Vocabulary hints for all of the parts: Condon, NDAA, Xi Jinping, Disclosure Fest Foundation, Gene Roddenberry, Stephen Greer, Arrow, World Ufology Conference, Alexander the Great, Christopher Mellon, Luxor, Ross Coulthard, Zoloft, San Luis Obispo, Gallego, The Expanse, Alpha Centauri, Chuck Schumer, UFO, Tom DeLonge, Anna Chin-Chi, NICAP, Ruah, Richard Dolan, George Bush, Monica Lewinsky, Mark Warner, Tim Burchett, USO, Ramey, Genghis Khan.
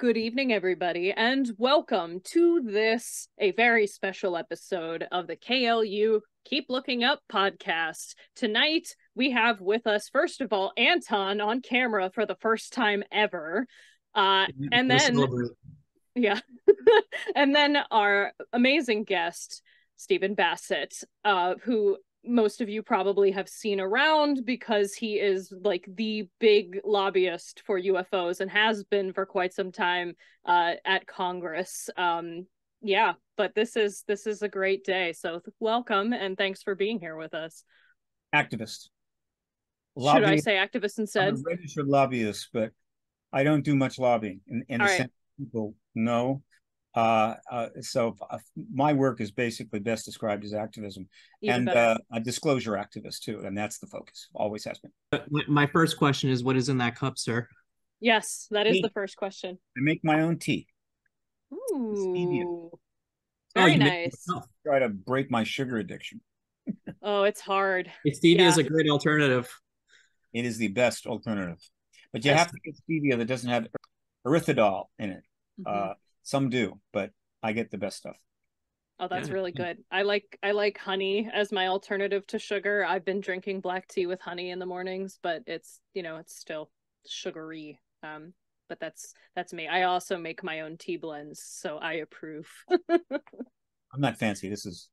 Good evening, everybody, and welcome to this, a very special episode of the KLU Keep Looking Up podcast. Tonight, we have with us, first of all, Anton on camera for the first time ever. And then, yeah, and then our amazing guest, Stephen Bassett, who most of you probably have seen around because he is like the big lobbyist for UFOs and has been for quite some time at Congress. Yeah, but this is a great day. So welcome and thanks for being here with us. Activist. Lobbying. Should I say activist instead? I'm a registered lobbyist, but I don't do much lobbying. In the sense people know. So my work is basically best described as activism, and a disclosure activist too, and that's the focus, always has been. My first question is, what is in that cup, sir? Yes, that is the first question. I make my own tea. Ooh, very nice. Try to break my sugar addiction. Oh, it's hard. Stevia is a great alternative. It is the best alternative, but you have to get stevia that doesn't have erythritol in it. Mm-hmm. Some do, but I get the best stuff. Oh, that's really good. I like honey as my alternative to sugar. I've been drinking black tea with honey in the mornings, but it's, you know, it's still sugary. But that's me. I also make my own tea blends, so I approve. I'm not fancy. This is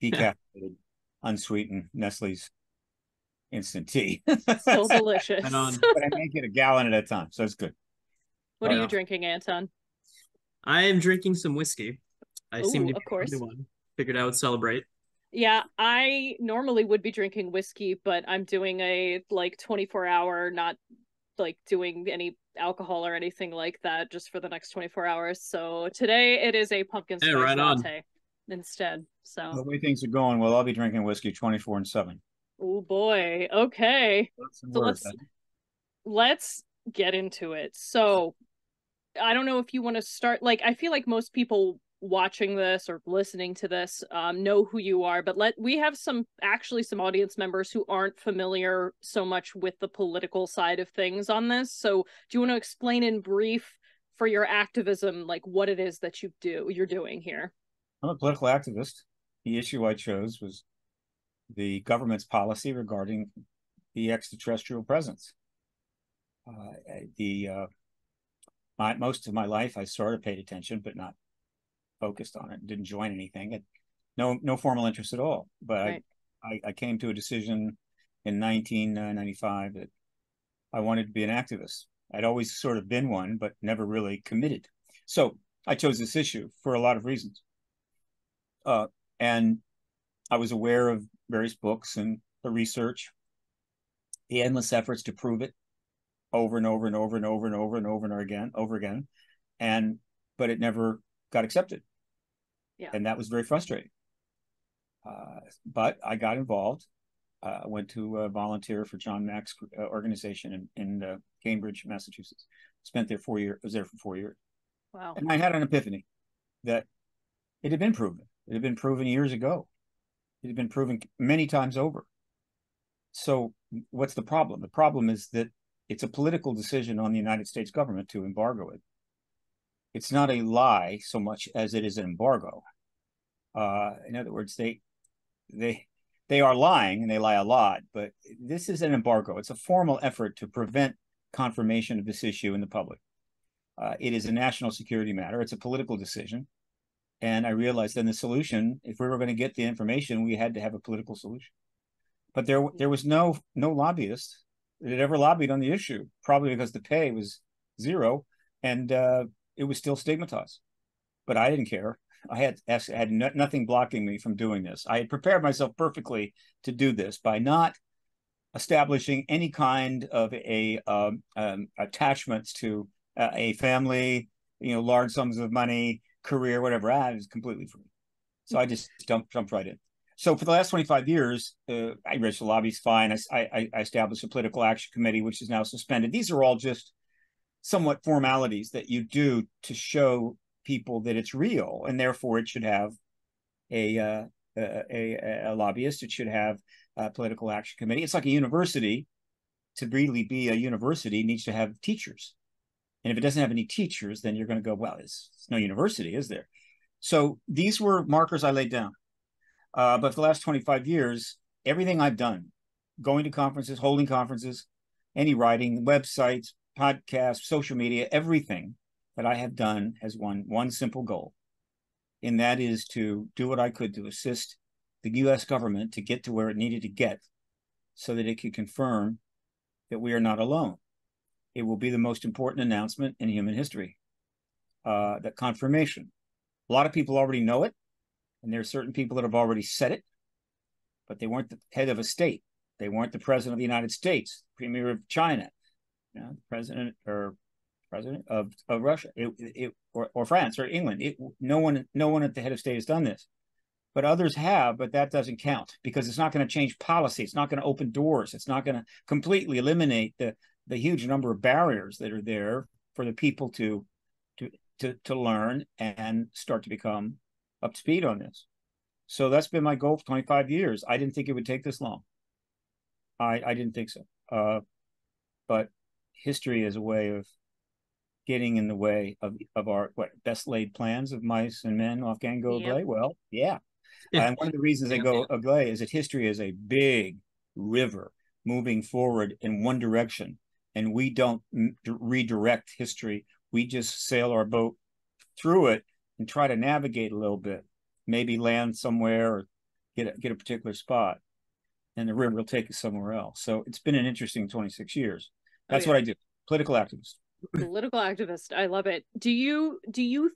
decaffeinated, unsweetened Nestle's instant tea. So delicious. But I make it a gallon at a time, so it's good. What are you drinking, Anton? I am drinking some whiskey. I seem to be the one. Figured I would celebrate. Yeah, I normally would be drinking whiskey, but I'm doing a like 24-hour, not like doing any alcohol or anything like that, just for the next 24 hours. So today it is a pumpkin spice latte instead. So the way things are going, well, I'll be drinking whiskey 24/7. Oh boy. Okay. So let's get into it. So I don't know if you want to start, like, I feel like most people watching this or listening to this know who you are, but we have some audience members who aren't familiar so much with the political side of things on this. So do you want to explain in brief for your activism, like what it is that you're doing here? I'm a political activist. The issue I chose was the government's policy regarding the extraterrestrial presence. Most of my life, I sort of paid attention, but not focused on it. Didn't join anything. No formal interest at all. But I came to a decision in 1995 that I wanted to be an activist. I'd always sort of been one, but never really committed. So I chose this issue for a lot of reasons. And I was aware of various books and the research, the endless efforts to prove it. Over and over and over and over and over and over and over again, but it never got accepted, and that was very frustrating. But I got involved. I went to volunteer for John Mack's organization in Cambridge, Massachusetts. Spent there 4 years. Was there for 4 years. Wow! And I had an epiphany that it had been proven. It had been proven years ago. It had been proven many times over. So what's the problem? The problem is that it's a political decision on the United States government to embargo it. It's not a lie so much as it is an embargo. In other words, they are lying, and they lie a lot, but this is an embargo. It's a formal effort to prevent confirmation of this issue in the public. It is a national security matter. It's a political decision. And I realized then the solution, if we were going to get the information, we had to have a political solution. But there was no lobbyist that had ever lobbied on the issue, probably because the pay was zero and it was still stigmatized. But I didn't care. I had nothing blocking me from doing this. I had prepared myself perfectly to do this by not establishing any kind of a attachments to a family, you know, large sums of money, career, whatever. I was completely free. So I just jumped right in. So for the last 25 years, I reached the lobby's fine. I established a political action committee, which is now suspended. These are all just somewhat formalities that you do to show people that it's real, and therefore it should have a lobbyist. It should have a political action committee. It's like a university. To really be a university, it needs to have teachers. And if it doesn't have any teachers, then you're going to go, well, it's no university, is there? So these were markers I laid down. But for the last 25 years, everything I've done, going to conferences, holding conferences, any writing, websites, podcasts, social media, everything that I have done has one simple goal. And that is to do what I could to assist the U.S. government to get to where it needed to get so that it could confirm that we are not alone. It will be the most important announcement in human history, that confirmation. A lot of people already know it, and there are certain people that have already said it, but they weren't the head of a state. They weren't the president of the United States, premier of China, you know, president of Russia, or France or England. No one at the head of state has done this, but others have. But that doesn't count because it's not going to change policy. It's not going to open doors. It's not going to completely eliminate the huge number of barriers that are there for the people to learn and start to become up to speed on this. So that's been my goal for 25 years. I didn't think it would take this long. I didn't think so. But history is a way of getting in the way of our best laid plans of mice and men Afghan go aglay. Yep. Well, yeah. And one of the reasons they go aglay is that history is a big river moving forward in one direction. And we don't redirect history. We just sail our boat through it and try to navigate a little bit, maybe land somewhere or get a particular spot. And the river will take us somewhere else. So it's been an interesting 26 years. That's what I do. Political activist. Political activist. I love it. Do you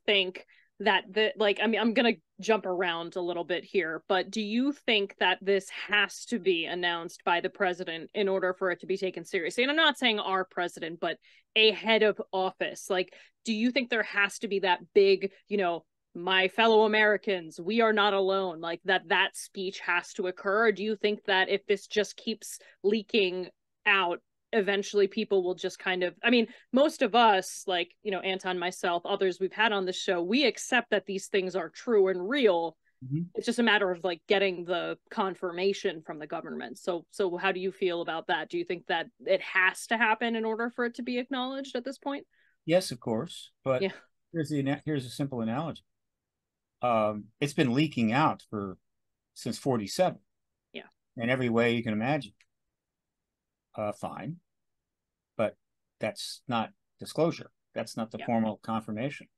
think that I mean, I'm going to jump around a little bit here, but do you think that this has to be announced by the president in order for it to be taken seriously? And I'm not saying our president, but a head of office. Like, do you think there has to be that big, you know, my fellow Americans, we are not alone, like that speech has to occur? Or do you think that if this just keeps leaking out, eventually people will just kind of, I mean, most of us, like, you know, Anton, myself, others we've had on the show, we accept that these things are true and real. Mm-hmm. It's just a matter of like getting the confirmation from the government. So how do you feel about that? Do you think that it has to happen in order for it to be acknowledged at this point? Yes, of course. But yeah. Here's a simple analogy. It's been leaking out since 47. Yeah. In every way you can imagine. Fine, but that's not disclosure. That's not the formal confirmation.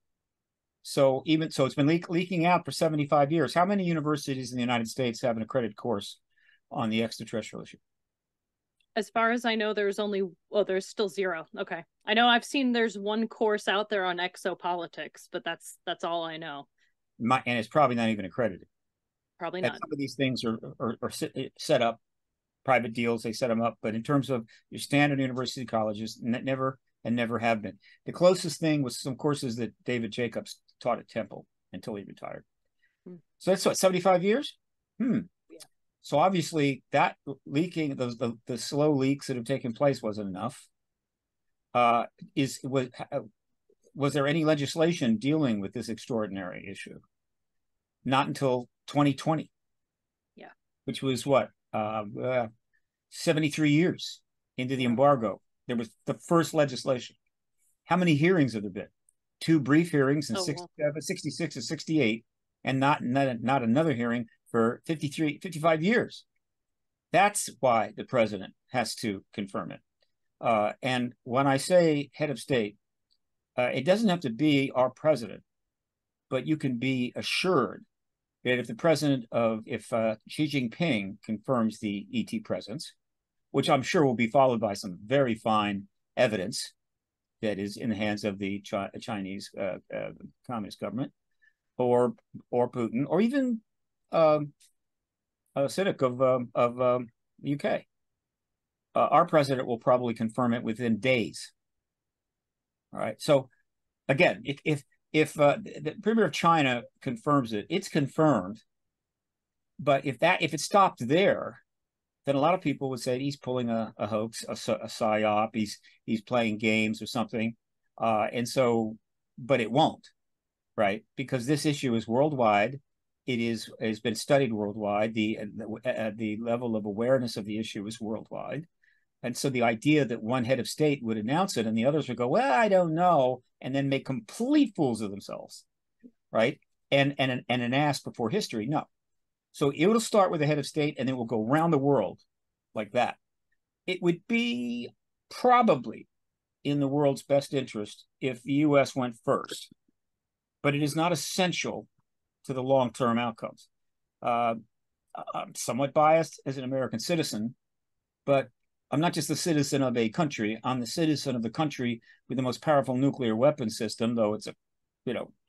So even so, it's been leaking out for 75 years. How many universities in the United States have an accredited course on the extraterrestrial issue? As far as I know, there's still zero. Okay, I know I've seen there's one course out there on exopolitics, but that's all I know. And it's probably not even accredited. Probably not. And some of these things are set up. Private deals, they set them up, but in terms of your standard university colleges, never have been. The closest thing was some courses that David Jacobs taught at Temple until he retired. Hmm. So that's what, 75 years? Hmm. Yeah. So obviously that leaking, the slow leaks that have taken place wasn't enough. Was there any legislation dealing with this extraordinary issue? Not until 2020. Yeah. Which was what? 73 years into the embargo, there was the first legislation. How many hearings have there been? 2 brief hearings in 67, 66 and 68, and not another hearing for 55 years. That's why the president has to confirm it. And when I say head of state, it doesn't have to be our president, but you can be assured that if the president of, if Xi Jinping confirms the ET presence, which I'm sure will be followed by some very fine evidence that is in the hands of the Chinese communist government, or Putin, or even a cynic of the UK, Our president will probably confirm it within days. All right. So again, if the premier of China confirms it, it's confirmed. But if it stopped there, then a lot of people would say he's pulling a hoax, a psyop. He's playing games or something. And so, but it won't, right? Because this issue is worldwide. It has been studied worldwide. The level of awareness of the issue is worldwide. And so the idea that one head of state would announce it and the others would go, well, I don't know, and then make complete fools of themselves, right? And an ass before history, no. So it will start with the head of state and it will go around the world like that. It would be probably in the world's best interest if the U.S. went first, but it is not essential to the long-term outcomes. I'm somewhat biased as an American citizen, but I'm not just the citizen of a country. I'm the citizen of the country with the most powerful nuclear weapon system, though it's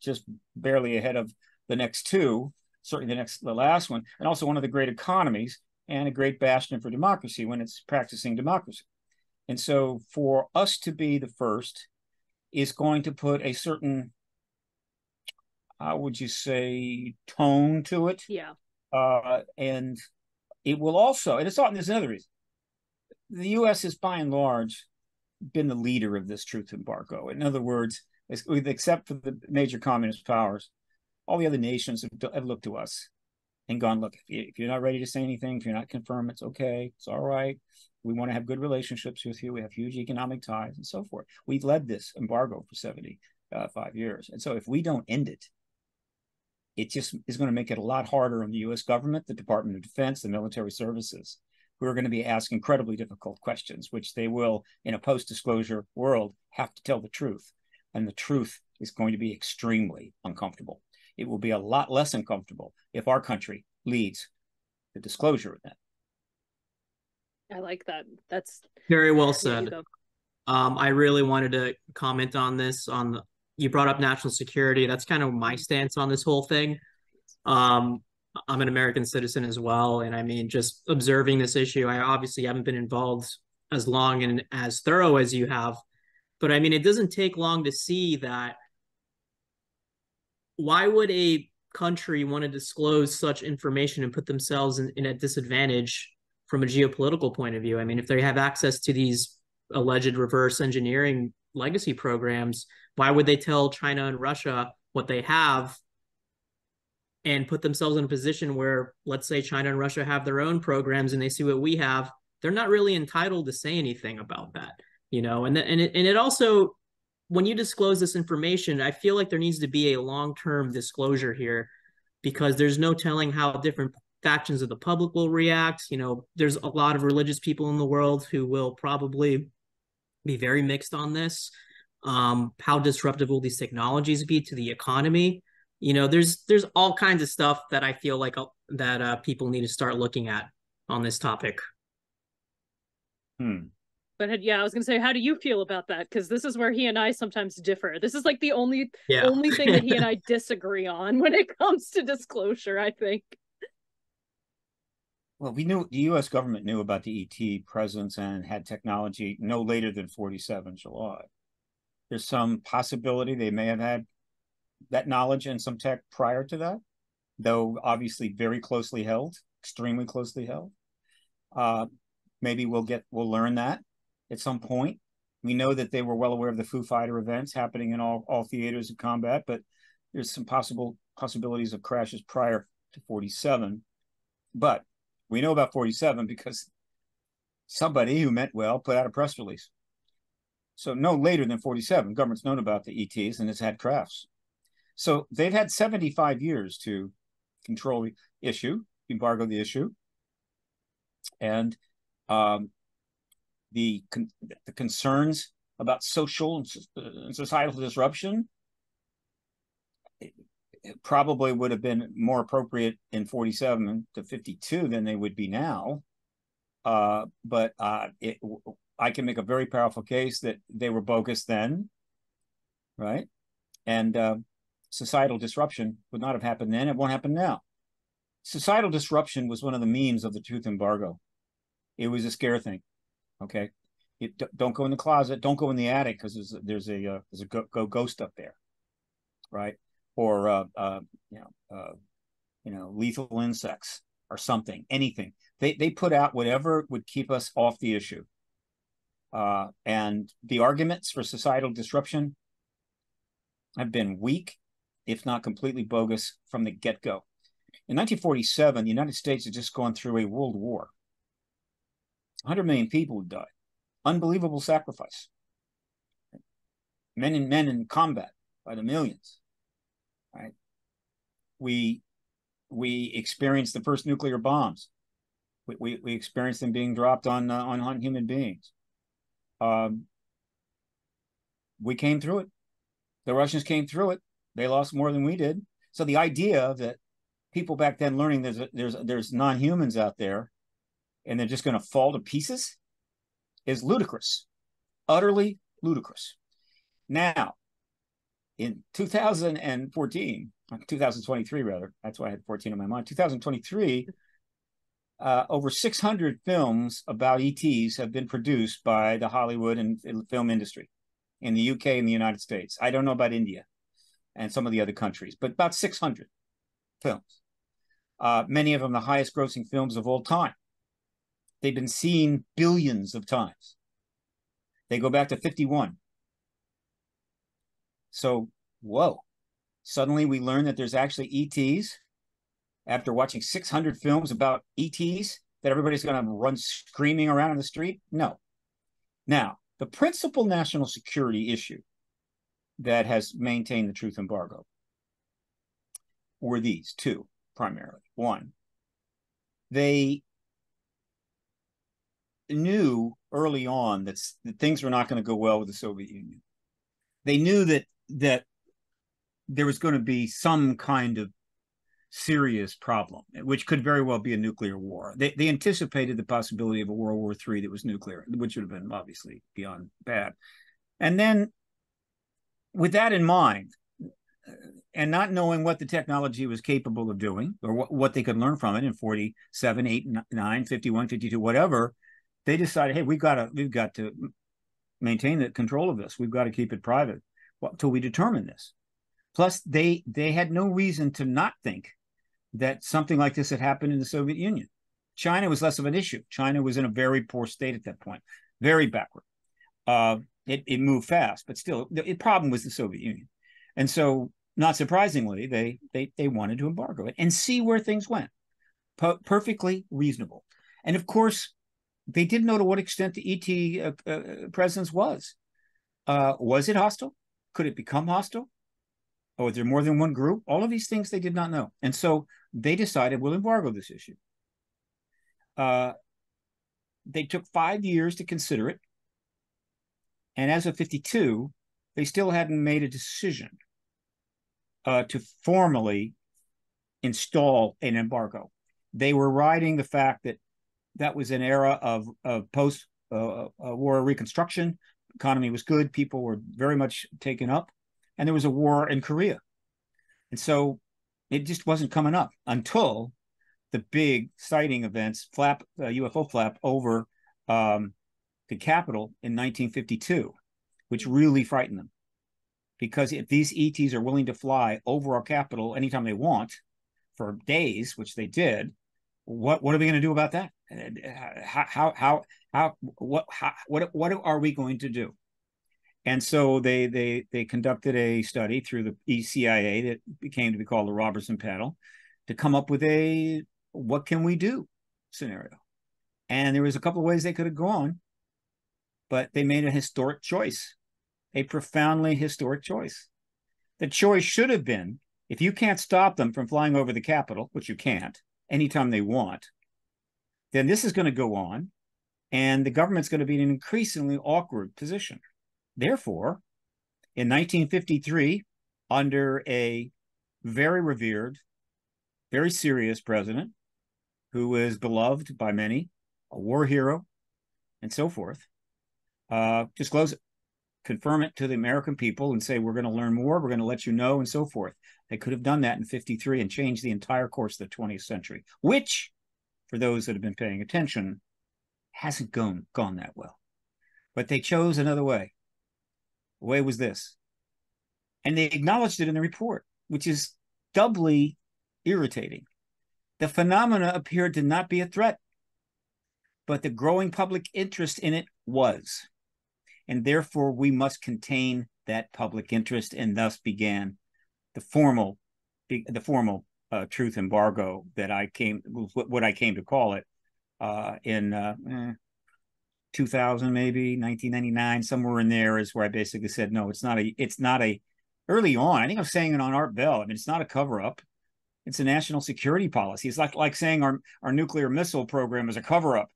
just barely ahead of the next two, certainly the last one, and also one of the great economies and a great bastion for democracy when it's practicing democracy. And so for us to be the first is going to put a certain, how would you say, tone to it? Yeah. And it will also, and it's all, and there's another reason. The U.S. has, by and large, been the leader of this truth embargo. In other words, except for the major communist powers, all the other nations have looked to us and gone, look, if you're not ready to say anything, if you're not confirmed, it's okay, it's all right. We want to have good relationships with you. We have huge economic ties and so forth. We've led this embargo for 75 years. And so if we don't end it, it just is going to make it a lot harder on the U.S. government, the Department of Defense, the military services, who are going to be asked incredibly difficult questions, which they will, in a post-disclosure world, have to tell the truth. And the truth is going to be extremely uncomfortable. It will be a lot less uncomfortable if our country leads the disclosure event. I like that. That's very well said. I really wanted to comment on this. You brought up national security. That's kind of my stance on this whole thing. I'm an American citizen as well. And I mean, just observing this issue, I obviously haven't been involved as long and as thorough as you have. But I mean, it doesn't take long to see that why would a country want to disclose such information and put themselves in a disadvantage from a geopolitical point of view? I mean, if they have access to these alleged reverse engineering legacy programs, why would they tell China and Russia what they have and put themselves in a position where, let's say, China and Russia have their own programs and they see what we have? They're not really entitled to say anything about that, you know? And it also, when you disclose this information, I feel like there needs to be a long-term disclosure here, because there's no telling how different factions of the public will react. You know, there's a lot of religious people in the world who will probably be very mixed on this. How disruptive will these technologies be to the economy? You know, there's all kinds of stuff that I feel like that people need to start looking at on this topic. But yeah, I was going to say, how do you feel about that? Because this is where he and I sometimes differ. This is like the only thing that he and I disagree on when it comes to disclosure, I think. Well, we knew the U.S. government knew about the ET presence and had technology no later than 47 July. There's some possibility they may have had that knowledge and some tech prior to that, though obviously very closely held, extremely closely held. Maybe we'll learn that at some point. We know that they were well aware of the Foo Fighter events happening in all theaters of combat, but there's some possibilities of crashes prior to 47. But we know about 47 because somebody who meant well put out a press release. So no later than 47, government's known about the ETs and it's had crafts. So they've had 75 years to control the issue, embargo the issue. And the concerns about social and societal disruption probably would have been more appropriate in 47 to 52 than they would be now. I can make a very powerful case that they were bogus then, right? And societal disruption would not have happened then. It won't happen now. Societal disruption was one of the memes of the truth embargo. It was a scare thing. Okay, don't go in the closet. Don't go in the attic because there's a ghost up there, right? Or lethal insects or something. Anything they put out whatever would keep us off the issue. And the arguments for societal disruption have been weak, if not completely bogus, from the get-go. In 1947, the United States had just gone through a world war. 100 million people had died. Unbelievable sacrifice. Men in combat by the millions. Right? We experienced the first nuclear bombs. We experienced them being dropped on human beings. We came through it. The Russians came through it. They lost more than we did. So the idea that people back then learning there's non-humans out there and they're just going to fall to pieces is ludicrous, utterly ludicrous. Now, in 2014, 2023 rather, that's why I had 14 in my mind, 2023, over 600 films about ETs have been produced by the Hollywood and film industry in the UK and the United States. I don't know about India and some of the other countries, but about 600 films. Many of them the highest grossing films of all time. They've been seen billions of times. They go back to 51. So, whoa. Suddenly we learn that there's actually ETs after watching 600 films about ETs that everybody's going to run screaming around in the street? No. Now, the principal national security issue that has maintained the truth embargo were these two, primarily. One, they knew early on that things were not going to go well with the Soviet Union. They knew that there was going to be some kind of serious problem, which could very well be a nuclear war. They anticipated the possibility of a World War III that was nuclear, which would have been obviously beyond bad. And then with that in mind, and not knowing what the technology was capable of doing or what they could learn from it in 47, 8, 9, 51, 52, whatever, they decided, hey, we've got to maintain the control of this. We've got to keep it private until we determine this. Plus, they had no reason to not think that something like this had happened in the Soviet Union. China was less of an issue. China was in a very poor state at that point, very backward. It moved fast, but still, the problem was the Soviet Union. And so, not surprisingly, they wanted to embargo it and see where things went. Perfectly reasonable. And of course, they didn't know to what extent the ET presence was. Was it hostile? Could it become hostile? Oh, is there more than one group? All of these things they did not know. And so they decided we'll embargo this issue. They took 5 years to consider it. And as of 52, they still hadn't made a decision to formally install an embargo. They were riding the fact that that was an era of post-war reconstruction. Economy was good. People were very much taken up. And there was a war in Korea. And so it just wasn't coming up until the big sighting events, UFO flap over the Capitol in 1952, which really frightened them. Because if these ETs are willing to fly over our Capitol anytime they want for days, which they did, what are we going to do about that? What are we going to do? And so they conducted a study through the ECIA that came to be called the Robertson Panel to come up with a what can we do scenario. And there was a couple of ways they could have gone, but they made a historic choice, a profoundly historic choice. The choice should have been, if you can't stop them from flying over the Capitol, which you can't, anytime they want, then this is going to go on, and the government's going to be in an increasingly awkward position. Therefore, in 1953, under a very revered, very serious president who is beloved by many, a war hero, and so forth, disclose it, confirm it to the American people and say, we're going to learn more, we're going to let you know, and so forth. They could have done that in 53 and changed the entire course of the 20th century, which, for those that have been paying attention, hasn't gone that well. But they chose another way. The way was this. And they acknowledged it in the report, which is doubly irritating. The phenomena appeared to not be a threat, but the growing public interest in it was. And therefore, we must contain that public interest, and thus began the formal truth embargo that I came to call it in 2000, maybe 1999, somewhere in there is where I basically said, no, it's not a early on. I think I was saying it on Art Bell. I mean, it's not a cover up. It's a national security policy. It's like saying our nuclear missile program is a cover up.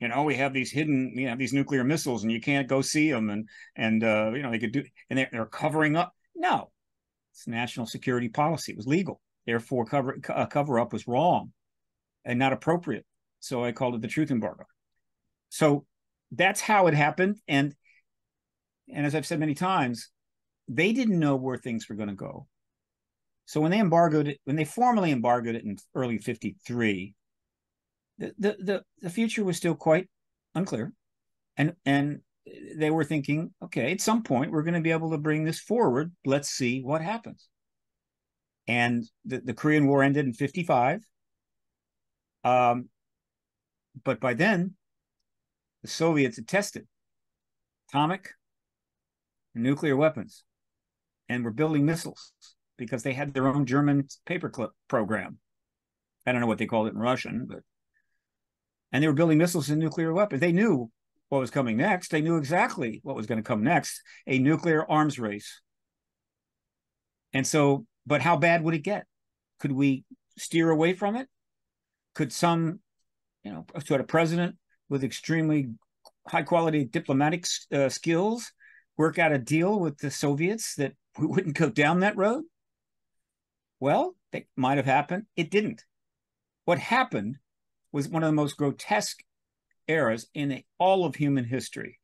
You know, we have these hidden, you know, these nuclear missiles, and you can't go see them, and you know, they could do, and they're covering up. No, it's national security policy. It was legal, therefore, cover up was wrong and not appropriate. So I called it the truth embargo. So that's how it happened, and as I've said many times, they didn't know where things were going to go. So when they embargoed it, when they formally embargoed it in early '53. The future was still quite unclear, and they were thinking, okay, at some point we're going to be able to bring this forward. Let's see what happens. And the Korean War ended in '55, but by then the Soviets had tested atomic and nuclear weapons, and were building missiles because they had their own German paperclip program. I don't know what they called it in Russian, but. And they were building missiles and nuclear weapons. They knew what was coming next. They knew exactly what was going to come next, a nuclear arms race. And so, but how bad would it get? Could we steer away from it? Could some, you know, sort of president with extremely high quality diplomatic skills work out a deal with the Soviets that we wouldn't go down that road? Well, that might have happened. It didn't. What happened was one of the most grotesque eras in all of human history,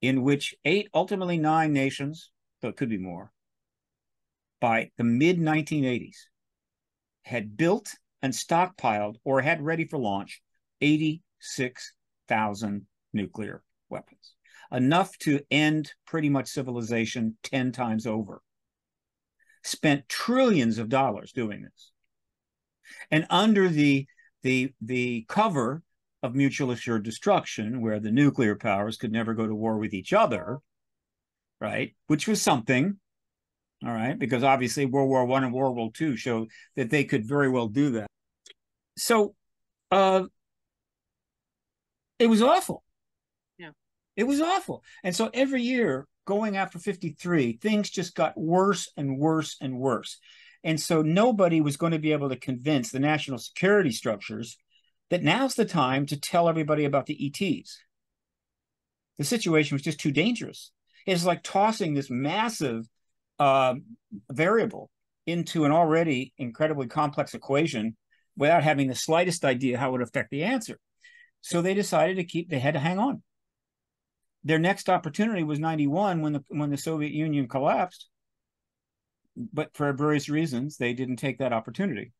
in which 8, ultimately 9 nations, though it could be more, by the mid-1980s, had built and stockpiled or had ready for launch 86,000 nuclear weapons, enough to end pretty much civilization 10 times over. Spent trillions of dollars doing this. And under the cover of mutual assured destruction, where the nuclear powers could never go to war with each other, right? Which was something, all right? Because obviously World War I and World War II showed that they could very well do that. So it was awful. Yeah. It was awful. And so every year going after 53, things just got worse and worse and worse. And so nobody was going to be able to convince the national security structures that now's the time to tell everybody about the ETs. The situation was just too dangerous. It's like tossing this massive variable into an already incredibly complex equation without having the slightest idea how it would affect the answer. So they decided to hang on. Their next opportunity was '91 when the Soviet Union collapsed. But for various reasons, they didn't take that opportunity.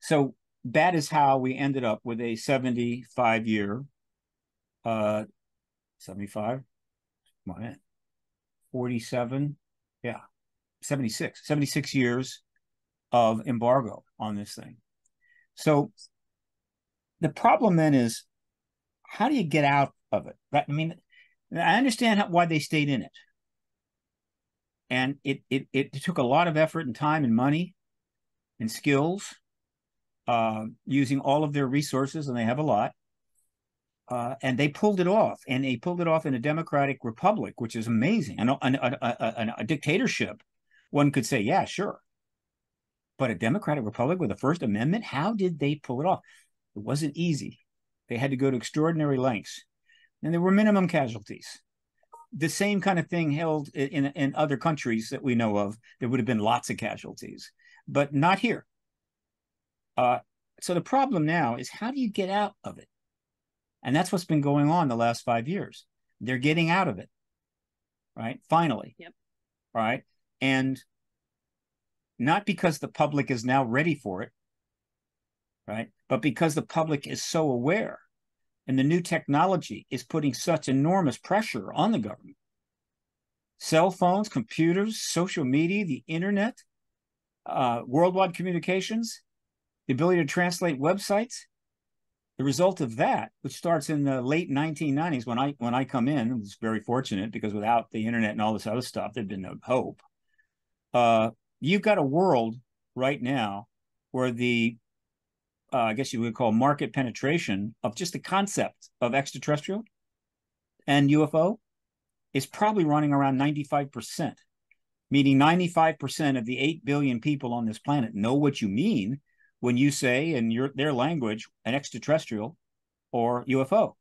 So that is how we ended up with a 75-year, 76 years of embargo on this thing. So the problem then is, how do you get out of it? Right? I mean, I understand why they stayed in it. And it took a lot of effort and time and money and skills, using all of their resources, and they have a lot. And they pulled it off, in a democratic republic, which is amazing. A dictatorship, one could say, yeah, sure. But a democratic republic with a First Amendment, how did they pull it off? It wasn't easy. They had to go to extraordinary lengths. And there were minimum casualties. The same kind of thing held in other countries that we know of. There would have been lots of casualties, but not here. So the problem now is, how do you get out of it? And that's what's been going on the last 5 years. They're getting out of it, right? Finally, yep. Right? And not because the public is now ready for it, right? But because the public is so aware and the new technology is putting such enormous pressure on the government. Cell phones, computers, social media, the internet, worldwide communications, the ability to translate websites. The result of that, which starts in the late 1990s, when I come in, I was very fortunate because without the internet and all this other stuff, there'd been no hope. You've got a world right now where the, I guess you would call market penetration of just the concept of extraterrestrial and UFO is probably running around 95%, meaning 95% of the 8 billion people on this planet know what you mean when you say in their language, an extraterrestrial or UFO.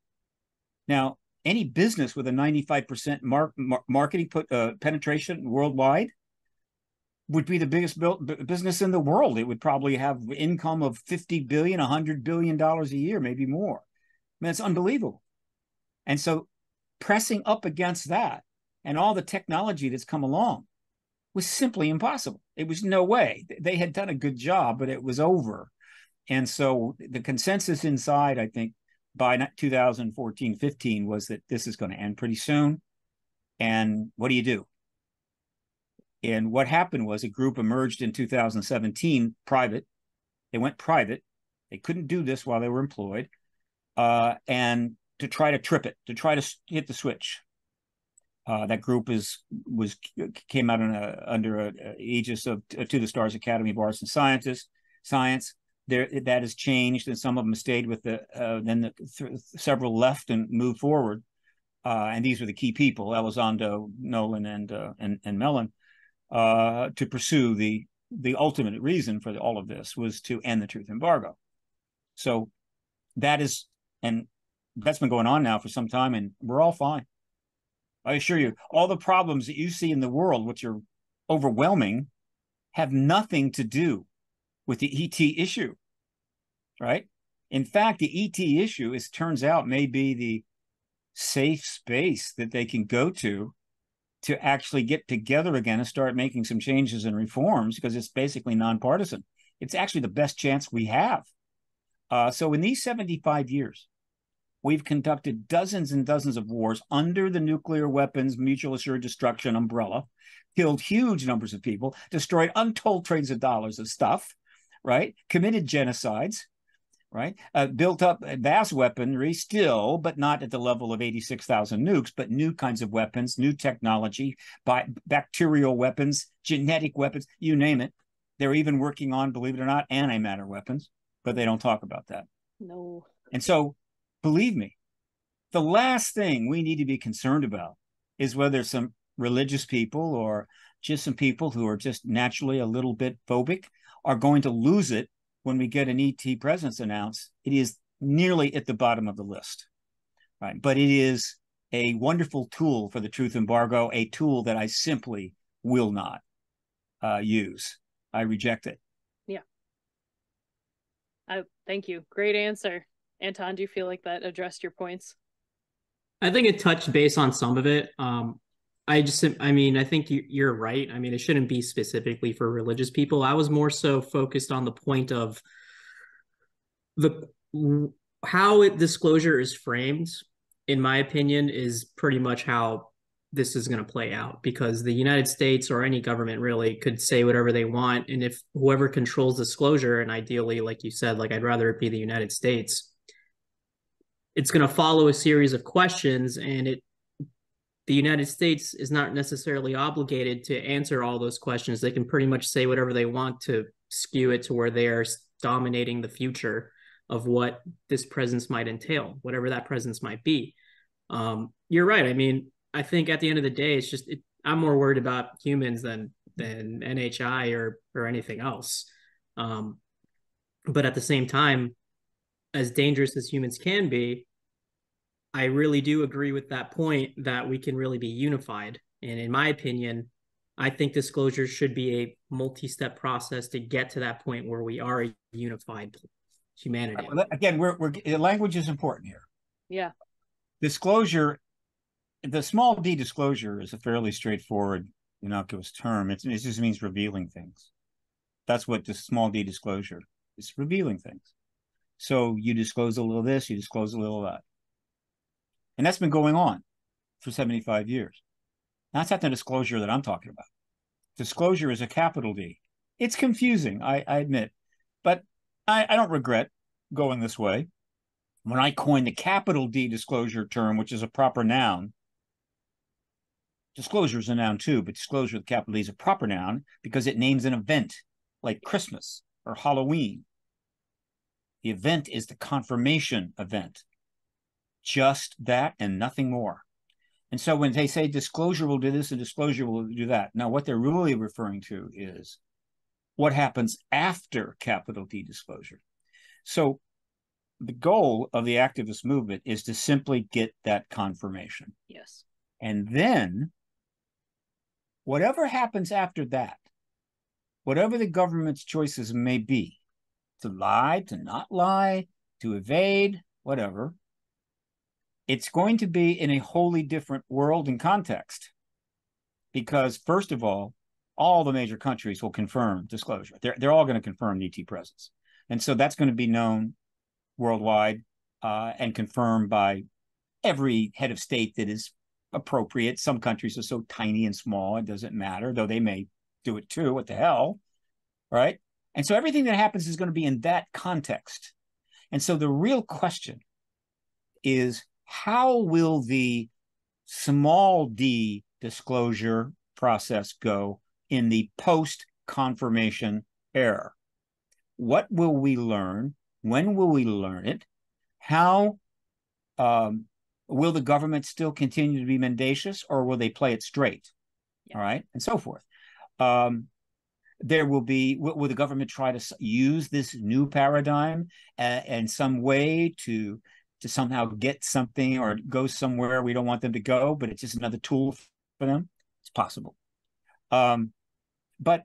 Now, any business with a 95% penetration worldwide would be the biggest business in the world. It would probably have income of $50 billion, $100 billion a year, maybe more. I mean, it's unbelievable. And so pressing up against that and all the technology that's come along was simply impossible. It was no way. They had done a good job, but it was over. And so the consensus inside, I think, by 2014-15 was that this is going to end pretty soon. And what do you do? And what happened was a group emerged in 2017, private. They went private. They couldn't do this while they were employed. And to try to trip it, to try to hit the switch. That group came out under aegis of To the Stars Academy of Arts and Science. There, that has changed, and some of them stayed with the. Several left and moved forward, and these were the key people: Elizondo, Nolan, and Mellon, to pursue the ultimate reason for all of this was to end the truth embargo. So that's been going on now for some time, and we're all fine. I assure you, all the problems that you see in the world, which are overwhelming, have nothing to do with the ET issue, right? In fact, the ET issue, as it turns out, may be the safe space that they can go to actually get together again and start making some changes and reforms, because it's basically nonpartisan. It's actually the best chance we have. So in these 75 years, we've conducted dozens and dozens of wars under the nuclear weapons, mutual assured destruction umbrella, killed huge numbers of people, destroyed untold trillions of dollars of stuff, right? Committed genocides, right? Built up vast weaponry still, but not at the level of 86,000 nukes, but new kinds of weapons, new technology, bacterial weapons, genetic weapons, you name it. They're even working on, believe it or not, antimatter weapons, but they don't talk about that. No. And so, believe me, the last thing we need to be concerned about is whether some religious people or just some people who are just naturally a little bit phobic are going to lose it when we get an ET presence announced. It is nearly at the bottom of the list, right? But it is a wonderful tool for the truth embargo, a tool that I simply will not use. I reject it. Yeah. Thank you. Great answer. Anton, do you feel like that addressed your points? I think it touched base on some of it. I think you're right. I mean, it shouldn't be specifically for religious people. I was more so focused on the point of how disclosure is framed, in my opinion, is pretty much how this is going to play out, because the United States or any government really could say whatever they want. And if whoever controls disclosure, and ideally, like you said, like I'd rather it be the United States, it's going to follow a series of questions, and the United States is not necessarily obligated to answer all those questions. They can pretty much say whatever they want to skew it to where they are dominating the future of what this presence might entail, whatever that presence might be. You're right. I mean, I think at the end of the day, it's just I'm more worried about humans than NHI or anything else. But at the same time, as dangerous as humans can be, I really do agree with that point that we can really be unified. And in my opinion, I think disclosure should be a multi-step process to get to that point where we are a unified humanity. Again, language is important here. Yeah. Disclosure, the small d disclosure, is a fairly straightforward, innocuous term. It just means revealing things. That's what the small d disclosure is, revealing things. So you disclose a little of this, you disclose a little of that. And that's been going on for 75 years. Now, that's not the disclosure that I'm talking about. Disclosure is a capital D. It's confusing, I admit, but I don't regret going this way. When I coined the capital D disclosure term, which is a proper noun, disclosure is a noun too, but disclosure with capital D is a proper noun because it names an event like Christmas or Halloween. The event is the confirmation event, just that and nothing more. And so when they say disclosure will do this and disclosure will do that, now what they're really referring to is what happens after capital D disclosure. So the goal of the activist movement is to simply get that confirmation. Yes. And then whatever happens after that, whatever the government's choices may be, to lie, to not lie, to evade, whatever, it's going to be in a wholly different world and context because, first of all the major countries will confirm disclosure. They're all going to confirm the ET presence. And so that's going to be known worldwide and confirmed by every head of state that is appropriate. Some countries are so tiny and small, it doesn't matter, though they may do it too. What the hell, right? And so everything that happens is going to be in that context. And so the real question is, how will the small d disclosure process go in the post-confirmation era? What will we learn? When will we learn it? How will the government still continue to be mendacious, or will they play it straight? Yeah. All right, and so forth. There will be, will the government try to use this new paradigm in some way to somehow get something or go somewhere we don't want them to go, but it's just another tool for them? It's possible. But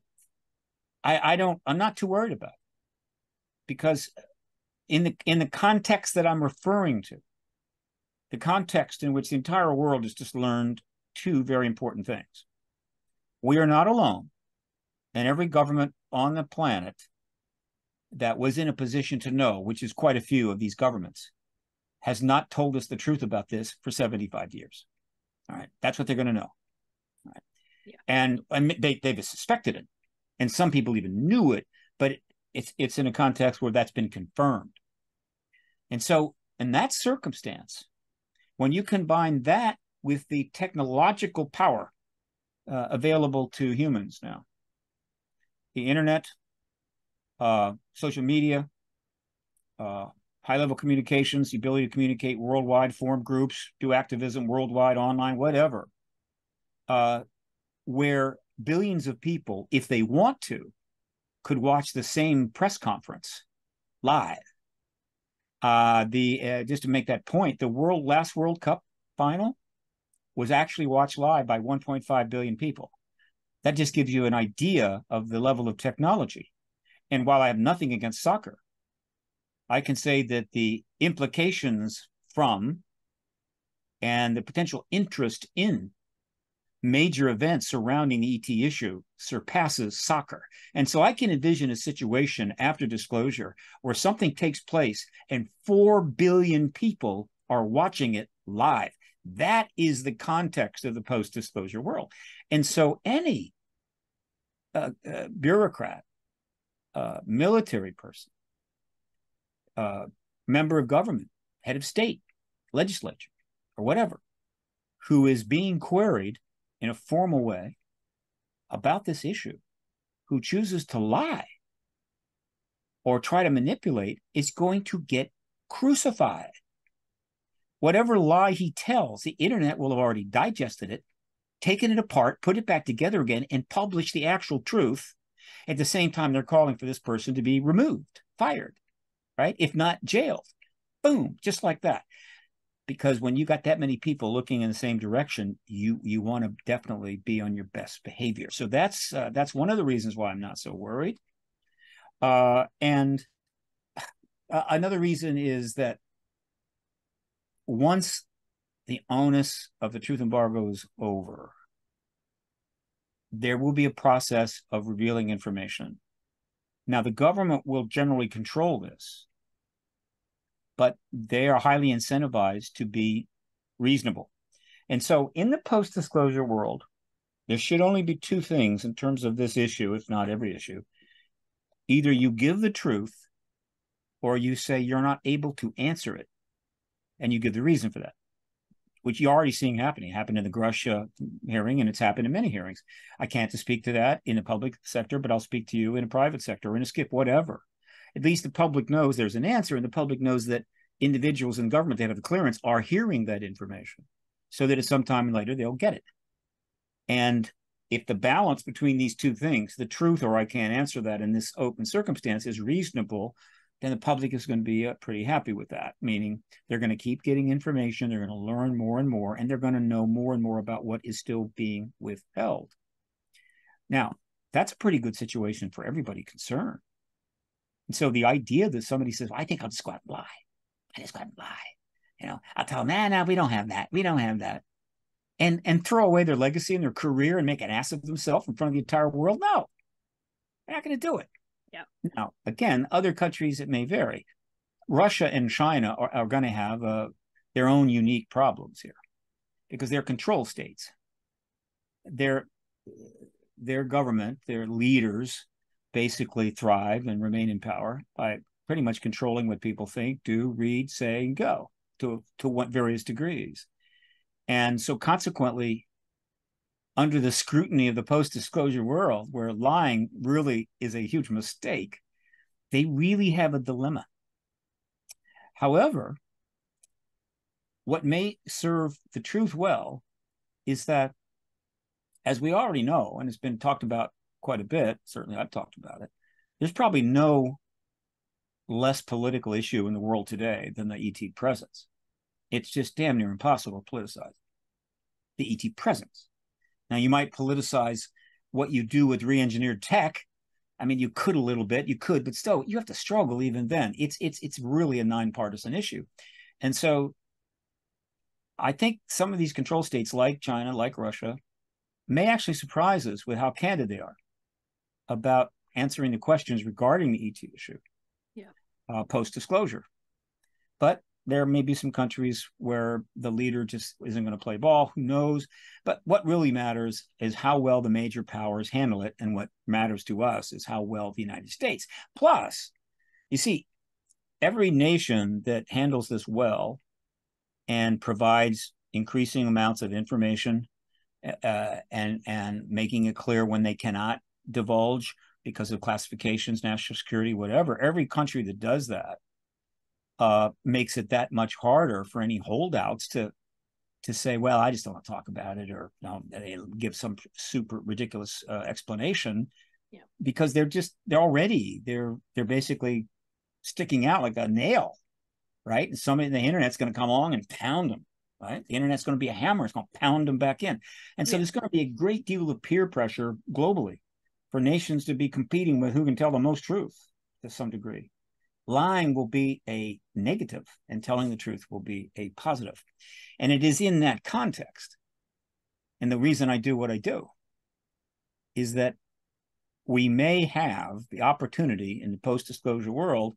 I'm not too worried about it, because in the context that I'm referring to, the context in which the entire world has just learned two very important things. We are not alone. And every government on the planet that was in a position to know, which is quite a few of these governments, has not told us the truth about this for 75 years. All right. That's what they're going to know. All right. Yeah. And they've suspected it. And some people even knew it, but it's in a context where that's been confirmed. And so in that circumstance, when you combine that with the technological power available to humans now, the internet, social media, high-level communications, the ability to communicate worldwide, form groups, do activism worldwide, online, whatever, where billions of people, if they want to, could watch the same press conference live. Just to make that point, the last World Cup final was actually watched live by 1.5 billion people. That just gives you an idea of the level of technology. And while I have nothing against soccer, I can say that the implications from and the potential interest in major events surrounding the ET issue surpasses soccer. And so I can envision a situation after disclosure where something takes place and 4 billion people are watching it live. That is the context of the post-disclosure world. And so any bureaucrat, military person, member of government, head of state, legislature, or whatever, who is being queried in a formal way about this issue, who chooses to lie or try to manipulate, is going to get crucified. Whatever lie he tells, the internet will have already digested it, taken it apart, put it back together again, and published the actual truth. At the same time, they're calling for this person to be removed, fired, right? If not jailed. Boom, just like that. Because when you got that many people looking in the same direction, you want to definitely be on your best behavior. So that's one of the reasons why I'm not so worried. And another reason is that once the onus of the truth embargo is over, there will be a process of revealing information. Now, the government will generally control this, but they are highly incentivized to be reasonable. And so in the post-disclosure world, there should only be two things in terms of this issue, if not every issue. Either you give the truth or you say you're not able to answer it, and you give the reason for that, which you're already seeing happening. It happened in the Grusch hearing, and it's happened in many hearings. I can't speak to that in the public sector, but I'll speak to you in a private sector or in a skip, whatever. At least the public knows there's an answer, and the public knows that individuals in government that have the clearance are hearing that information, so that at some time later they'll get it. And if the balance between these two things, the truth or I can't answer that in this open circumstance, is reasonable, then the public is going to be pretty happy with that, meaning they're going to keep getting information, they're going to learn more and more, and they're going to know more and more about what is still being withheld. Now, that's a pretty good situation for everybody concerned. And so the idea that somebody says, well, I think I'll just go out and lie. I just go out and lie. You know, I'll tell them, nah, we don't have that. We don't have that. And throw away their legacy and their career and make an ass of themselves in front of the entire world? No, they're not going to do it. Yeah. Now, again, other countries, it may vary. Russia and China are going to have their own unique problems here because they're control states. Their government, their leaders basically thrive and remain in power by pretty much controlling what people think, do, read, say, and go to what various degrees. And so consequently, under the scrutiny of the post-disclosure world, where lying really is a huge mistake, they really have a dilemma. However, what may serve the truth well is that, as we already know, and it's been talked about quite a bit, certainly I've talked about it, there's probably no less political issue in the world today than the ET presence. It's just damn near impossible to politicize the ET presence. Now, you might politicize what you do with re-engineered tech. I mean, you could a little bit, you could, but still, you have to struggle even then. It's really a non-partisan issue. And so I think some of these control states like China, like Russia, may actually surprise us with how candid they are about answering the questions regarding the ET issue, yeah, post-disclosure. But there may be some countries where the leader just isn't going to play ball. Who knows? But what really matters is how well the major powers handle it. And what matters to us is how well the United States. Plus, you see, every nation that handles this well and provides increasing amounts of information and making it clear when they cannot divulge because of classifications, national security, whatever, every country that does that makes it that much harder for any holdouts to say, well, I just don't want to talk about it, or they give some super ridiculous explanation, yeah, because they're basically sticking out like a nail, right? And somebody in the internet's going to come along and pound them, right? The internet's going to be a hammer; it's going to pound them back in, and so yeah, there's going to be a great deal of peer pressure globally for nations to be competing with who can tell the most truth to some degree. Lying will be a negative and telling the truth will be a positive. And it is in that context. And the reason I do what I do is that we may have the opportunity in the post-disclosure world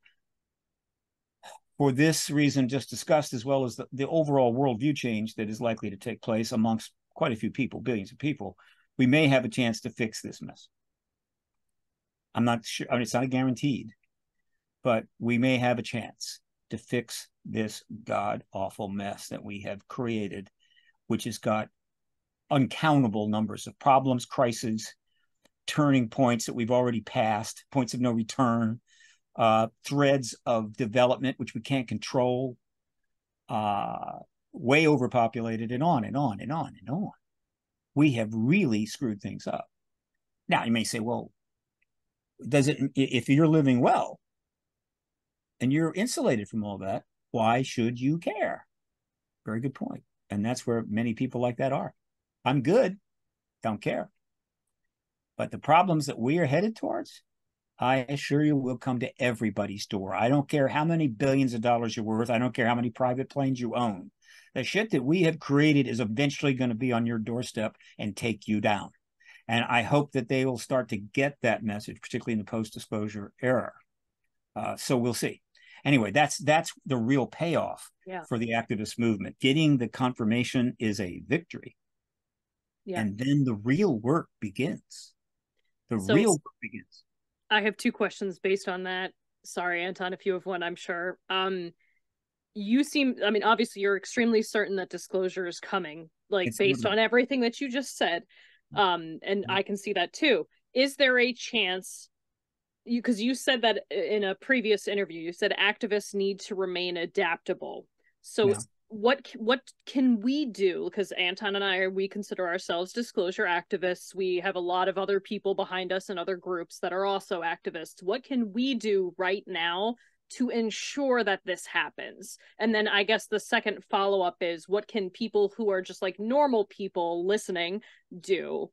for this reason just discussed, as well as the overall worldview change that is likely to take place amongst quite a few people, billions of people. We may have a chance to fix this mess. I'm not sure. I mean, it's not guaranteed. But we may have a chance to fix this god-awful mess that we have created, which has got uncountable numbers of problems, crises, turning points that we've already passed, points of no return, threads of development which we can't control, way overpopulated, and on and on and on and on. We have really screwed things up. Now, you may say, well, if you're living well, and you're insulated from all that, why should you care? Very good point. And that's where many people like that are. I'm good, don't care. But the problems that we are headed towards, I assure you, will come to everybody's door. I don't care how many billions of dollars you're worth. I don't care how many private planes you own. The shit that we have created is eventually going to be on your doorstep and take you down. And I hope that they will start to get that message, particularly in the post-disclosure era. So we'll see. Anyway, that's the real payoff for the activist movement. Getting the confirmation is a victory. Yeah. And then the real work begins. I have two questions based on that. Sorry, Anton, if you have one, I'm sure. You seem, I mean, obviously you're extremely certain that disclosure is coming, like based on everything that you just said. And I can see that too. Is there a chance, because you said that in a previous interview, you said activists need to remain adaptable. So what can we do? Because Anton and I, we consider ourselves disclosure activists. We have a lot of other people behind us and other groups that are also activists. What can we do right now to ensure that this happens? And then I guess the second follow-up is, what can people who are just like normal people listening do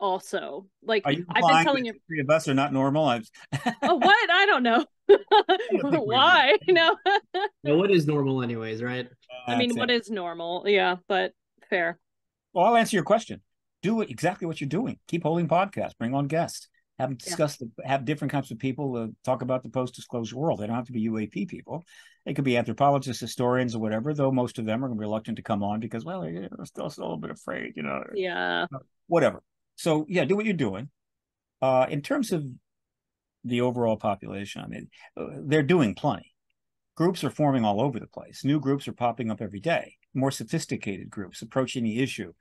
also? Like, I've been telling you, the three of us are not normal. Oh, what? I don't know. Why? No. Well, what is normal anyways, right? I mean, what is normal? Yeah, but fair. Well, I'll answer your question. Do exactly what you're doing. Keep holding podcasts. Bring on guests. Have them discuss, have different kinds of people talk about the post-disclosure world. They don't have to be UAP people. They could be anthropologists, historians, or whatever, though most of them are going to be reluctant to come on because, well, they're still a little bit afraid, you know. Yeah. Whatever. So, yeah, do what you're doing. In terms of the overall population, I mean, they're doing plenty. Groups are forming all over the place. New groups are popping up every day. More sophisticated groups approaching the issue.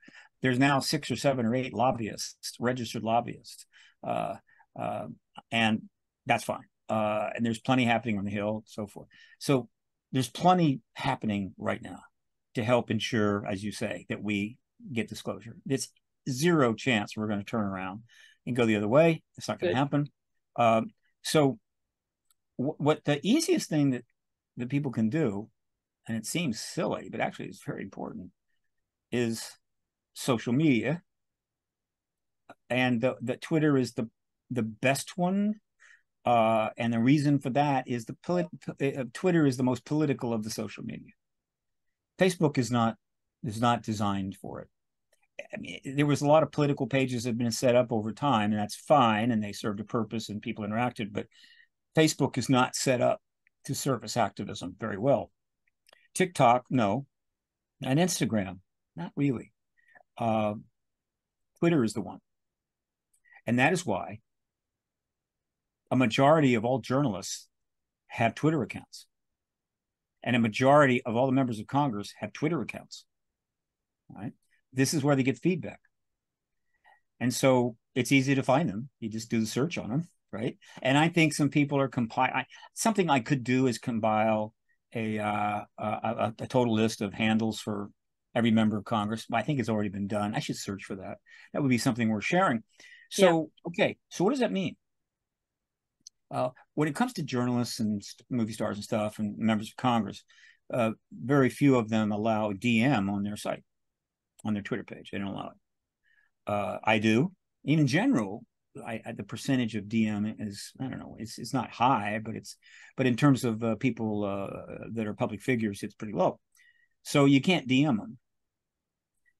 There's now 6 or 7 or 8 lobbyists, registered lobbyists. And that's fine. And there's plenty happening on the Hill, so forth. So there's plenty happening right now to help ensure, as you say, that we get disclosure. There's zero chance we're going to turn around and go the other way. It's not going to happen. So what the easiest thing that people can do, and it seems silly, but actually it's very important, is social media. And the Twitter is the best one, and the reason for that is Twitter is the most political of the social media. Facebook is not designed for it. I mean, there was a lot of political pages that have been set up over time, and that's fine, and they served a purpose, and people interacted. But Facebook is not set up to service activism very well. TikTok, no, and Instagram, not really. Twitter is the one. And that is why a majority of all journalists have Twitter accounts. And a majority of all the members of Congress have Twitter accounts. All right? This is where they get feedback. And so it's easy to find them. You just do the search on them, right? And I think some people are compiling. Something I could do is compile a total list of handles for every member of Congress. I think it's already been done. I should search for that. That would be something worth sharing. So, okay, so what does that mean? When it comes to journalists and movie stars and stuff and members of Congress, very few of them allow DM on their site, on their Twitter page. They don't allow it. I do. In general, the percentage of DM is, I don't know, it's not high, but in terms of people that are public figures, it's pretty low. So you can't DM them.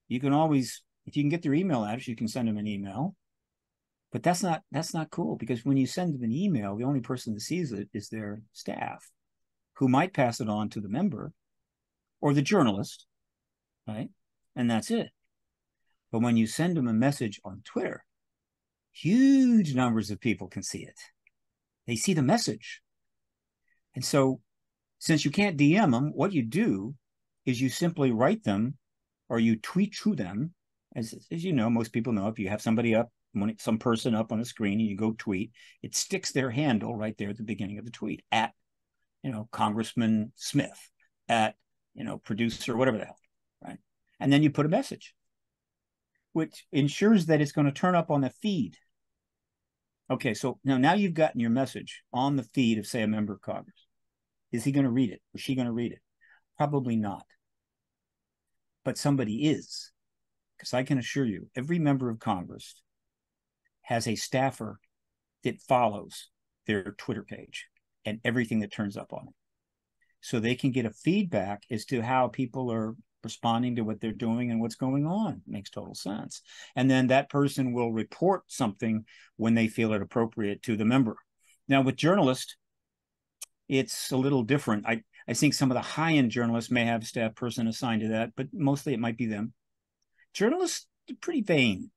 You can always, if you can get their email address, you can send them an email. But that's not cool, because when you send them an email, the only person that sees it is their staff, who might pass it on to the member or the journalist, right? And that's it. But when you send them a message on Twitter, huge numbers of people can see it. They see the message. And so since you can't DM them, what you do is you simply write them or you tweet to them. As you know, most people know, if you have somebody up, some person up on the screen and you go tweet, it sticks their handle right there at the beginning of the tweet, at, you know, Congressman Smith, at, you know, producer, whatever the hell, right? And then you put a message, which ensures that it's going to turn up on the feed. Okay, so now you've gotten your message on the feed of, say, a member of Congress. Is he going to read it? Is she going to read it? Probably not. But somebody is, because I can assure you, every member of Congress has a staffer that follows their Twitter page and everything that turns up on it. So they can get a feedback as to how people are responding to what they're doing and what's going on. It makes total sense. And then that person will report something when they feel it appropriate to the member. Now with journalists, it's a little different. I think some of the high-end journalists may have a staff person assigned to that, but mostly it might be them. Journalists are pretty vain,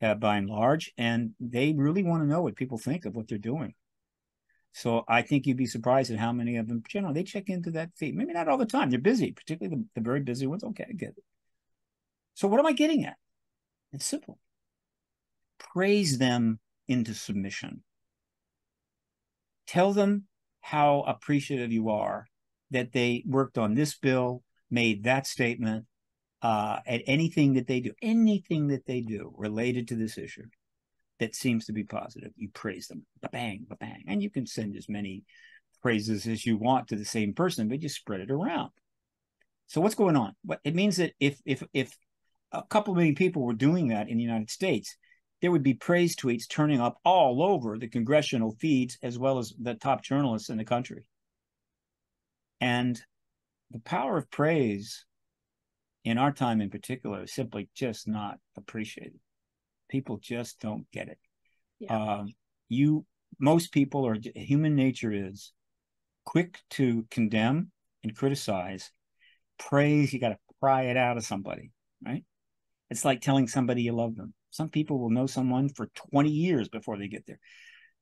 by and large, and they really want to know what people think of what they're doing. So I think you'd be surprised at how many of them, generally, they check into that feed. Maybe not all the time. They're busy, particularly the very busy ones. Okay, I get it. So what am I getting at? It's simple. Praise them into submission. Tell them how appreciative you are that they worked on this bill, made that statement, at anything that they do related to this issue that seems to be positive. You praise them, ba-bang, ba-bang. And you can send as many praises as you want to the same person, but you spread it around. So what's going on? But it means that if a couple million people were doing that in the United States, there would be praise tweets turning up all over the congressional feeds as well as the top journalists in the country. And the power of praise in our time in particular is simply just not appreciated. People just don't get it. Yeah. Most people, or human nature is, quick to condemn and criticize. Praise, you got to pry it out of somebody, right? It's like telling somebody you love them. Some people will know someone for 20 years before they get there.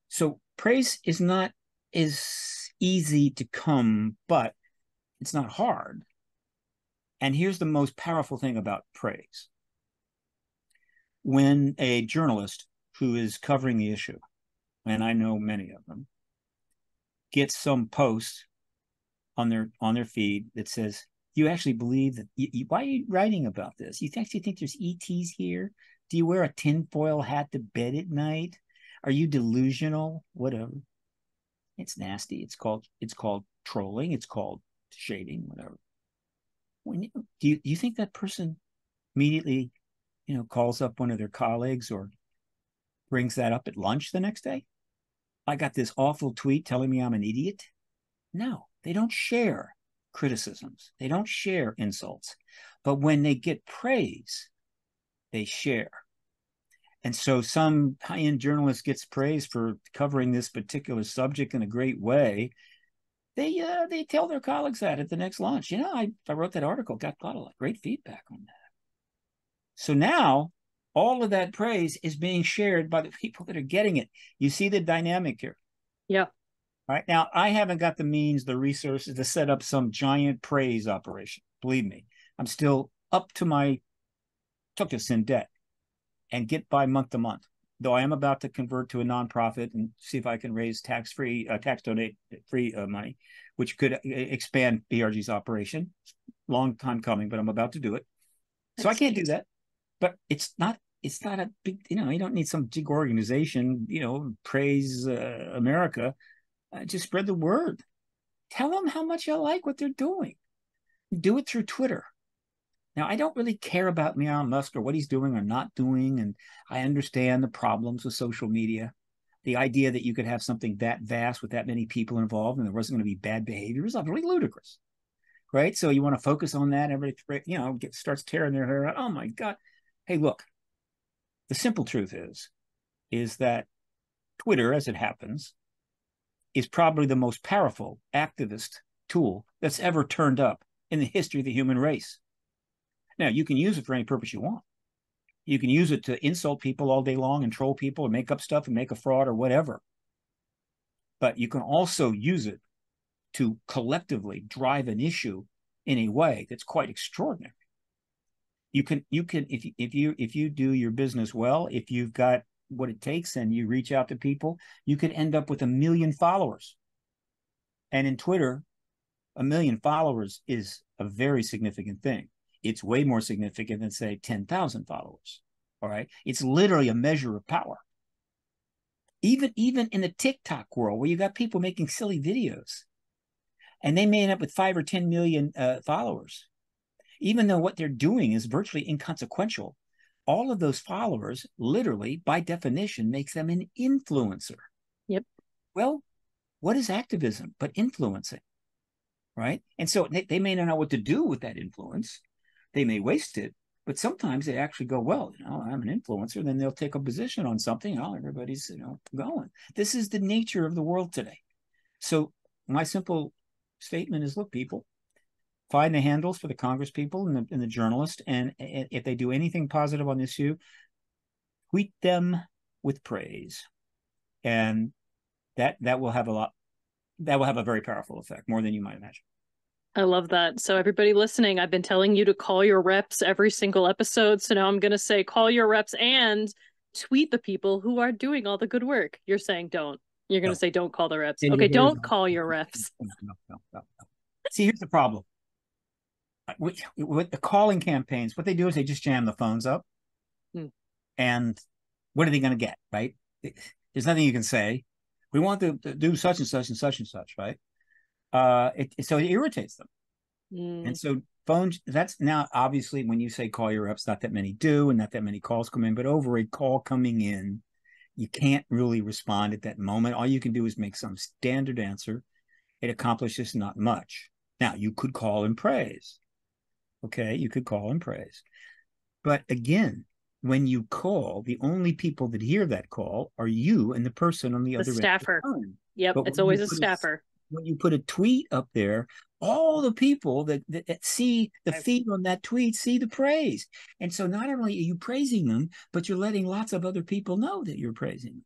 So praise is not as easy to come, but it's not hard. And here's the most powerful thing about praise. When a journalist who is covering the issue, and I know many of them, gets some post on their feed that says, you actually believe that, why are you writing about this? You actually think there's ETs here? Do you wear a tinfoil hat to bed at night? Are you delusional? Whatever. It's nasty. It's called trolling. It's called shading, whatever. Do you think that person immediately, calls up one of their colleagues or brings that up at lunch the next day? I got this awful tweet telling me I'm an idiot. No, they don't share criticisms. They don't share insults. But when they get praise, they share. And so some high-end journalist gets praise for covering this particular subject in a great way. They tell their colleagues that at the next lunch. I wrote that article, got a lot of great feedback on that. So now all of that praise is being shared by the people that are getting it. You see the dynamic here. Yeah. All right. Now, I haven't got the means, the resources to set up some giant praise operation. Believe me, I'm still up to my tuchus in debt and get by month to month, though I am about to convert to a nonprofit and see if I can raise tax-donate-free money, which could expand BRG's operation. Long time coming, but I'm about to do it. So I can't do that. But it's not a big, you don't need some big organization, praise America. Just spread the word. Tell them how much you like what they're doing. Do it through Twitter. Now, I don't really care about Elon Musk or what he's doing or not doing. And I understand the problems with social media. The idea that you could have something that vast with that many people involved and there wasn't going to be bad behavior is utterly ludicrous, right? So you want to focus on that. Everybody, starts tearing their hair out. Oh, my God. Hey, look, the simple truth is that Twitter, as it happens, is probably the most powerful activist tool that's ever turned up in the history of the human race. Now, you can use it for any purpose you want. You can use it to insult people all day long and troll people and make up stuff and make a fraud or whatever. But you can also use it to collectively drive an issue in a way that's quite extraordinary. If you do your business well, if you've got what it takes and you reach out to people, you could end up with 1 million followers. And in Twitter, 1 million followers is a very significant thing. It's way more significant than, say, 10,000 followers. All right. It's literally a measure of power. Even in the TikTok world where you got people making silly videos and they may end up with 5 or 10 million followers, even though what they're doing is virtually inconsequential. All of those followers literally, by definition, makes them an influencer. Yep. Well, what is activism but influencing, right? And so they may not know what to do with that influence. They may waste it, but sometimes they actually go, well, I'm an influencer. Then they'll take a position on something. Oh, everybody's, going. This is the nature of the world today. So my simple statement is, look, people, find the handles for the congresspeople and the journalists, and if they do anything positive on this issue, tweet them with praise, and that will have a very powerful effect, more than you might imagine. I love that. So everybody listening, I've been telling you to call your reps every single episode. So now I'm going to say, call your reps and tweet the people who are doing all the good work. You're saying don't. You're going to say don't call the reps. Okay, don't call your reps. No. See, here's the problem. With the calling campaigns, what they do is they just jam the phones up. And what are they going to get, right? There's nothing you can say. We want to do such and such and such and such, right? So it irritates them. And so phones, that's now obviously when you say call your reps, not that many do, and not that many calls come in, but over a call coming in, you can't really respond at that moment. All you can do is make some standard answer. It accomplishes not much. Now you could call and praise. Okay. You could call and praise. But again, when you call, the only people that hear that call are you and the person on the other end. Staffer. Yep. It's always a staffer. When you put a tweet up there, all the people that see the feed on that tweet see the praise. And so not only are you praising them, but you're letting lots of other people know that you're praising them.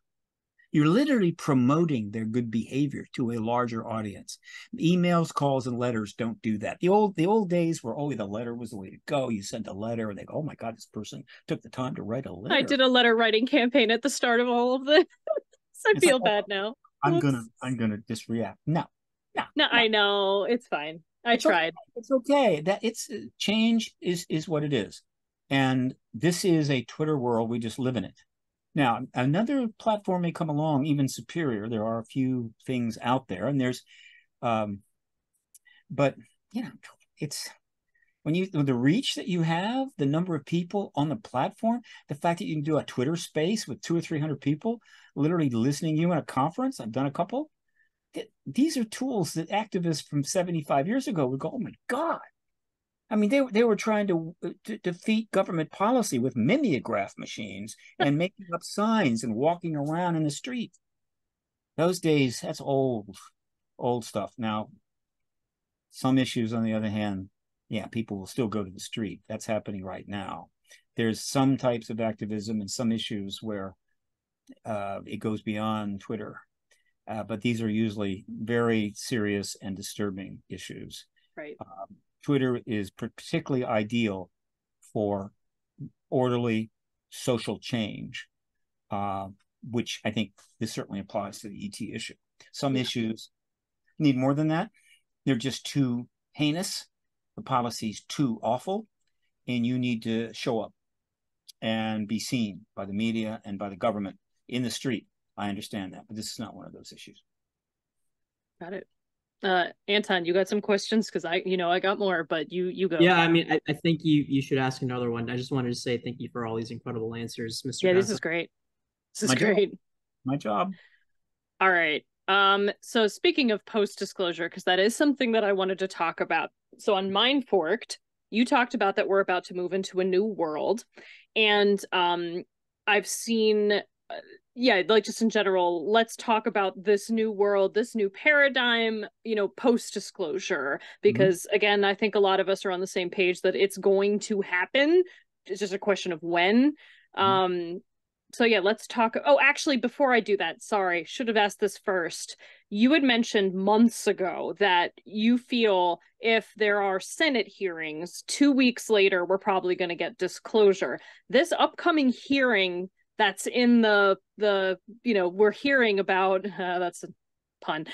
You're literally promoting their good behavior to a larger audience. Emails, calls, and letters don't do that. The old days were, oh, the letter was the way to go. You sent a letter and they go, oh my God, this person took the time to write a letter. I did a letter writing campaign at the start of all of this. I feel bad now. I'm gonna just react. No, I know it's fine. I tried. Okay. It's okay. That it's change is what it is, and this is a Twitter world. We just live in it. Now, another platform may come along, even superior. There are a few things out there, and there's, but you know, it's the reach that you have, the number of people on the platform, the fact that you can do a Twitter space with 200 or 300 people literally listening to you in a conference. I've done a couple. These are tools that activists from 75 years ago would go, oh my God. I mean, they were trying to defeat government policy with mimeograph machines and making up signs and walking around in the street. Those days, that's old stuff. Now, some issues, on the other hand, yeah, people will still go to the street. That's happening right now. There's some types of activism and some issues where it goes beyond Twitter. But these are usually very serious and disturbing issues. Right. Twitter is particularly ideal for orderly social change, which I think this certainly applies to the ET issue. Some issues need more than that. They're just too heinous. The policy's too awful, and you need to show up and be seen by the media and by the government in the street. I understand that, but this is not one of those issues. Got it. Anton, you got some questions? Because I got more, but you go. Yeah, I mean, I think you should ask another one. I just wanted to say thank you for all these incredible answers, Mr. Yeah, Bassett. This is great. My job. All right. So speaking of post-disclosure, because that is something that I wanted to talk about. So on Mind Forked, you talked about that we're about to move into a new world. And I've seen... just in general, let's talk about this new world, this new paradigm, post-disclosure, because again, I think a lot of us are on the same page that it's going to happen. It's just a question of when. Let's talk. Oh, actually, before I do that, sorry, should have asked this first. You had mentioned months ago that you feel if there are Senate hearings 2 weeks later, we're probably going to get disclosure. This upcoming hearing that's in the we're hearing about, that's a pun,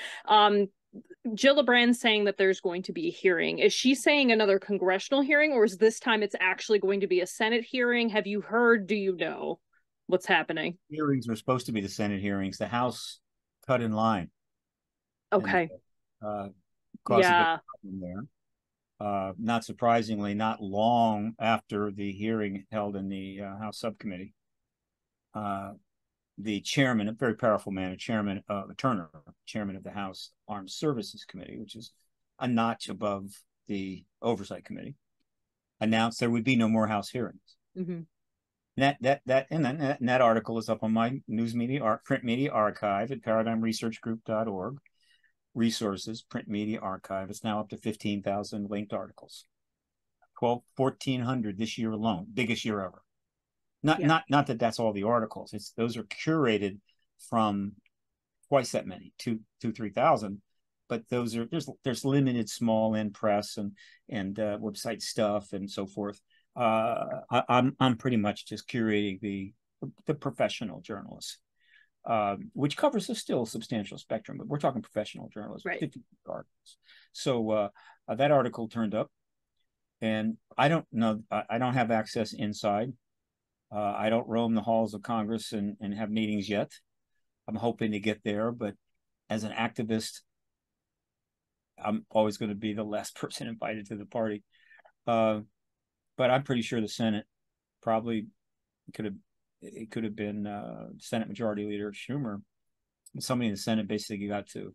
Gillibrand saying that there's going to be a hearing. Is she saying another congressional hearing, or is this time it's actually going to be a Senate hearing? Have you heard, do you know what's happening? Hearings are supposed to be the Senate hearings. The House cut in line. Okay. And, caused a big problem there. Not surprisingly, not long after the hearing held in the House subcommittee. The chairman, a very powerful man, a chairman of Turner, chairman of the House Armed Services Committee, which is a notch above the Oversight Committee, announced there would be no more House hearings. That article is up on my print media archive at paradigmresearchgroup.org. resources, print media archive. It's now up to 15,000 linked articles. 1,400 this year alone, biggest year ever. Not that that's all the articles. It's those are curated from twice that many, 2,000 to 3,000. But those are there's limited small end press and website stuff and so forth. I'm pretty much just curating the professional journalists, which covers a still substantial spectrum. But we're talking professional journalists, right? 50 articles. So that article turned up, and I don't know. I don't have access inside. I don't roam the halls of Congress and have meetings yet. I'm hoping to get there, but as an activist, I'm always going to be the last person invited to the party. But I'm pretty sure the Senate probably could have been Senate Majority Leader Schumer. Somebody in the Senate basically got to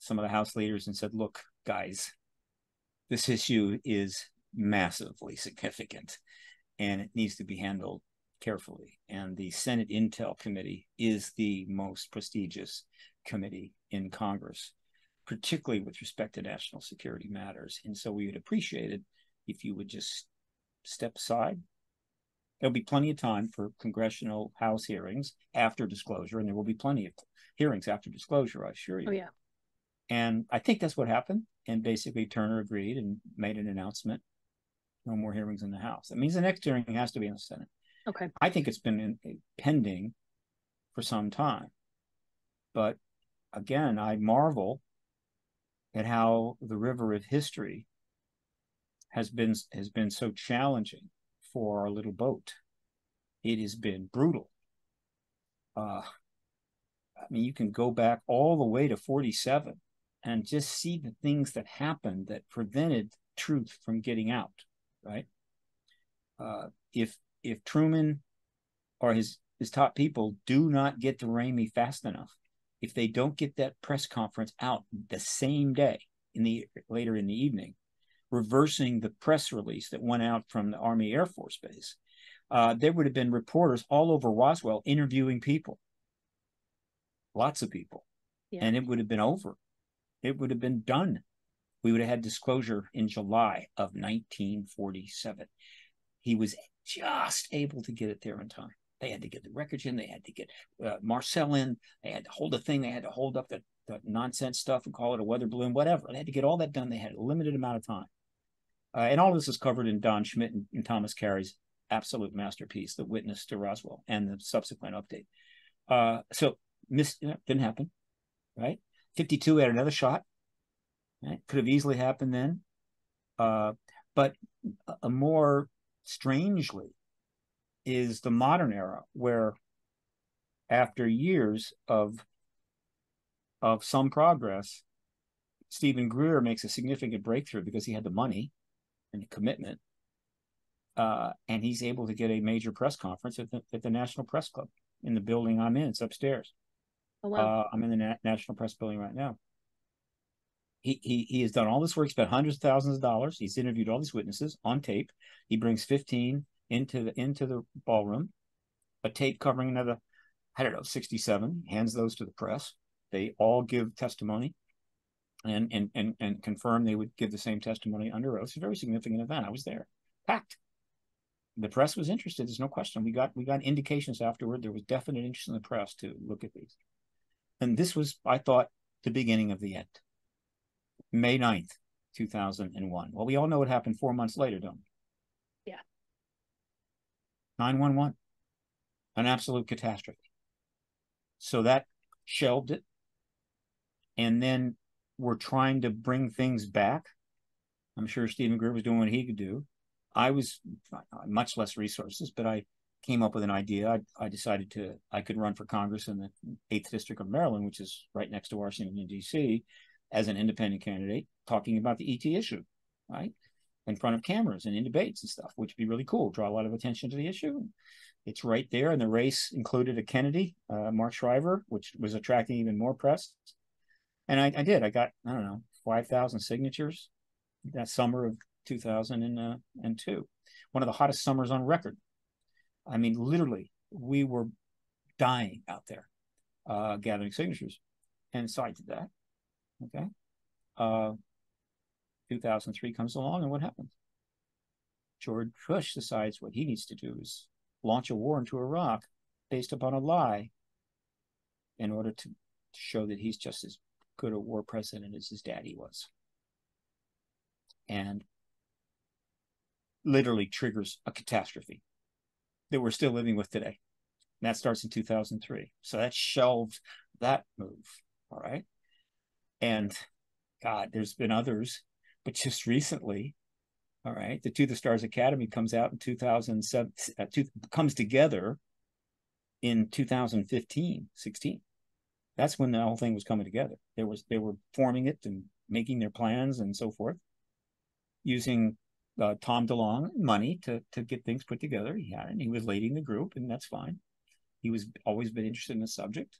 some of the House leaders and said, "Look, guys, this issue is massively significant, and it needs to be handled carefully." And the Senate Intel Committee is the most prestigious committee in Congress, particularly with respect to national security matters. And so we would appreciate it if you would just step aside. There'll be plenty of time for congressional House hearings after disclosure, and there will be plenty of hearings after disclosure, I assure you. Oh, yeah. And I think that's what happened. And basically Turner agreed and made an announcement. No more hearings in the House. That means the next hearing has to be in the Senate. Okay. I think it's been pending for some time. But again, I marvel at how the river of history has been so challenging for our little boat. It has been brutal. I mean, you can go back all the way to 47 and just see the things that happened that prevented truth from getting out. Right? If Truman or his top people do not get to Ramey fast enough, if they don't get that press conference out the same day later in the evening, reversing the press release that went out from the Army Air Force Base, there would have been reporters all over Roswell interviewing people, lots of people, and it would have been over. It would have been done. We would have had disclosure in July of 1947. He was just able to get it there in time. They had to get the records in. They had to get Marcel in. They had to hold the thing. They had to hold up the nonsense stuff and call it a weather balloon, whatever. They had to get all that done. They had a limited amount of time. And all this is covered in Don Schmidt and Thomas Carey's absolute masterpiece, The Witness to Roswell, and the subsequent update. Didn't happen, right? 52 had another shot. It could have easily happened then. But a more strangely is the modern era, where after years of some progress, Stephen Greer makes a significant breakthrough because he had the money and the commitment, and he's able to get a major press conference at the National Press Club in the building I'm in. It's upstairs. Oh, wow. I'm in the National Press Building right now. He has done all this work, spent hundreds of thousands of dollars. He's interviewed all these witnesses on tape. He brings 15 into the ballroom, a tape covering another, 67, hands those to the press. They all give testimony and confirm they would give the same testimony under oath. It's a very significant event. I was there. Packed. The press was interested. There's no question. We got indications afterward. There was definite interest in the press to look at these. And this was, I thought, the beginning of the end. May 9th, 2001. Well, we all know what happened 4 months later, don't we? Yeah. 9/11. An absolute catastrophe. So that shelved it. And then we're trying to bring things back. I'm sure Stephen Greer was doing what he could do. I was much less resources, but I came up with an idea. I decided I could run for Congress in the 8th District of Maryland, which is right next to Washington, D.C., as an independent candidate, talking about the ET issue, right? In front of cameras and in debates and stuff, which would be really cool. Draw a lot of attention to the issue. It's right there. And the race included a Kennedy, Mark Shriver, which was attracting even more press. And I did. I got, 5,000 signatures that summer of 2002. One of the hottest summers on record. I mean, literally, we were dying out there gathering signatures. And so I did that. Okay. 2003 comes along, and what happens? George Bush decides what he needs to do is launch a war into Iraq based upon a lie in order to show that he's just as good a war president as his daddy was. And literally triggers a catastrophe that we're still living with today. And that starts in 2003. So that shelved that move. All right. And God, there's been others, but just recently, all right, the To the Stars Academy comes out in 2007, comes together in 2015, 16. That's when the whole thing was coming together. They were forming it and making their plans and so forth, using Tom DeLonge money to get things put together. He had it. He was leading the group, and that's fine. He was always been interested in the subject,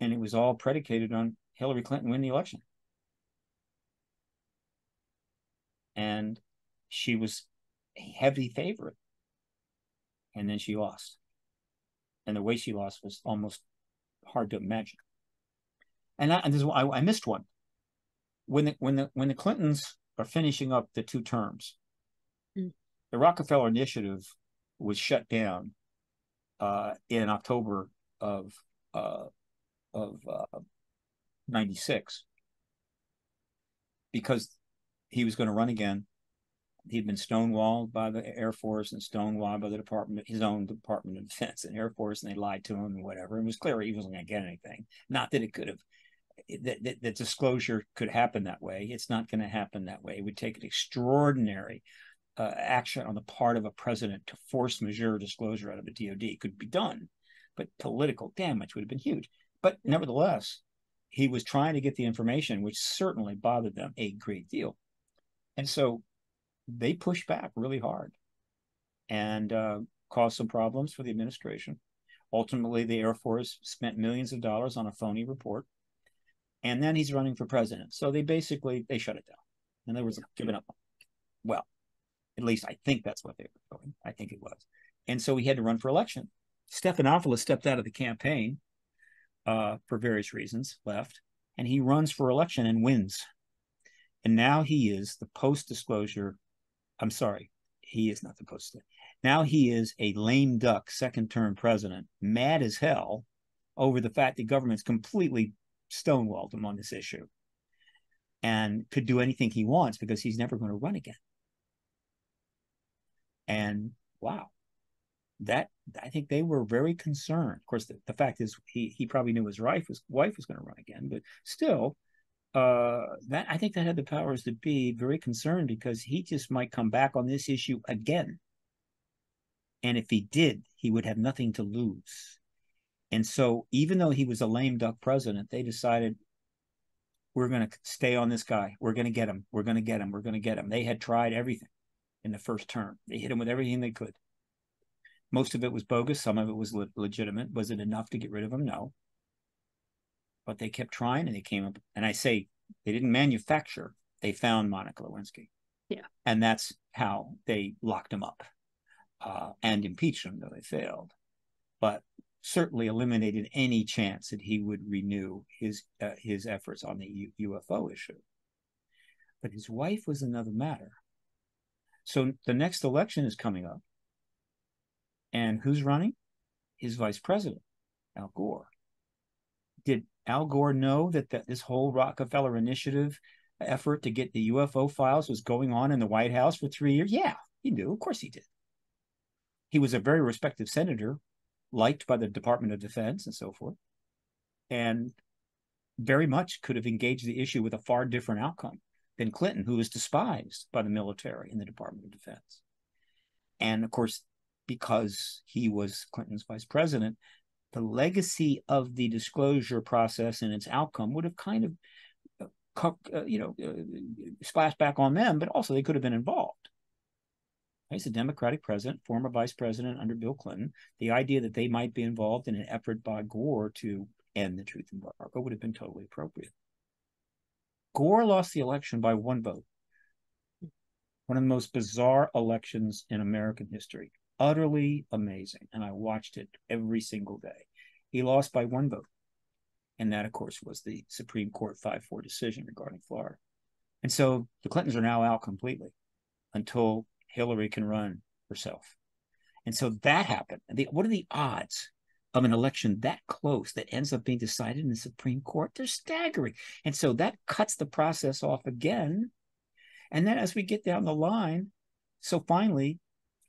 and it was all predicated on Hillary Clinton winning the election. And she was a heavy favorite, and then she lost. And the way she lost was almost hard to imagine. And this is why I missed one. When the Clintons are finishing up the two terms, the Rockefeller Initiative was shut down in October of 96 because he was going to run again. He'd been stonewalled by the Air Force and stonewalled by the department, his own Department of Defense and Air Force, and they lied to him and whatever. It was clear he wasn't going to get anything. Not that it could have, that disclosure could happen that way. It's not going to happen that way. It would take an extraordinary action on the part of a president to force majeure disclosure out of a DOD. It could be done, but political damage would have been huge. But nevertheless, he was trying to get the information, which certainly bothered them a great deal. And so they pushed back really hard and caused some problems for the administration. Ultimately, the Air Force spent millions of dollars on a phony report. And then he's running for president. So they basically, they shut it down. In other words, giving up. Well, at least I think that's what they were doing. I think it was. And so he had to run for election. Stephanopoulos stepped out of the campaign for various reasons, left. And he runs for election and wins. And now he is the post-disclosure, I'm sorry, he is not the post-disclosure. Now he is a lame duck second-term president, mad as hell over the fact that government's completely stonewalled him on this issue and could do anything he wants because he's never going to run again. And wow, that I think they were very concerned. Of course, the fact is he probably knew his wife was going to run again, but still, that I think that had the powers to be very concerned because he just might come back on this issue again. And if he did, he would have nothing to lose. And so even though he was a lame duck president, they decided, we're going to stay on this guy. We're going to get him. We're going to get him. We're going to get him. They had tried everything in the first term. They hit him with everything they could. Most of it was bogus. Some of it was legitimate. Was it enough to get rid of him? No. But they kept trying, and they came up. And I say they didn't manufacture; they found Monica Lewinsky. Yeah, and that's how they locked him up and impeached him, though they failed. But certainly eliminated any chance that he would renew his efforts on the UFO issue. But his wife was another matter. So the next election is coming up, and who's running? His vice president, Al Gore. Did Al Gore know that this whole Rockefeller Initiative effort to get the UFO files was going on in the White House for 3 years? Yeah, he knew. Of course he did. He was a very respected senator, liked by the Department of Defense and so forth, and very much could have engaged the issue with a far different outcome than Clinton, who was despised by the military and the Department of Defense. And, of course, because he was Clinton's vice president, the legacy of the disclosure process and its outcome would have kind of, splashed back on them, but also they could have been involved. He's a Democratic president, former vice president under Bill Clinton. The idea that they might be involved in an effort by Gore to end the truth embargo would have been totally appropriate. Gore lost the election by one vote. One of the most bizarre elections in American history. Utterly amazing, and I watched it every single day. He lost by one vote. And that, of course, was the Supreme Court 5-4 decision regarding Florida. And so the Clintons are now out completely until Hillary can run herself. And so that happened. What are the odds of an election that close that ends up being decided in the Supreme Court? They're staggering. And so that cuts the process off again. And then as we get down the line, so finally,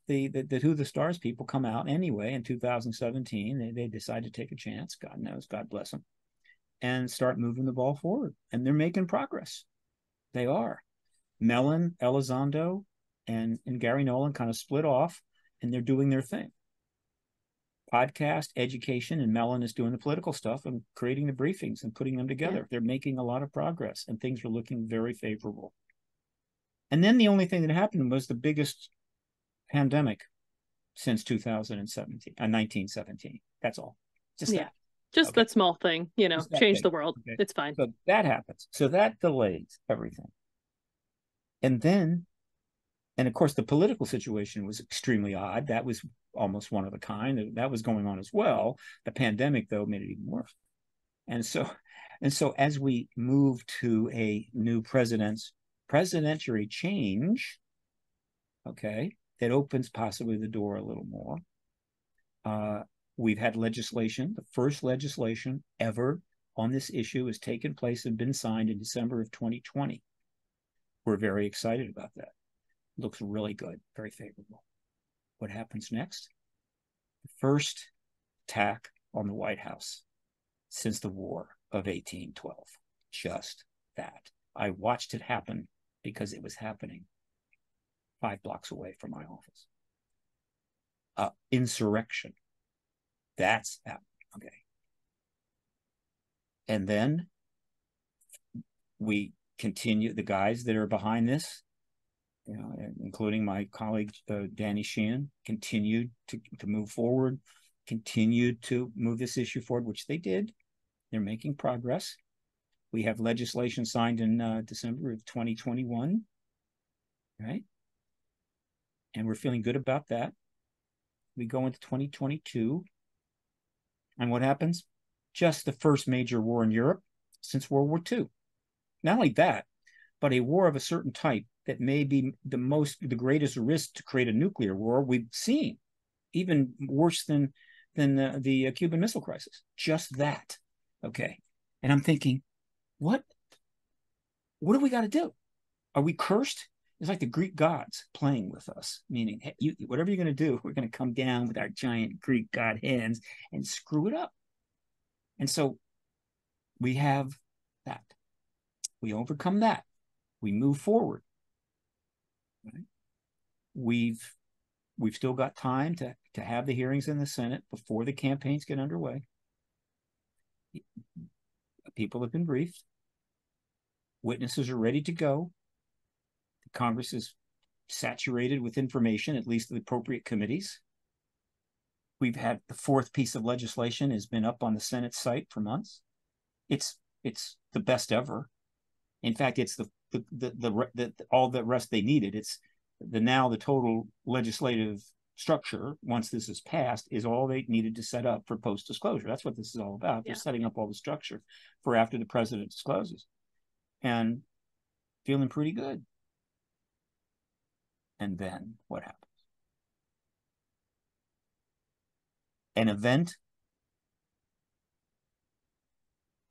the Who the Stars people come out anyway in 2017. They decide to take a chance. God knows. God bless them. And start moving the ball forward. And they're making progress. They are. Mellon, Elizondo, and Gary Nolan kind of split off, and they're doing their thing. Podcast, education, and Mellon is doing the political stuff and creating the briefings and putting them together. Yeah. They're making a lot of progress, and things are looking very favorable. And then the only thing that happened was the biggest pandemic since 1917. That's all. Just yeah. That. Just okay. That small thing, you know, change the world. Okay. It's fine. So that happens. So that delays everything. And then, and of course, the political situation was extremely odd. That was almost one of a kind. That was going on as well. The pandemic, though, made it even worse. And so as we move to a new presidentiary change, okay, that opens possibly the door a little more. We've had legislation. The first legislation ever on this issue has taken place and been signed in December of 2020. We're very excited about that. Looks really good, very favorable. What happens next? The first attack on the White House since the War of 1812. Just that. I watched it happen because it was happening 5 blocks away from my office. Insurrection. That's happening. Okay. And then we continue, the guys that are behind this, you know, including my colleague Danny Sheehan, continued to move forward, continued to move this issue forward, which they did. They're making progress. We have legislation signed in December of 2021, right? And we're feeling good about that. We go into 2022. And what happens? Just the first major war in Europe since World War II. Not only that, but a war of a certain type that may be the greatest risk to create a nuclear war we've seen, even worse than the Cuban Missile Crisis. Just that. Okay. And I'm thinking, what do we got to do? Are we cursed? It's like the Greek gods playing with us, meaning, hey, whatever you're going to do, we're going to come down with our giant Greek god hands and screw it up. And so we have that. We overcome that. We move forward. Right? We've still got time to have the hearings in the Senate before the campaigns get underway. People have been briefed. Witnesses are ready to go. Congress is saturated with information, at least the appropriate committees. We've had the fourth piece of legislation has been up on the Senate site for months. It's the best ever. In fact, it's all the rest they needed. It's the total legislative structure, once this is passed, is all they needed to set up for post-disclosure. That's what this is all about. Yeah. They're setting up all the structure for after the president discloses. And feeling pretty good. And then what happens? An event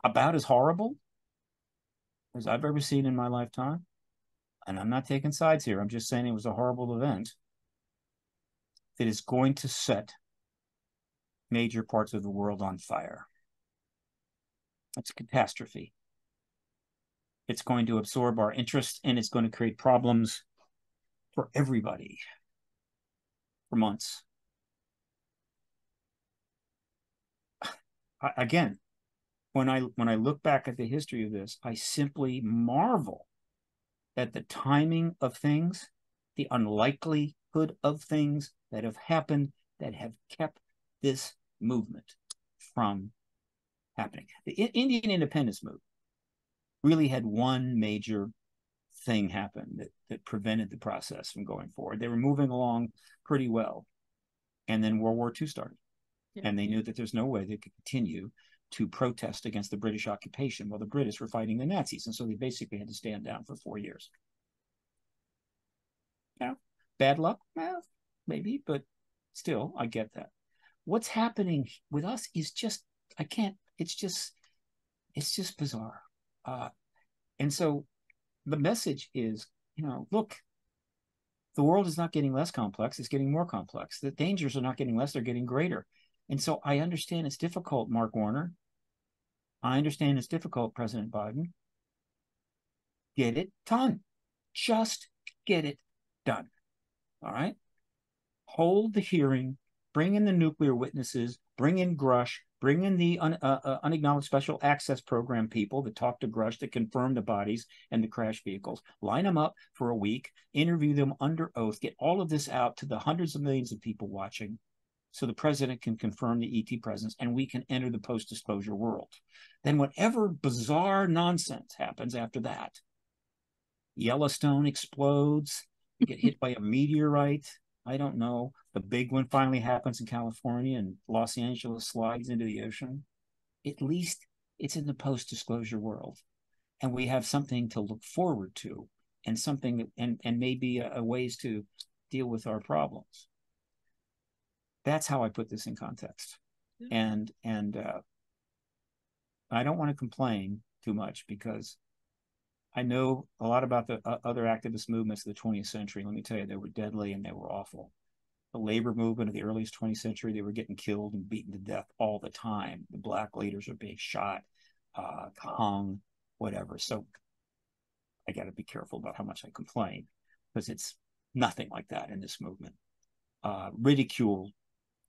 about as horrible as I've ever seen in my lifetime. And I'm not taking sides here. I'm just saying it was a horrible event. It is going to set major parts of the world on fire. That's a catastrophe. It's going to absorb our interest, and it's going to create problems for everybody for months. Again, when I look back at the history of this, I simply marvel at the timing of things, the unlikelihood of things that have happened that have kept this movement from happening. The Indian independence movement really had one major thing happened that prevented the process from going forward. They were moving along pretty well. And then World War II started. Yeah. And they knew that there's no way they could continue to protest against the British occupation while the British were fighting the Nazis. And so they basically had to stand down for 4 years. Yeah, bad luck? Well, maybe, but still, I get that. What's happening with us is just, I can't, it's just bizarre. And so the message is, you know, look, the world is not getting less complex, it's getting more complex. The dangers are not getting less, they're getting greater. And so I understand it's difficult, Mark Warner. I understand it's difficult, President Biden. Get it done. Just get it done. All right? Hold the hearing. Bring in the nuclear witnesses. Bring in Grusch. Bring in the unacknowledged special access program people that talk to Grusch, that confirm the bodies and the crash vehicles. Line them up for a week. Interview them under oath. Get all of this out to the hundreds of millions of people watching, so the president can confirm the ET presence and we can enter the post-disclosure world. Then whatever bizarre nonsense happens after that, Yellowstone explodes, you get hit by a meteorite, I don't know. The big one finally happens in California and Los Angeles slides into the ocean. At least it's in the post-disclosure world. And we have something to look forward to, and something that, and maybe a ways to deal with our problems. That's how I put this in context. Yeah. And I don't want to complain too much, because I know a lot about the other activist movements of the 20th century. Let me tell you, they were deadly and they were awful. The labor movement of the earliest 20th century, they were getting killed and beaten to death all the time. The black leaders are being shot, hung, whatever. So I got to be careful about how much I complain, because it's nothing like that in this movement. Ridicule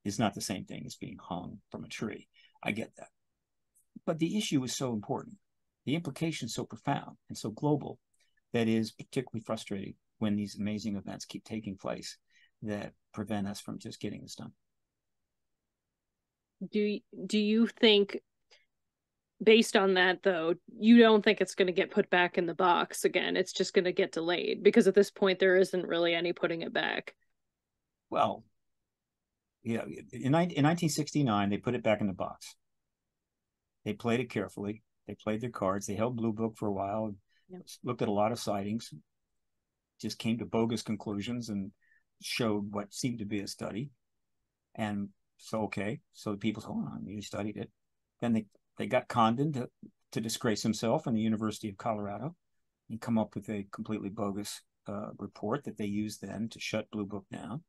is not the same thing as being hung from a tree. I get that. But the issue is so important, the implication is so profound and so global, that is particularly frustrating when these amazing events keep taking place that prevent us from just getting this done. Do you think, based on that though, you don't think it's going to get put back in the box again? It's just going to get delayed, because at this point there isn't really any putting it back. Well, yeah, in 1969, they put it back in the box. They played it carefully. They played their cards. They held Blue Book for a while, yep, looked at a lot of sightings, just came to bogus conclusions and showed what seemed to be a study. And so, okay, so the people said, hold on, you studied it. Then they got Condon to disgrace himself in the University of Colorado and come up with a completely bogus report that they used then to shut Blue Book down.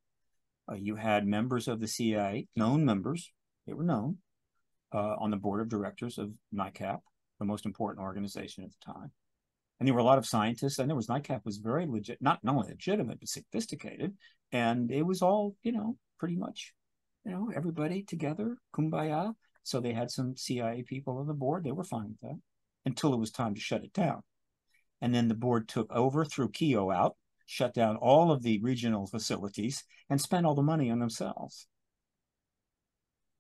You had members of the CIA, known members, they were known, on the board of directors of NICAP, the most important organization at the time. And there were a lot of scientists, and there was, NICAP was very legit, not only legitimate, but sophisticated. And it was all, you know, pretty much, you know, everybody together, kumbaya. So they had some CIA people on the board. They were fine with that until it was time to shut it down. And then the board took over, threw Keyhoe out, shut down all of the regional facilities, and spent all the money on themselves.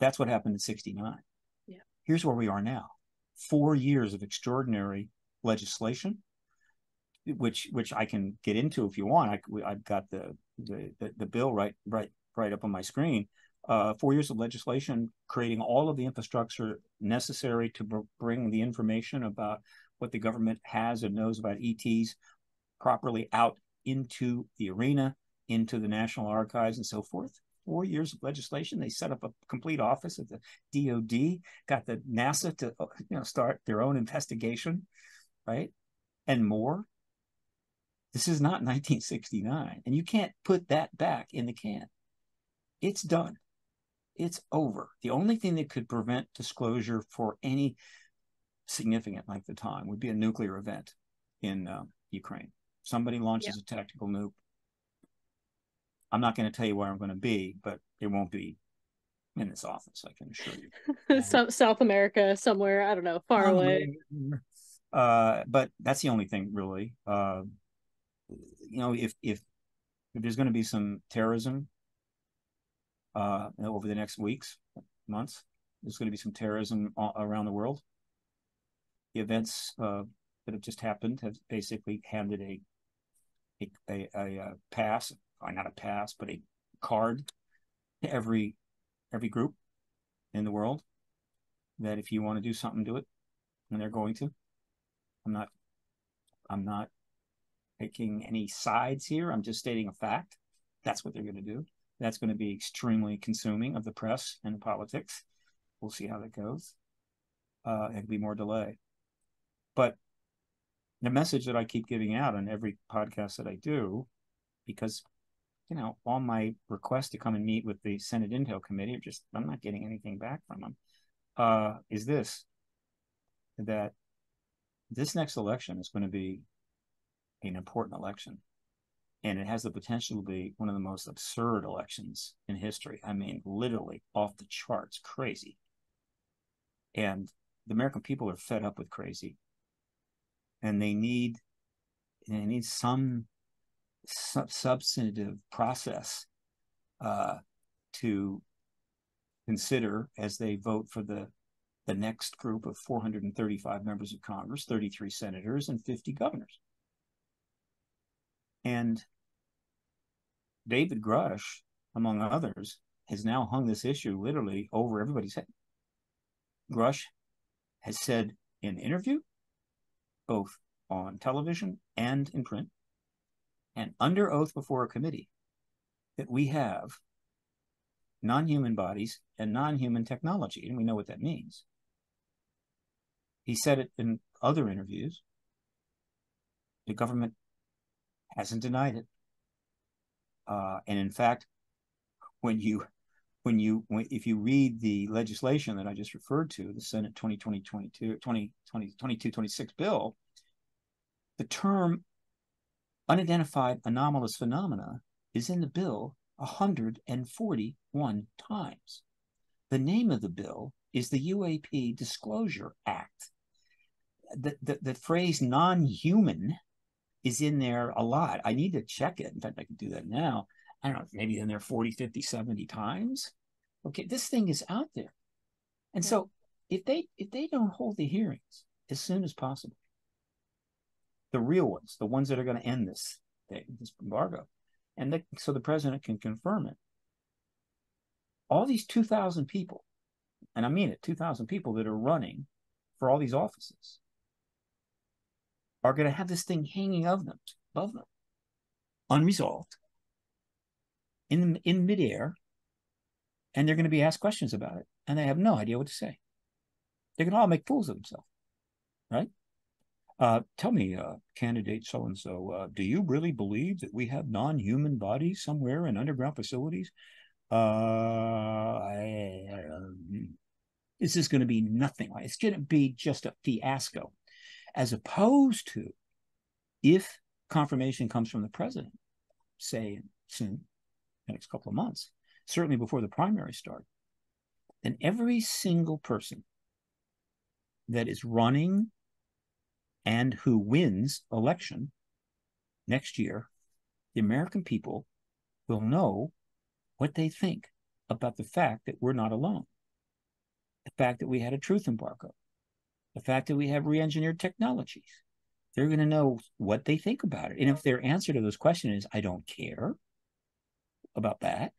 That's what happened in 69. Yeah. Here's where we are now. 4 years of extraordinary legislation, which I can get into if you want. I've got the bill right up on my screen. 4 years of legislation creating all of the infrastructure necessary to bring the information about what the government has and knows about ETs properly out into the arena, into the National Archives and so forth. 4 years of legislation. They set up a complete office at the DOD, got the NASA to, you know, start their own investigation, right? And more. This is not 1969. And you can't put that back in the can. It's done. It's over. The only thing that could prevent disclosure for any significant length of time would be a nuclear event in Ukraine. Somebody launches, yeah, a tactical nuke. I'm not going to tell you where I'm going to be, but it won't be in this office, I can assure you. South America, somewhere, I don't know, far away. But that's the only thing, really. You know, if there's going to be some terrorism over the next weeks, months, there's going to be some terrorism around the world. The events that have just happened have basically handed a pass, or not a pass, but a card to every group in the world. that if you want to do something, do it, and they're going to. I'm not taking any sides here. I'm just stating a fact. That's what they're going to do. That's going to be extremely consuming of the press and politics. We'll see how that goes. It'll be more delay. But the message that I keep giving out on every podcast that I do, because, you know, all my requests to come and meet with the Senate Intel Committee, I'm not getting anything back from them, is this, that this next election is going to be an important election. And it has the potential to be one of the most absurd elections in history. I mean, literally off the charts, crazy. And the American people are fed up with crazy. And they need some substantive process to consider as they vote for the next group of 435 members of Congress, 33 senators, and 50 governors. And David Grusch, among others, has now hung this issue literally over everybody's head. Grusch has said in an interview, both on television and in print, and under oath before a committee, that we have non-human bodies and non-human technology, and we know what that means. He said it in other interviews. The government hasn't denied it, and in fact, if you read the legislation that I just referred to, the Senate 2022-26 bill, the term unidentified anomalous phenomena is in the bill 141 times. The name of the bill is the UAP Disclosure Act. The phrase non-human is in there a lot. I need to check it. In fact, I can do that now. I don't know, maybe in there 40, 50, 70 times. Okay, this thing is out there. And so if they don't hold the hearings as soon as possible, the real ones, the ones that are going to end this thing, this embargo, and so the president can confirm it, all these 2,000 people, and I mean it, 2,000 people that are running for all these offices, are going to have this thing hanging above them, unresolved, in midair, and they're going to be asked questions about it, and they have no idea what to say. They can all make fools of themselves, right? Tell me, candidate so-and-so, do you really believe that we have non-human bodies somewhere in underground facilities? This is going to be nothing. It's going to be just a fiasco. As opposed to, if confirmation comes from the president, say soon, the next couple of months, certainly before the primaries start, then every single person that is running and who wins election next year, the American people will know what they think about the fact that we're not alone, the fact that we had a truth embargo, the fact that we have re-engineered technologies. They're going to know what they think about it. And if their answer to those questions is, I don't care about that,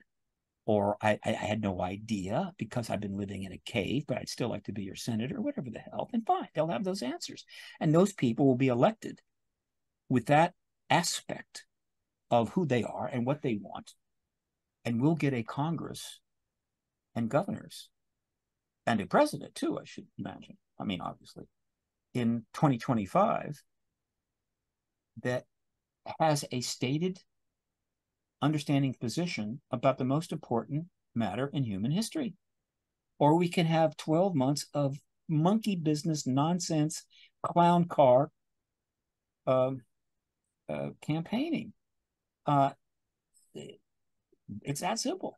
or I had no idea because I've been living in a cave, but I'd still like to be your senator, or whatever the hell, then fine, they'll have those answers. And those people will be elected with that aspect of who they are and what they want. And we'll get a Congress and governors and a president too, I should imagine. I mean, obviously, in 2025, that has a stated understanding position about the most important matter in human history. Or we can have 12 months of monkey business, nonsense, clown car campaigning. It's that simple.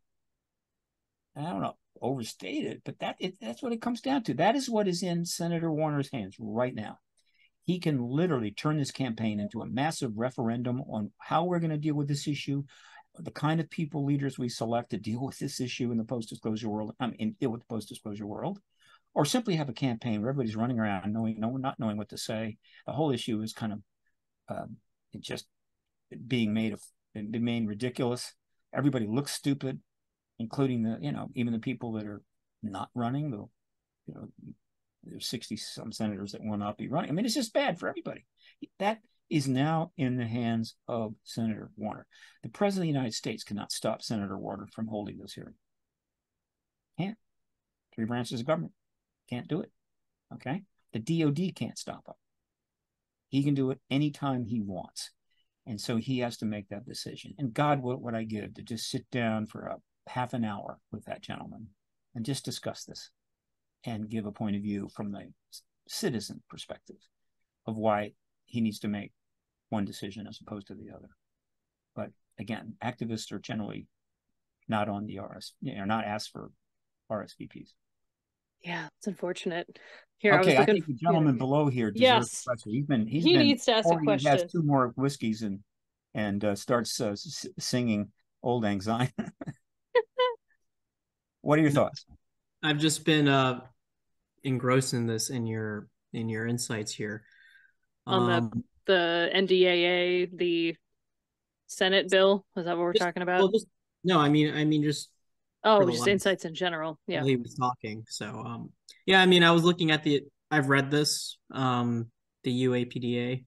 I don't know. Overstated, but that's what it comes down to. That is what is in Senator Warner's hands right now. He can literally turn this campaign into a massive referendum on how we're going to deal with this issue, the kind of people, leaders we select to deal with this issue in the post-disclosure world, or simply have a campaign where everybody's running around not knowing what to say. The whole issue is kind of just being made ridiculous. Everybody looks stupid, including even the people that are not running, the you know, there's 60 some senators that will not be running. I mean, it's just bad for everybody. That is now in the hands of Senator Warner. The President of the United States cannot stop Senator Warner from holding this hearing. Can't. Three branches of government. Can't do it. Okay? The DOD can't stop him. He can do it anytime he wants. And so he has to make that decision. And God, what would I give to just sit down for a half an hour with that gentleman and just discuss this and give a point of view from the citizen perspective of why he needs to make one decision as opposed to the other. But again, activists are generally not on the RS, you know, not asked for RSVPs. Yeah, it's unfortunate. Here, okay, I think the gentleman below here deserves a question. He needs to ask a question. He has two more whiskeys and starts singing Old Anxiety. What are your thoughts? I've just been engrossed in this, in your insights here. On the NDAA, the Senate bill, is that what we're talking about? Well, no, I mean just. Oh, just insights in general. Yeah, he was talking. So, yeah, I mean, I was looking at I've read this, the UAPDA,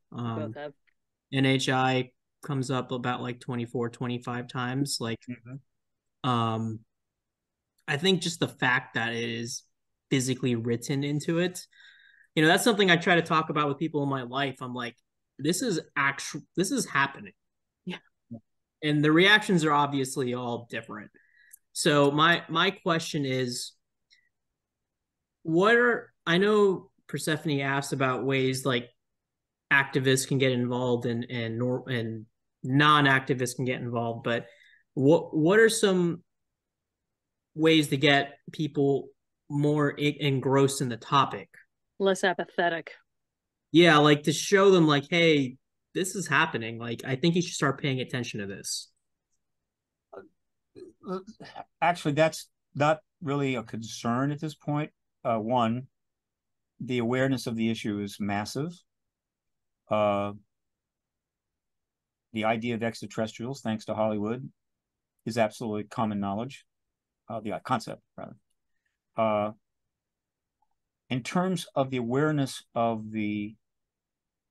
NHI comes up about like 24, 25 times. Like, I think just the fact that it is physically written into it, you know, that's something I try to talk about with people in my life. I'm like, this is happening. Yeah. And the reactions are obviously all different. So my question is, I know Persephone asked about ways like activists can get involved and non-activists can get involved, but what are some ways to get people more engrossed in the topic? Less apathetic. Yeah, like to show them like, hey, this is happening. Like, I think you should start paying attention to this. Actually, that's not really a concern at this point. One, the awareness of the issue is massive. The idea of extraterrestrials, thanks to Hollywood, is absolutely common knowledge. The concept, rather. In terms of the awareness of the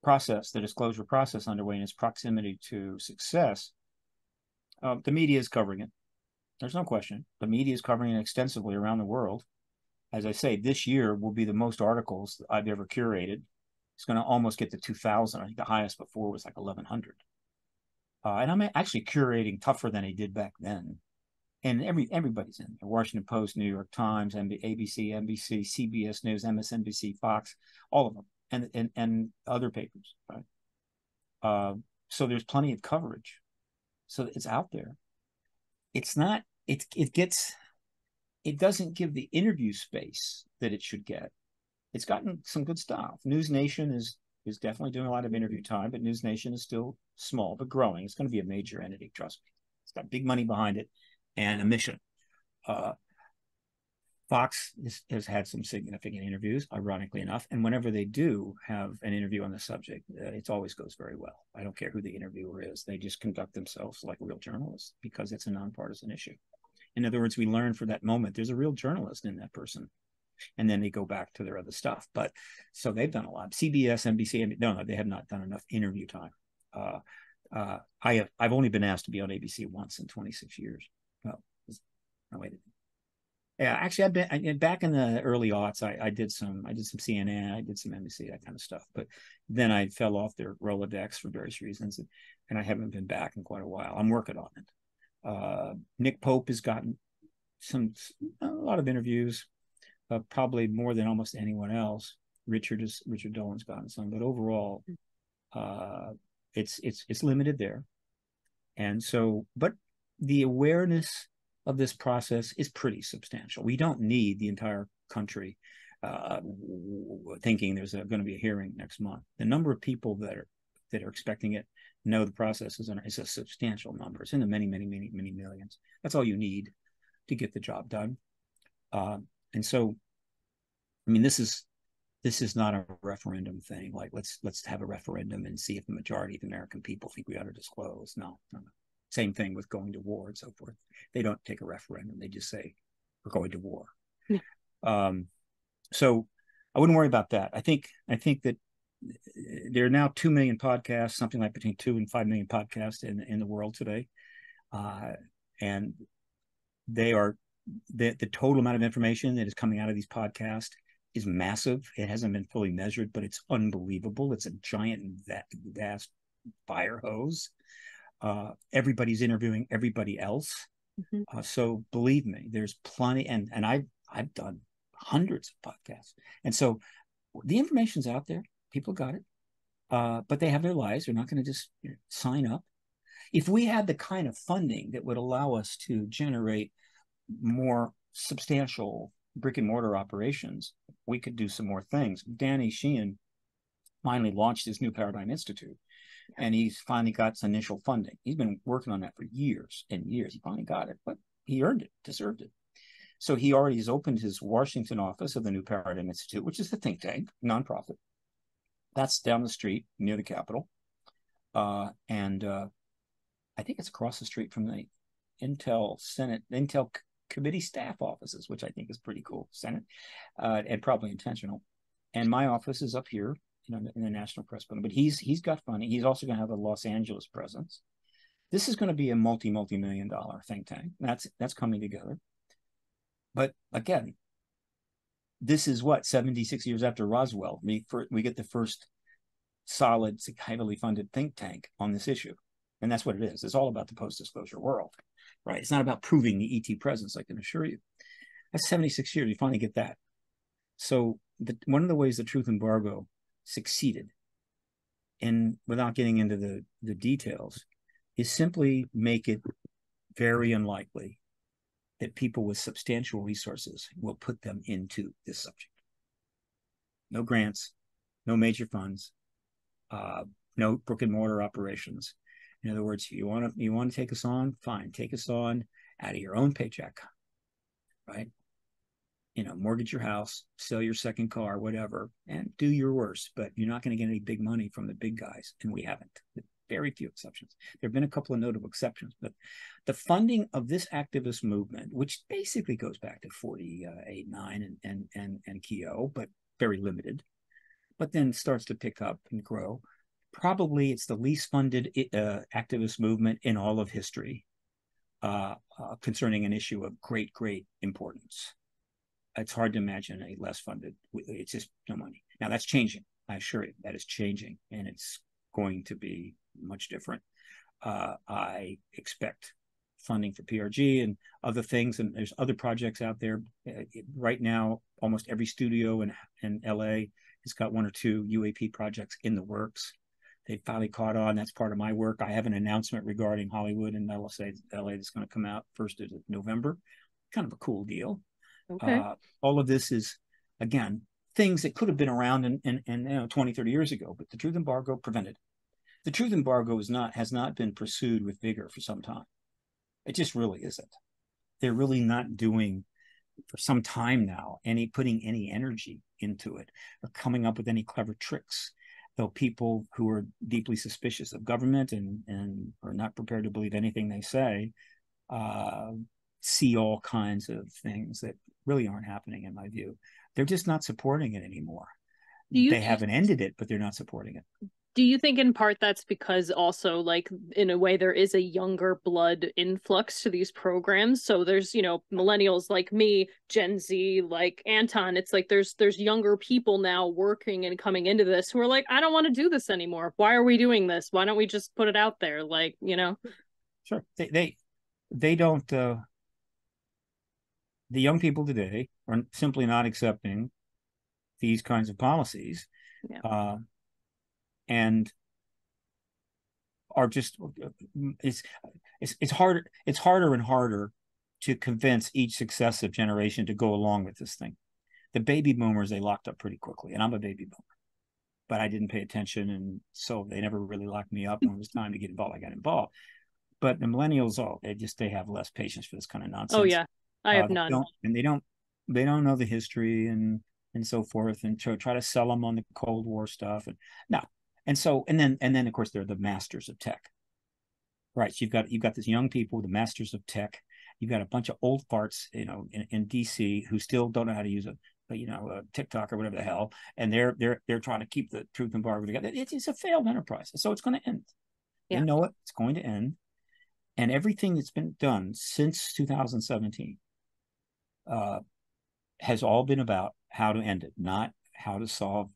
process, the disclosure process underway and its proximity to success, the media is covering it. There's no question. The media is covering it extensively around the world. As I say, this year will be the most articles I've ever curated. It's going to almost get to 2,000. I think the highest before was like 1,100. And I'm actually curating tougher than I did back then. And everybody's in there. Washington Post, New York Times, ABC, NBC, CBS News, MSNBC, Fox, all of them, and other papers. Right? So there's plenty of coverage. So it's out there. It's not. It doesn't give the interview space that it should get. It's gotten some good stuff. News Nation is definitely doing a lot of interview time, but News Nation is still small but growing. It's going to be a major entity, trust me. It's got big money behind it and a mission. Fox has had some significant interviews, ironically enough, and whenever they do have an interview on the subject, it always goes very well. I don't care who the interviewer is. They just conduct themselves like real journalists because it's a nonpartisan issue. In other words, we learn for that moment there's a real journalist in that person, and then they go back to their other stuff. But so they've done a lot. CBS, NBC, no, they have not done enough interview time. I've only been asked to be on ABC once in 26 years. Well, no, wait a minute. Yeah, actually, back in the early aughts, I did some CNN, I did some NBC, that kind of stuff. But then I fell off their Rolodex for various reasons, and I haven't been back in quite a while. I'm working on it. Nick Pope has gotten a lot of interviews, probably more than almost anyone else. Richard Dolan's gotten some, but overall, it's limited there, and so but the awareness of this process is pretty substantial. We don't need the entire country thinking there's going to be a hearing next month. The number of people that are expecting it know the process is a substantial number. It's in the many, many, many, many millions. That's all you need to get the job done. And so, I mean, this is not a referendum thing. Like let's have a referendum and see if the majority of the American people think we ought to disclose. No, no, no. Same thing with going to war and so forth. They don't take a referendum. They just say, we're going to war. Yeah. So I wouldn't worry about that. I think that there are now 2 million podcasts, something like between 2 and 5 million podcasts in the world today. And they are, the total amount of information that is coming out of these podcasts is massive. It hasn't been fully measured, but it's unbelievable. It's a giant, vast fire hose. Everybody's interviewing everybody else. Mm-hmm. So believe me, there's plenty. And I've done hundreds of podcasts. And so the information's out there. People got it, but they have their lives. They're not going to just sign up. If we had the kind of funding that would allow us to generate more substantial brick and mortar operations, we could do some more things. Danny Sheehan finally launched his New Paradigm Institute, and he's finally got some initial funding. He's been working on that for years and years. He finally got it, but he earned it, deserved it. So he already has opened his Washington office of the New Paradigm Institute, which is a think tank, nonprofit. That's down the street near the Capitol. And I think it's across the street from the Intel committee staff offices, which I think is pretty cool, Senate, and probably intentional. And my office is up here, in the National Press Building. But he's got funding. He's also going to have a Los Angeles presence. This is going to be a multi-million dollar think tank. That's coming together. But again, this is what, 76 years after Roswell, we get the first solid, heavily funded think tank on this issue. And that's what it is. It's all about the post-disclosure world, right? It's not about proving the ET presence, I can assure you. That's 76 years, you finally get that. So one of the ways the truth embargo succeeded, and without getting into the details, is simply make it very unlikely that people with substantial resources will put them into this subject. No grants, no major funds, no brick and mortar operations. In other words, you want to take us on, fine, take us on out of your own paycheck, right? Mortgage your house, sell your second car, whatever, and do your worst, but you're not going to get any big money from the big guys, and we haven't. Very few exceptions. There have been a couple of notable exceptions, but the funding of this activist movement, which basically goes back to 48, 9 and Keyhoe, but very limited, but then starts to pick up and grow. Probably it's the least funded activist movement in all of history concerning an issue of great, great importance. It's hard to imagine a less funded. It's just no money. Now that's changing. I assure you that is changing, and it's going to be much different. I expect funding for PRG and other things, and there's other projects out there. Right now, almost every studio in LA has got one or two UAP projects in the works. They finally caught on. That's part of my work. I have an announcement regarding Hollywood and LA that's going to come out 1st of November. Kind of a cool deal. Okay. All of this is, again, things that could have been around in 20, 30 years ago, but the truth embargo prevented it. The truth embargo has not been pursued with vigor for some time. It just really isn't. They're really not doing for some time now putting any energy into it or coming up with any clever tricks. Though people who are deeply suspicious of government and are not prepared to believe anything they say see all kinds of things that really aren't happening, in my view. They're just not supporting it anymore. They haven't ended it, but they're not supporting it. Do you think in part that's because also, like, in a way, there is a younger blood influx to these programs? So there's, millennials like me, Gen Z like Anton. It's like there's younger people now working and coming into this who are like, I don't want to do this anymore. Why are we doing this? Why don't we just put it out there? Like, Sure. They don't. The young people today are simply not accepting these kinds of policies, yeah. And are just it's harder and harder to convince each successive generation to go along with this thing. The baby boomers, they locked up pretty quickly, and I'm a baby boomer, but I didn't pay attention, and so they never really locked me up. When it was time to get involved, I got involved. But the millennials, they have less patience for this kind of nonsense. Oh yeah. I have none. They don't know the history and so forth, and try to sell them on the Cold War stuff and then of course they're the masters of tech, right? So you've got these young people, the masters of tech. You've got a bunch of old farts, in DC who still don't know how to use a TikTok or whatever the hell, and they're trying to keep the truth embargo together. It's a failed enterprise, so it's going to end. Yeah. You know it. It's going to end, and everything that's been done since 2017 has all been about how to end it, not how to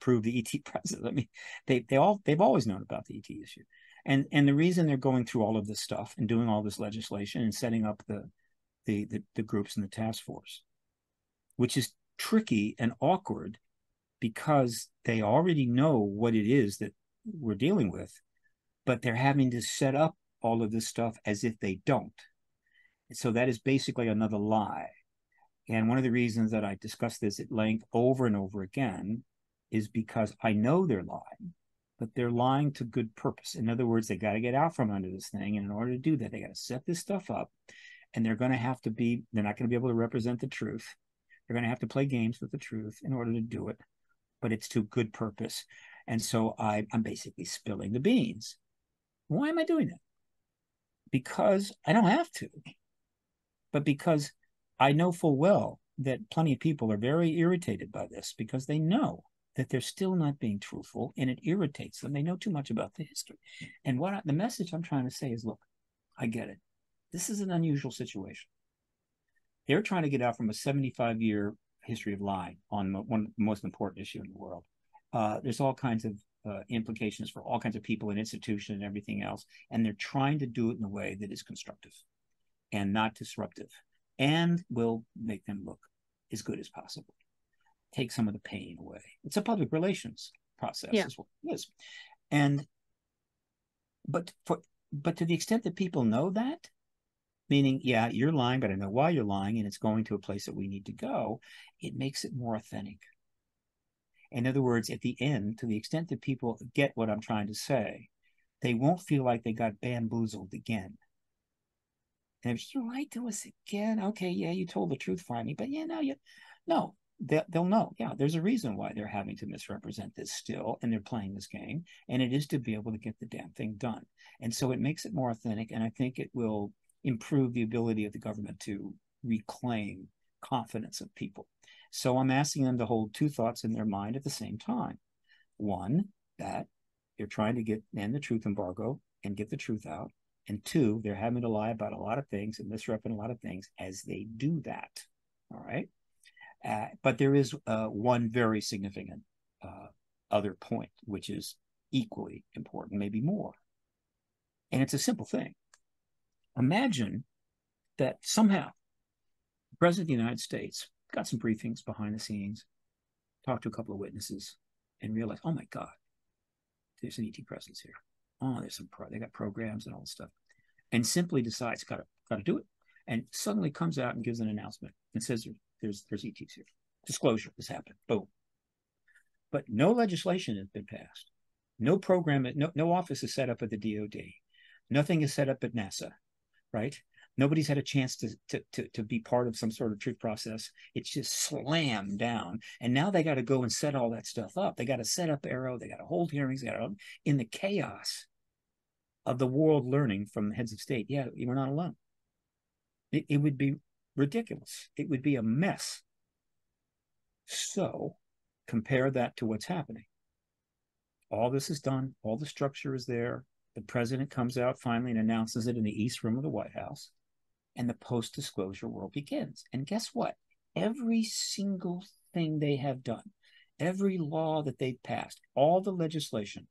prove the ET presence. I mean, they've always known about the ET issue, and the reason they're going through all of this stuff and doing all this legislation and setting up the groups and the task force, which is tricky and awkward because they already know what it is that we're dealing with, but they're having to set up all of this stuff as if they don't. And so that is basically another lie. And one of the reasons that I discuss this at length over and over again is because I know they're lying, but they're lying to good purpose. In other words, they got to get out from under this thing. And in order to do that, they got to set this stuff up, and they're not going to be able to represent the truth. They're going to have to play games with the truth in order to do it, but it's to good purpose. And so I'm basically spilling the beans. Why am I doing that? Because I don't have to, but because I know full well that plenty of people are very irritated by this because they know that they're still not being truthful, and it irritates them. They know too much about the history. And the message I'm trying to say is, look, I get it. This is an unusual situation. They're trying to get out from a 75-year history of lying on one of the most important issues in the world. There's all kinds of implications for all kinds of people and institutions and everything else. And they're trying to do it in a way that is constructive and not disruptive and will make them look as good as possible. Take some of the pain away. It's a public relations process, is what it is. But to the extent that people know that, meaning, yeah, you're lying, but I know why you're lying, and it's going to a place that we need to go, it makes it more authentic. In other words, at the end, to the extent that people get what I'm trying to say, they won't feel like they got bamboozled again. And if you lied to us again, okay, yeah, you told the truth finally, but yeah, no, they'll know. Yeah, there's a reason why they're having to misrepresent this still, and they're playing this game, and it is to be able to get the damn thing done. And so it makes it more authentic, and I think it will improve the ability of the government to reclaim confidence of people. So I'm asking them to hold two thoughts in their mind at the same time. One, that they're trying to end the truth embargo and get the truth out. And two, they're having to lie about a lot of things and misrepresent a lot of things as they do that. All right. But there is one very significant other point, which is equally important, maybe more. And it's a simple thing. Imagine that somehow the President of the United States got some briefings behind the scenes, talked to a couple of witnesses, and realized, oh my God, there's an ET presence here. Oh, they got programs and all this stuff, and simply decides got to do it, and suddenly comes out and gives an announcement and says there's ETs here. Disclosure has happened. Boom. But no legislation has been passed. No program. No office is set up at the DOD. Nothing is set up at NASA. Right? Nobody's had a chance to be part of some sort of truth process. It's just slammed down. And now they got to go and set all that stuff up. They got to set up Arrow. They got to hold hearings. They got to, in the chaos of the world learning from the heads of state, yeah, you were not alone. It would be ridiculous. It would be a mess. So compare that to what's happening. All this is done. All the structure is there. The president comes out finally and announces it in the East Room of the White House, and the post-disclosure world begins. And guess what? Every single thing they have done, every law that they've passed, all the legislation,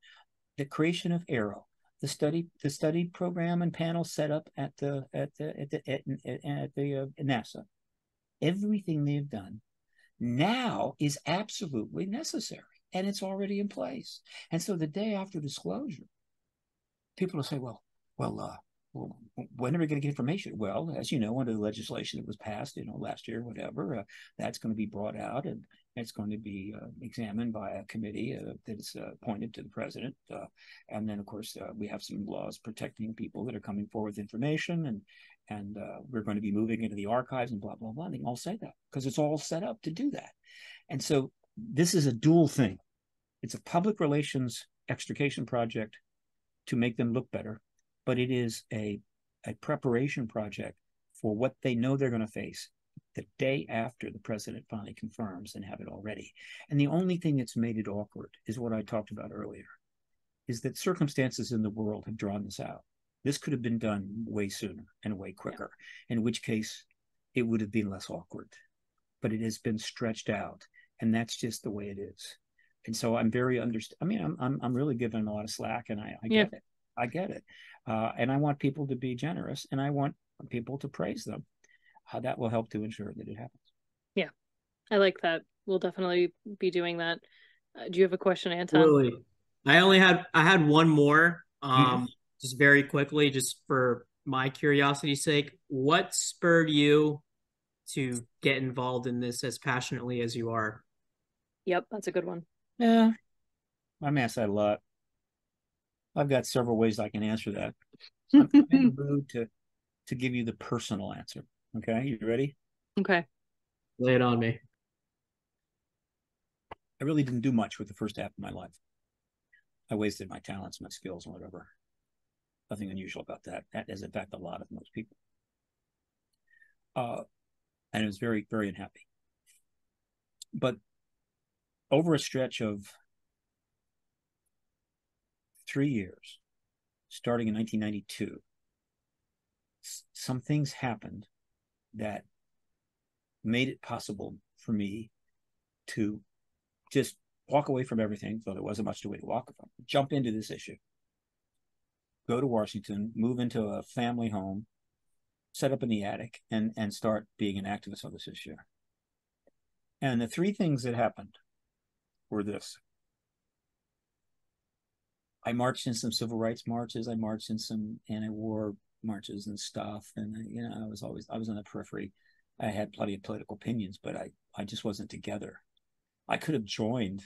the creation of Arrow, the study program and panel set up at the NASA, everything they've done now is absolutely necessary, and it's already in place. And so the day after disclosure, people will say, well, when are we going to get information? Well, as you know, under the legislation that was passed, last year, whatever, that's going to be brought out, and it's going to be examined by a committee that is appointed to the president. And then, of course, we have some laws protecting people that are coming forward with information, and we're going to be moving into the archives and blah, blah, blah. They all say that because it's all set up to do that. And so this is a dual thing. It's a public relations extrication project to make them look better, but it is a preparation project for what they know they're going to face the day after the president finally confirms and have it all ready. And the only thing that's made it awkward is what I talked about earlier, is that circumstances in the world have drawn this out. This could have been done way sooner and way quicker, in which case it would have been less awkward. But it has been stretched out, and that's just the way it is. And so I'm very I'm really giving a lot of slack, and I get it. I get it. And I want people to be generous, and I want people to praise them. That will help to ensure that it happens. Yeah, I like that. We'll definitely be doing that. Do you have a question, Anton? Really? I had one more, just very quickly, just for my curiosity's sake. What spurred you to get involved in this as passionately as you are? Yep, that's a good one. Yeah, I'm asked that a lot. I've got several ways I can answer that. I'm in the mood to give you the personal answer. Okay, you ready? Okay. Lay it on me. I really didn't do much with the first half of my life. I wasted my talents, my skills, and whatever. Nothing unusual about that. That is, in fact, a lot of most people. And it was very, very unhappy. But over a stretch of 3 years, starting in 1992, some things happened that made it possible for me to just walk away from everything, though there wasn't much to walk from, jump into this issue, go to Washington, move into a family home, set up in the attic, and start being an activist on this issue. And the three things that happened were this. I marched in some civil rights marches. I marched in some anti-war marches and stuff, and I was on the periphery. I had plenty of political opinions, but I just wasn't together. I could have joined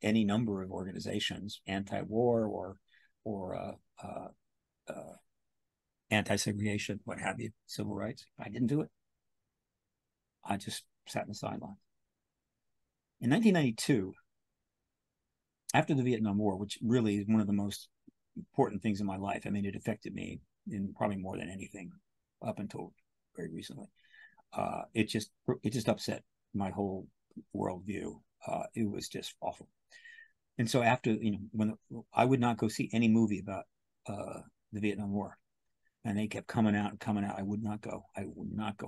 any number of organizations, anti-war or anti-segregation, what have you, civil rights. I didn't do it. I just sat in the sidelines. In 1992, after the Vietnam War, which really is one of the most important things in my life, I mean, it affected me in probably more than anything up until very recently. It just upset my whole worldview. It was just awful. And so after, I would not go see any movie about the Vietnam War, and they kept coming out and coming out. I would not go.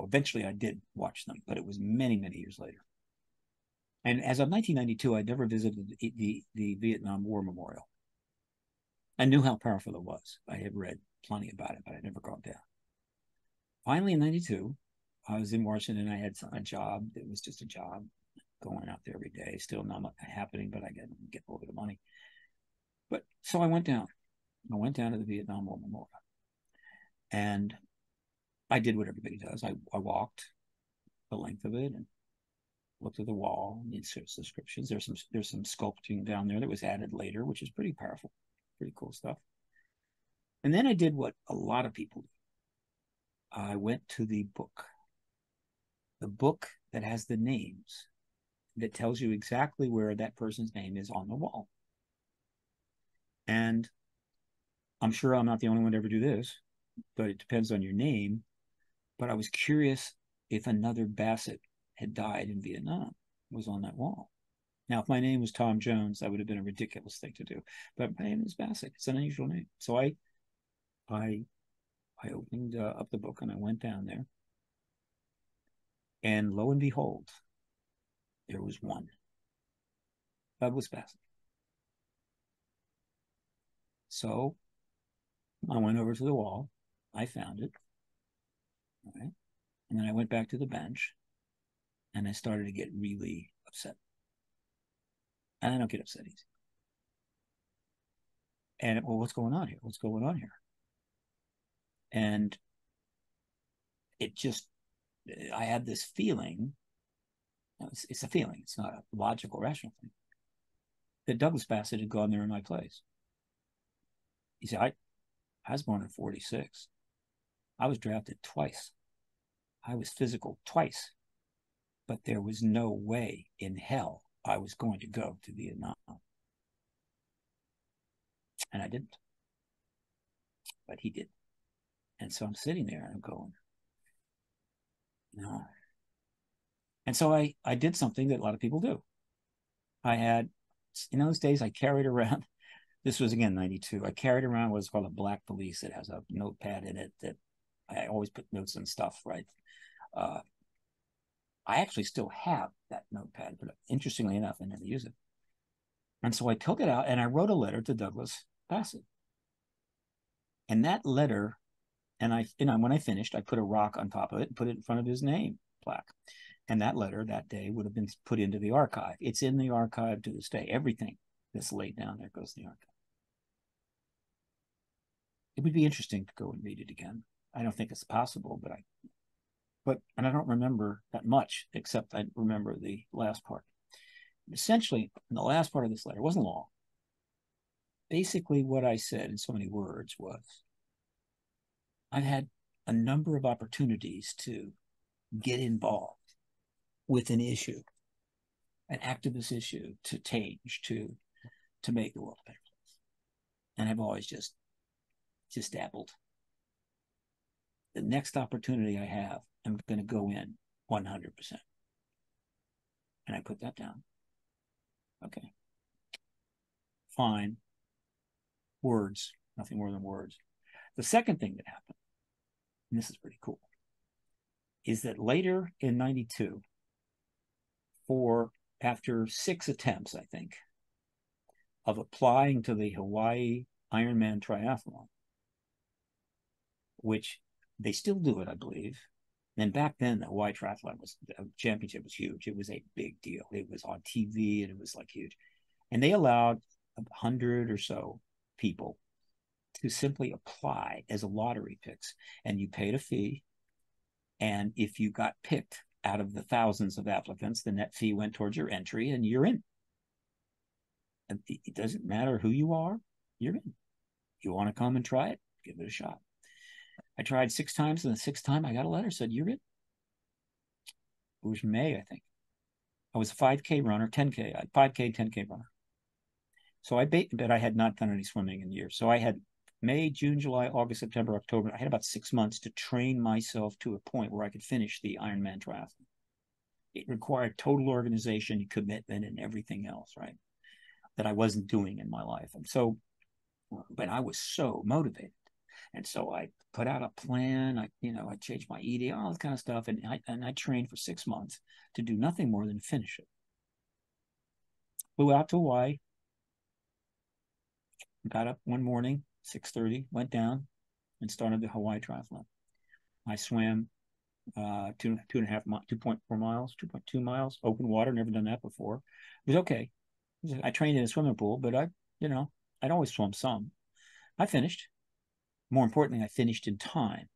Eventually I did watch them, but it was many, many years later. And as of 1992, I'd never visited the Vietnam War Memorial. I knew how powerful it was. I had read plenty about it, but I'd never gone down. Finally, in 92, I was in Washington. I had a job. It was just a job, going out there every day. Still not much happening, but I got to get a little bit of money. But so I went down. I went down to the Vietnam War Memorial. And I did what everybody does. I walked the length of it and looked at the wall, the inscriptions. There's some sculpting down there that was added later, which is pretty powerful, pretty cool stuff. And then I did what a lot of people do. I went to the book that has the names, that tells you exactly where that person's name is on the wall. And I'm sure I'm not the only one to ever do this, but it depends on your name. But I was curious if another Bassett had died in Vietnam, was on that wall. Now, if my name was Tom Jones, that would have been a ridiculous thing to do. But my name is Bassett. It's an unusual name. So I opened up the book and I went down there. And lo and behold, there was one. That was Bassett. So I went over to the wall. I found it. All right. And then I went back to the bench. And I started to get really upset. And I don't get upset easy. And, well, what's going on here? What's going on here? And it just, I had this feeling, it's a feeling, it's not a logical, rational thing, that Douglas Bassett had gone there in my place. You see, I was born in 46. I was drafted twice. I was physical twice. But there was no way in hell I was going to go to Vietnam. And I didn't. But he did. And so I'm sitting there and I'm going, no, And so I did something that a lot of people do. I had, in those days, I carried around, this was again, 92, I carried around what is called a black valise. It has a notepad in it that I always put notes and stuff, right? I actually still have that notepad, but interestingly enough, I never use it. And so I took it out and I wrote a letter to Douglas Bassett. And that letter, and when I finished, I put a rock on top of it and put it in front of his name, plaque. And that letter that day would have been put into the archive. It's in the archive to this day. Everything that's laid down there goes in the archive. It would be interesting to go and read it again. I don't think it's possible, but I don't remember that much, except I remember the last part. Essentially, in the last part of this letter, it wasn't long. Basically, what I said in so many words was, I've had a number of opportunities to get involved with an issue, an activist issue, to change, to make the world a better place. And I've always just dabbled. The next opportunity I have, I'm going to go in 100%. And I put that down. Okay. Fine. Words. Nothing more than words. The second thing that happened, and this is pretty cool, is that later in 92, after 6 attempts, I think, of applying to the Hawaii Ironman Triathlon, which they still do it, I believe. And back then, the Hawaii Triathlon championship was huge. It was a big deal. It was on TV, and it was like huge. And they allowed 100 or so people to simply apply as a lottery picks. And you paid a fee, and if you got picked out of the thousands of applicants, the net fee went towards your entry, and you're in. And it doesn't matter who you are, you're in. You want to come and try it? Give it a shot. I tried 6 times, and the 6th time I got a letter, said, you're in. It was May, I think. I was a 5K runner, 10K, 5K, 10K runner. So but I had not done any swimming in years. So I had May, June, July, August, September, October. I had about 6 months to train myself to a point where I could finish the Ironman triathlon. It required total organization, commitment, and everything else, right, that I wasn't doing in my life. And so, but I was so motivated. And so I put out a plan. I changed my eating, all this kind of stuff. And I trained for 6 months to do nothing more than finish it. Flew out to Hawaii. Got up one morning, 6:30, went down and started the Hawaii Triathlon. I swam 2.2 miles, open water, never done that before. It was okay. I trained in a swimming pool, but I'd always swum some. I finished. More importantly, I finished in time,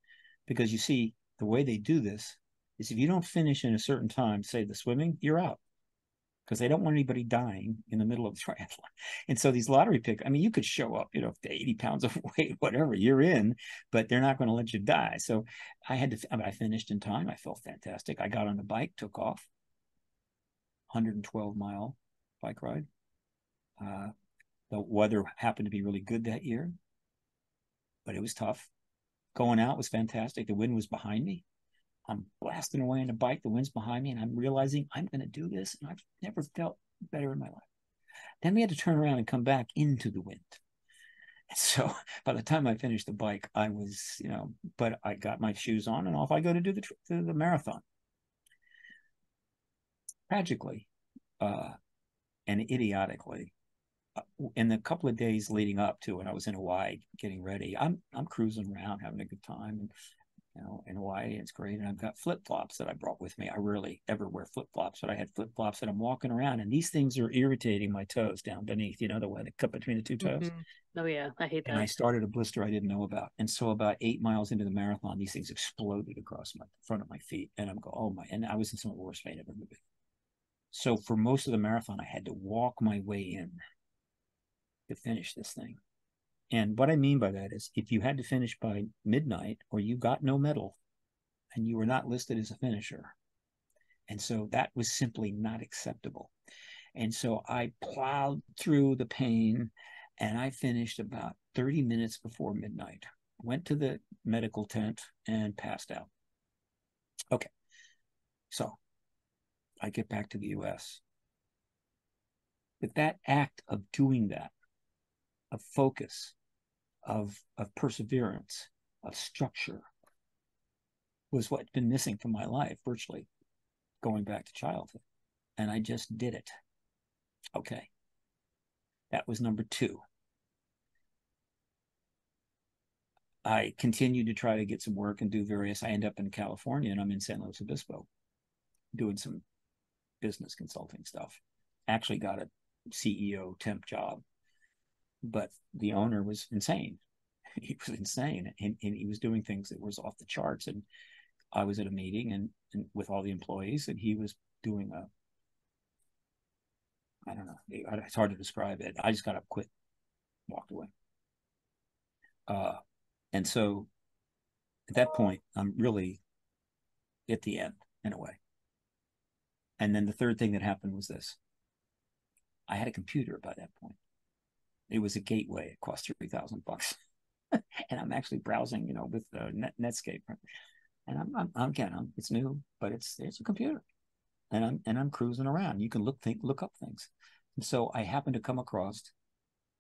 because you see, the way they do this is if you don't finish in a certain time, say the swimming, you're out, because they don't want anybody dying in the middle of the triathlon. And so these lottery picks, I mean, you could show up, 80 pounds overweight, whatever, you're in, but they're not going to let you die. So I finished in time. I felt fantastic. I got on the bike, took off, 112-mile bike ride. The weather happened to be really good that year, but it was tough. Going out was fantastic. The wind was behind me. I'm blasting away on a bike. The wind's behind me, and I'm realizing I'm going to do this, and I've never felt better in my life. Then we had to turn around and come back into the wind. And so by the time I finished the bike, I was, but I got my shoes on, and off I go to do the marathon. Tragically and idiotically, in the couple of days leading up to when I was in Hawaii getting ready, I'm cruising around having a good time, and in Hawaii, it's great. And I've got flip-flops that I brought with me. I rarely ever wear flip-flops, but I had flip-flops, and I'm walking around, and these things are irritating my toes down beneath, the way they cut between the two toes. Mm-hmm. Oh, yeah. I hate that. And I started a blister I didn't know about. And so about 8 miles into the marathon, these things exploded across my front of my feet. And I'm going, oh, my. And I was in some of the worst pain I've ever been. So for most of the marathon, I had to walk my way in to finish this thing. And what I mean by that is if you had to finish by midnight or you got no medal and you were not listed as a finisher. And so that was simply not acceptable. And so I plowed through the pain, and I finished about 30 minutes before midnight, went to the medical tent, and passed out. Okay. So I get back to the U.S. But that act of doing that, of focus, of perseverance, of structure, was what's been missing from my life, virtually, going back to childhood. And I just did it. Okay. That was number two. I continued to try to get some work and do various, I end up in California and I'm in San Luis Obispo doing some business consulting stuff. Actually got a CEO temp job, but the owner was insane. He was insane and he was doing things that was off the charts. And I was at a meeting and with all the employees and he was doing a, I don't know, it's hard to describe it. I just got up, quit, walked away. And so at that point, I'm really at the end in a way. And then the third thing that happened was this. I had a computer by that point. It was a gateway. It cost $3,000. And I'm actually browsing, you know, with Netscape. And I'm it's new, but it's a computer. And I'm cruising around. You can look up things. And so I happened to come across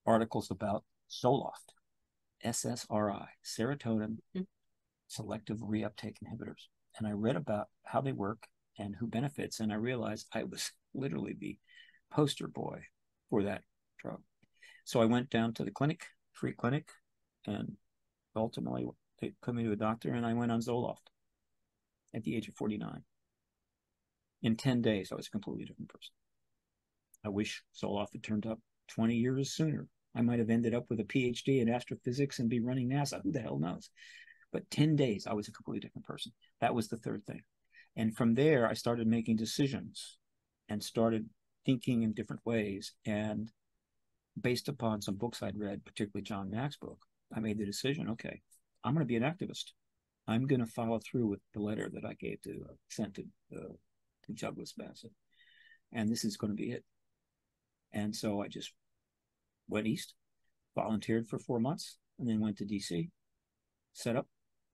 articles about Zoloft, SSRI, serotonin selective reuptake inhibitors. And I read about how they work and who benefits. And I realized I was literally the poster boy for that drug. So I went down to the clinic, free clinic, and ultimately they put me to a doctor and I went on Zoloft at the age of 49. In 10 days, I was a completely different person. I wish Zoloft had turned up 20 years sooner. I might have ended up with a PhD in astrophysics and be running NASA. Who the hell knows? But 10 days, I was a completely different person. That was the third thing. And from there, I started making decisions and started thinking in different ways. And based upon some books I'd read, particularly John Mack's book, I made the decision, okay, I'm going to be an activist. I'm going to follow through with the letter that I gave to, sent to Douglas Bassett. And this is going to be it. And so I just went east, volunteered for 4 months, and then went to D.C., set up,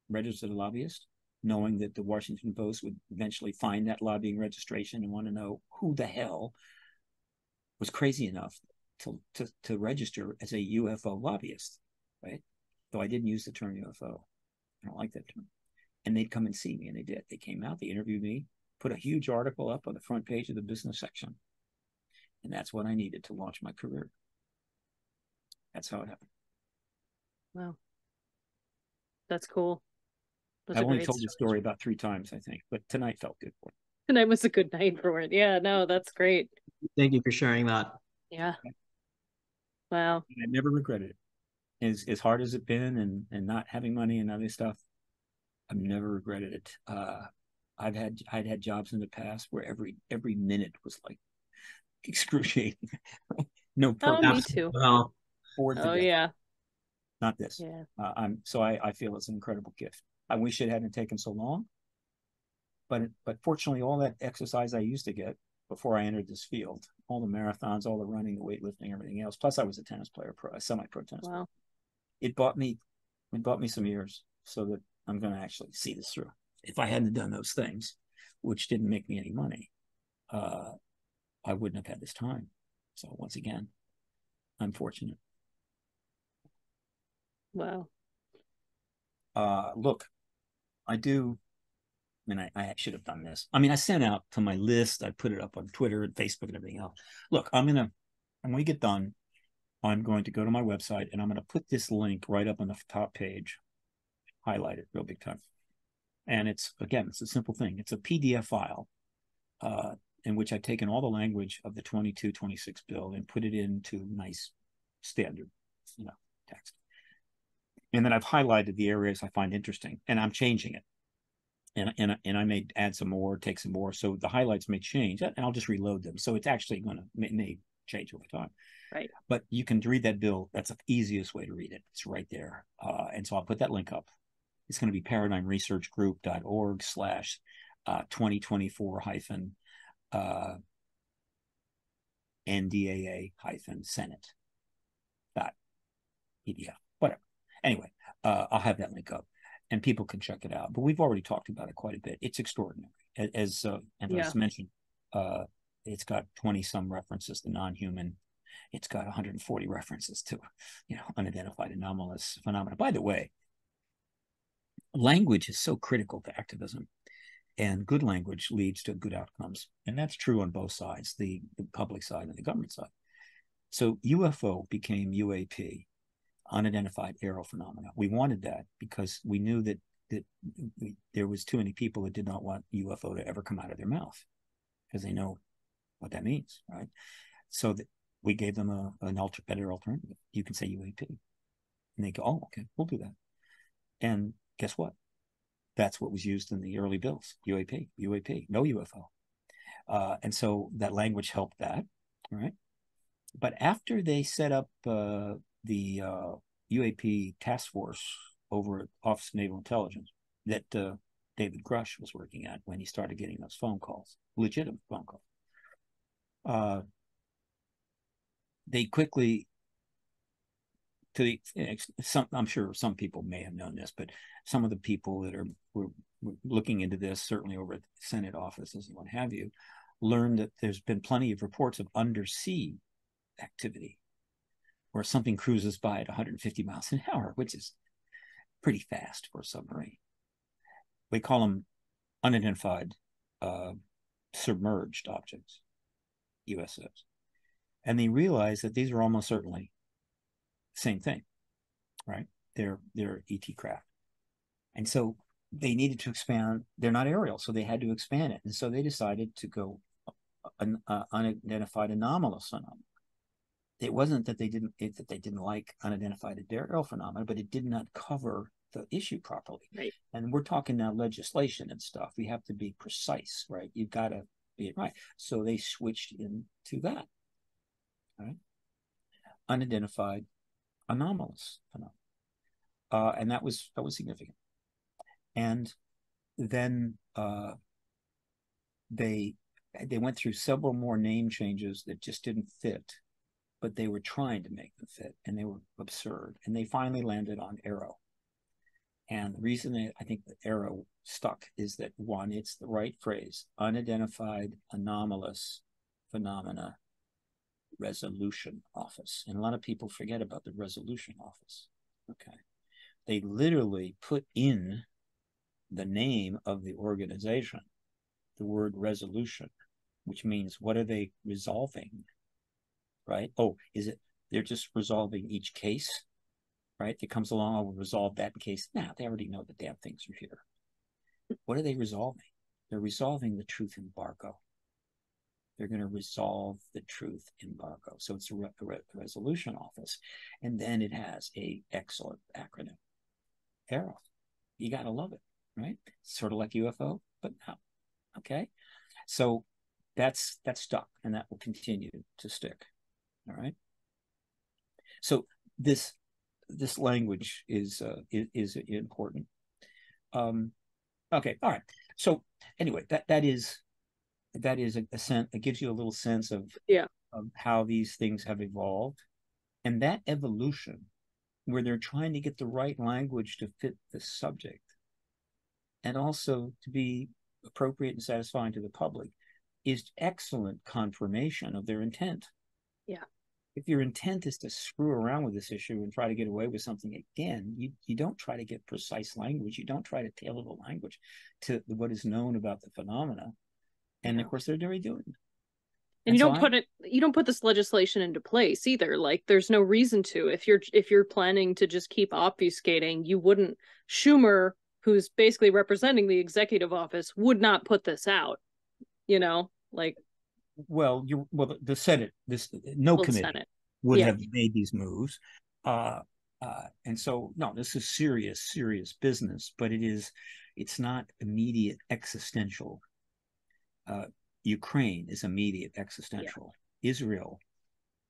registered a lobbyist, knowing that the Washington Post would eventually find that lobbying registration and want to know who the hell was crazy enough to register as a UFO lobbyist, right? Though I didn't use the term UFO. I don't like that term. And they'd come and see me, and they did. They came out, they interviewed me, put a huge article up on the front page of the business section. And that's what I needed to launch my career. That's how it happened. Wow. That's cool. I've only told the story about 3 times, I think, but tonight felt good for it. Tonight was a good night for it. Yeah, no, that's great. Thank you for sharing that. Yeah. Wow. I never regretted it. As hard as it's been and not having money and other stuff, I've never regretted it. I'd had jobs in the past where every minute was like excruciating. No purpose. Oh, me too. Well, oh yeah, not this. Yeah. I feel it's an incredible gift. I wish it hadn't taken so long, but fortunately, all that exercise I used to get before I entered this field, all the marathons, all the running, the weightlifting, everything else. Plus, I was a tennis player, a semi-pro tennis player. It bought me some years, so that I'm going to actually see this through. If I hadn't done those things, which didn't make me any money, I wouldn't have had this time. So once again, I'm fortunate. Wow. Look, I do. I mean, I should have done this. I mean, I sent out to my list. I put it up on Twitter and Facebook and everything else. Look, when we get done, I'm going to go to my website and I'm going to put this link right up on the top page, highlight it real big time. And it's a simple thing. It's a PDF file in which I've taken all the language of the 2226 bill and put it into nice standard, text. And then I've highlighted the areas I find interesting, and I'm changing it. And I may add some more, take some more, so the highlights may change, and I'll just reload them. So it's actually going to may change over time. Right. But you can read that bill. That's the easiest way to read it. It's right there. And so I'll put that link up. It's going to be paradigmresearchgroup.org/2024-NDAA-Senate.edu. Whatever. Anyway, I'll have that link up and people can check it out. But we've already talked about it quite a bit. It's extraordinary. As Andres mentioned, It's got 20 some references to non-human. It's got 140 references to, you know, unidentified anomalous phenomena. By the way, language is so critical to activism, and good language leads to good outcomes. And that's true on both sides, the public side and the government side. So UFO became UAP, unidentified aerial phenomena. We wanted that because we knew that, there was too many people that did not want UFO to ever come out of their mouth, because they know what that means, right? So that we gave them a better alternative. You can say UAP. And they go, oh, okay, we'll do that. And guess what? That's what was used in the early bills, UAP, UAP, no UFO. And so that language helped that, right? But after they set up the UAP task force over at Office of Naval Intelligence that David Grusch was working at when he started getting those phone calls, legitimate phone calls, they quickly, I'm sure some people may have known this, but some of the people that were looking into this, certainly over at the Senate offices and what have you, learned that there's been plenty of reports of undersea activity where something cruises by at 150 miles an hour, which is pretty fast for a submarine. We call them unidentified submerged objects, USOs. And they realize that these are almost certainly the same thing, right? They're ET craft. And so they needed to expand. They're not aerial, so they had to expand it. And so they decided to go unidentified anomalous phenomena. It wasn't that they didn't like unidentified aerial phenomena, but it did not cover the issue properly. Right. And we're talking now legislation and stuff. We have to be precise, right? You've got to be right. So they switched into that, right? Unidentified anomalous phenomena, and that was significant. And then they went through several more name changes that just didn't fit. But they were trying to make them fit, and they were absurd. And they finally landed on Arrow. And the reason that I think the Arrow stuck is that, one, it's the right phrase, unidentified anomalous phenomena resolution office. And a lot of people forget about the resolution office. Okay. They literally put in the name of the organization, the word resolution, which means what are they resolving? Right? Oh, is it they're just resolving each case, right? That comes along, I will resolve that case. Nah, they already know the damn things are here. What are they resolving? They're resolving the truth embargo. They're going to resolve the truth embargo. So it's a resolution office. And then it has an excellent acronym, Arrow. You got to love it, right? Sort of like UFO, but no. Okay. So that's stuck, and that will continue to stick. All right. So this language is important. Okay. All right. So anyway, that is a sense. It gives you a little sense of how these things have evolved, and that evolution, where they're trying to get the right language to fit the subject, and also to be appropriate and satisfying to the public, is excellent confirmation of their intent. Yeah. If your intent is to screw around with this issue and try to get away with something again, you don't try to get precise language. You don't try to tailor the language to what is known about the phenomena. And of course, they're already doing it. And you don't put this legislation into place either. Like, there's no reason to. If you're planning to just keep obfuscating, you wouldn't. Schumer, who's basically representing the executive office, would not put this out. You know, like. Well, the Senate, no committee would have made these moves, and so no, this is serious business. But it's not immediate existential. Ukraine is immediate existential. Yeah. Israel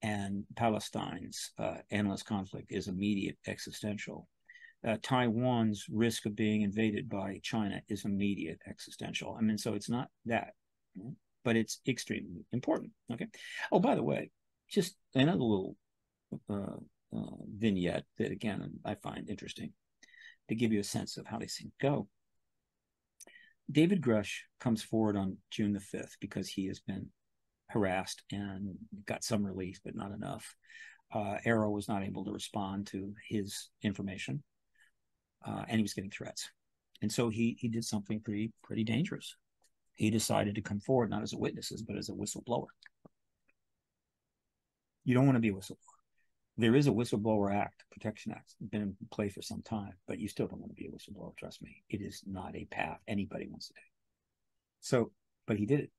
and Palestine's endless conflict is immediate existential. Taiwan's risk of being invaded by China is immediate existential. I mean, so it's not that. Right? But it's extremely important. Okay. Oh, by the way, just another little vignette that, again, I find interesting to give you a sense of how these things go. David Grusch comes forward on June the 5th because he has been harassed and got some relief, but not enough. Arrow was not able to respond to his information, and he was getting threats. And so he did something pretty dangerous. He decided to come forward, not as a witness, but as a whistleblower. You don't want to be a whistleblower. There is a whistleblower act, Protection Act, been in play for some time, but you still don't want to be a whistleblower. Trust me, it is not a path anybody wants to take. So, but he did it.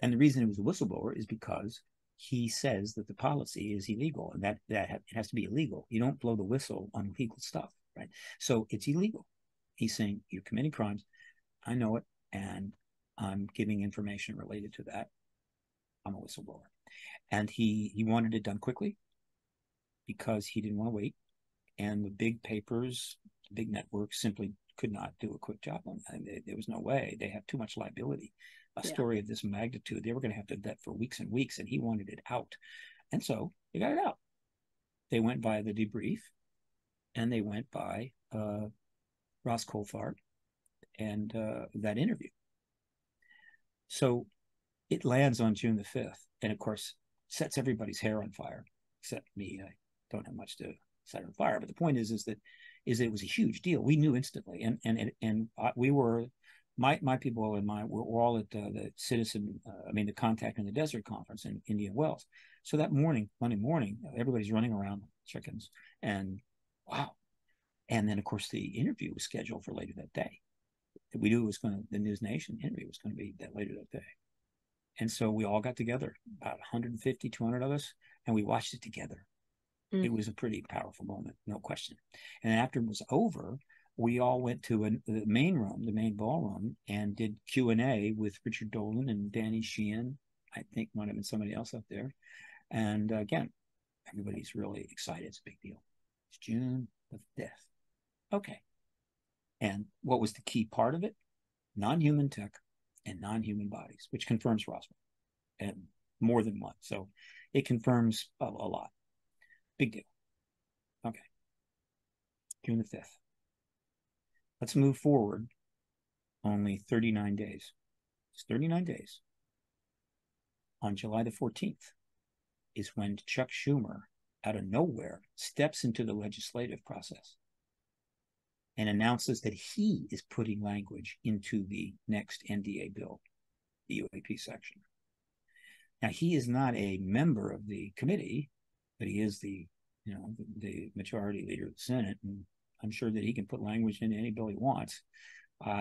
And the reason he was a whistleblower is because he says that the policy is illegal, and it has to be illegal. You don't blow the whistle on illegal stuff, right? So it's illegal. He's saying you're committing crimes. I know it, and I'm giving information related to that. I'm a whistleblower. And he wanted it done quickly, because he didn't want to wait, and the big papers, the big networks simply could not do a quick job on that. I mean, there was no way. They have too much liability. A story of this magnitude, they were going to have to vet for weeks and weeks, and he wanted it out. And so they got it out. They went by the debrief, and they went by Ross Coulthard and that interview. So it lands on June the 5th, and of course sets everybody's hair on fire, except me. Don't have much to set on fire, but the point is that it was a huge deal. We knew instantly, and we were, my people and mine were all at the Contact in the Desert conference in Indian Wells. So that morning, Monday morning, everybody's running around like chickens, and wow! And then of course the interview was scheduled for later that day. We knew it was going to, the News Nation interview was going to be that later that day, and so we all got together, about 150, 200 of us, and we watched it together. It was a pretty powerful moment, no question. And after it was over, we all went to the main room, the main ballroom, and did Q&A with Richard Dolan and Danny Sheehan. I think might have been somebody else up there. And again, everybody's really excited. It's a big deal. It's June the 5th. Okay. And what was the key part of it? Non-human tech and non-human bodies, which confirms Roswell, and more than one. So it confirms a lot. Big deal. Okay. June the 5th. Let's move forward only 39 days. It's 39 days. On July the 14th is when Chuck Schumer, out of nowhere, steps into the legislative process and announces that he is putting language into the next NDA bill, the UAP section. Now, he is not a member of the committee, but he is the majority leader of the Senate, and I'm sure that he can put language into any bill he wants.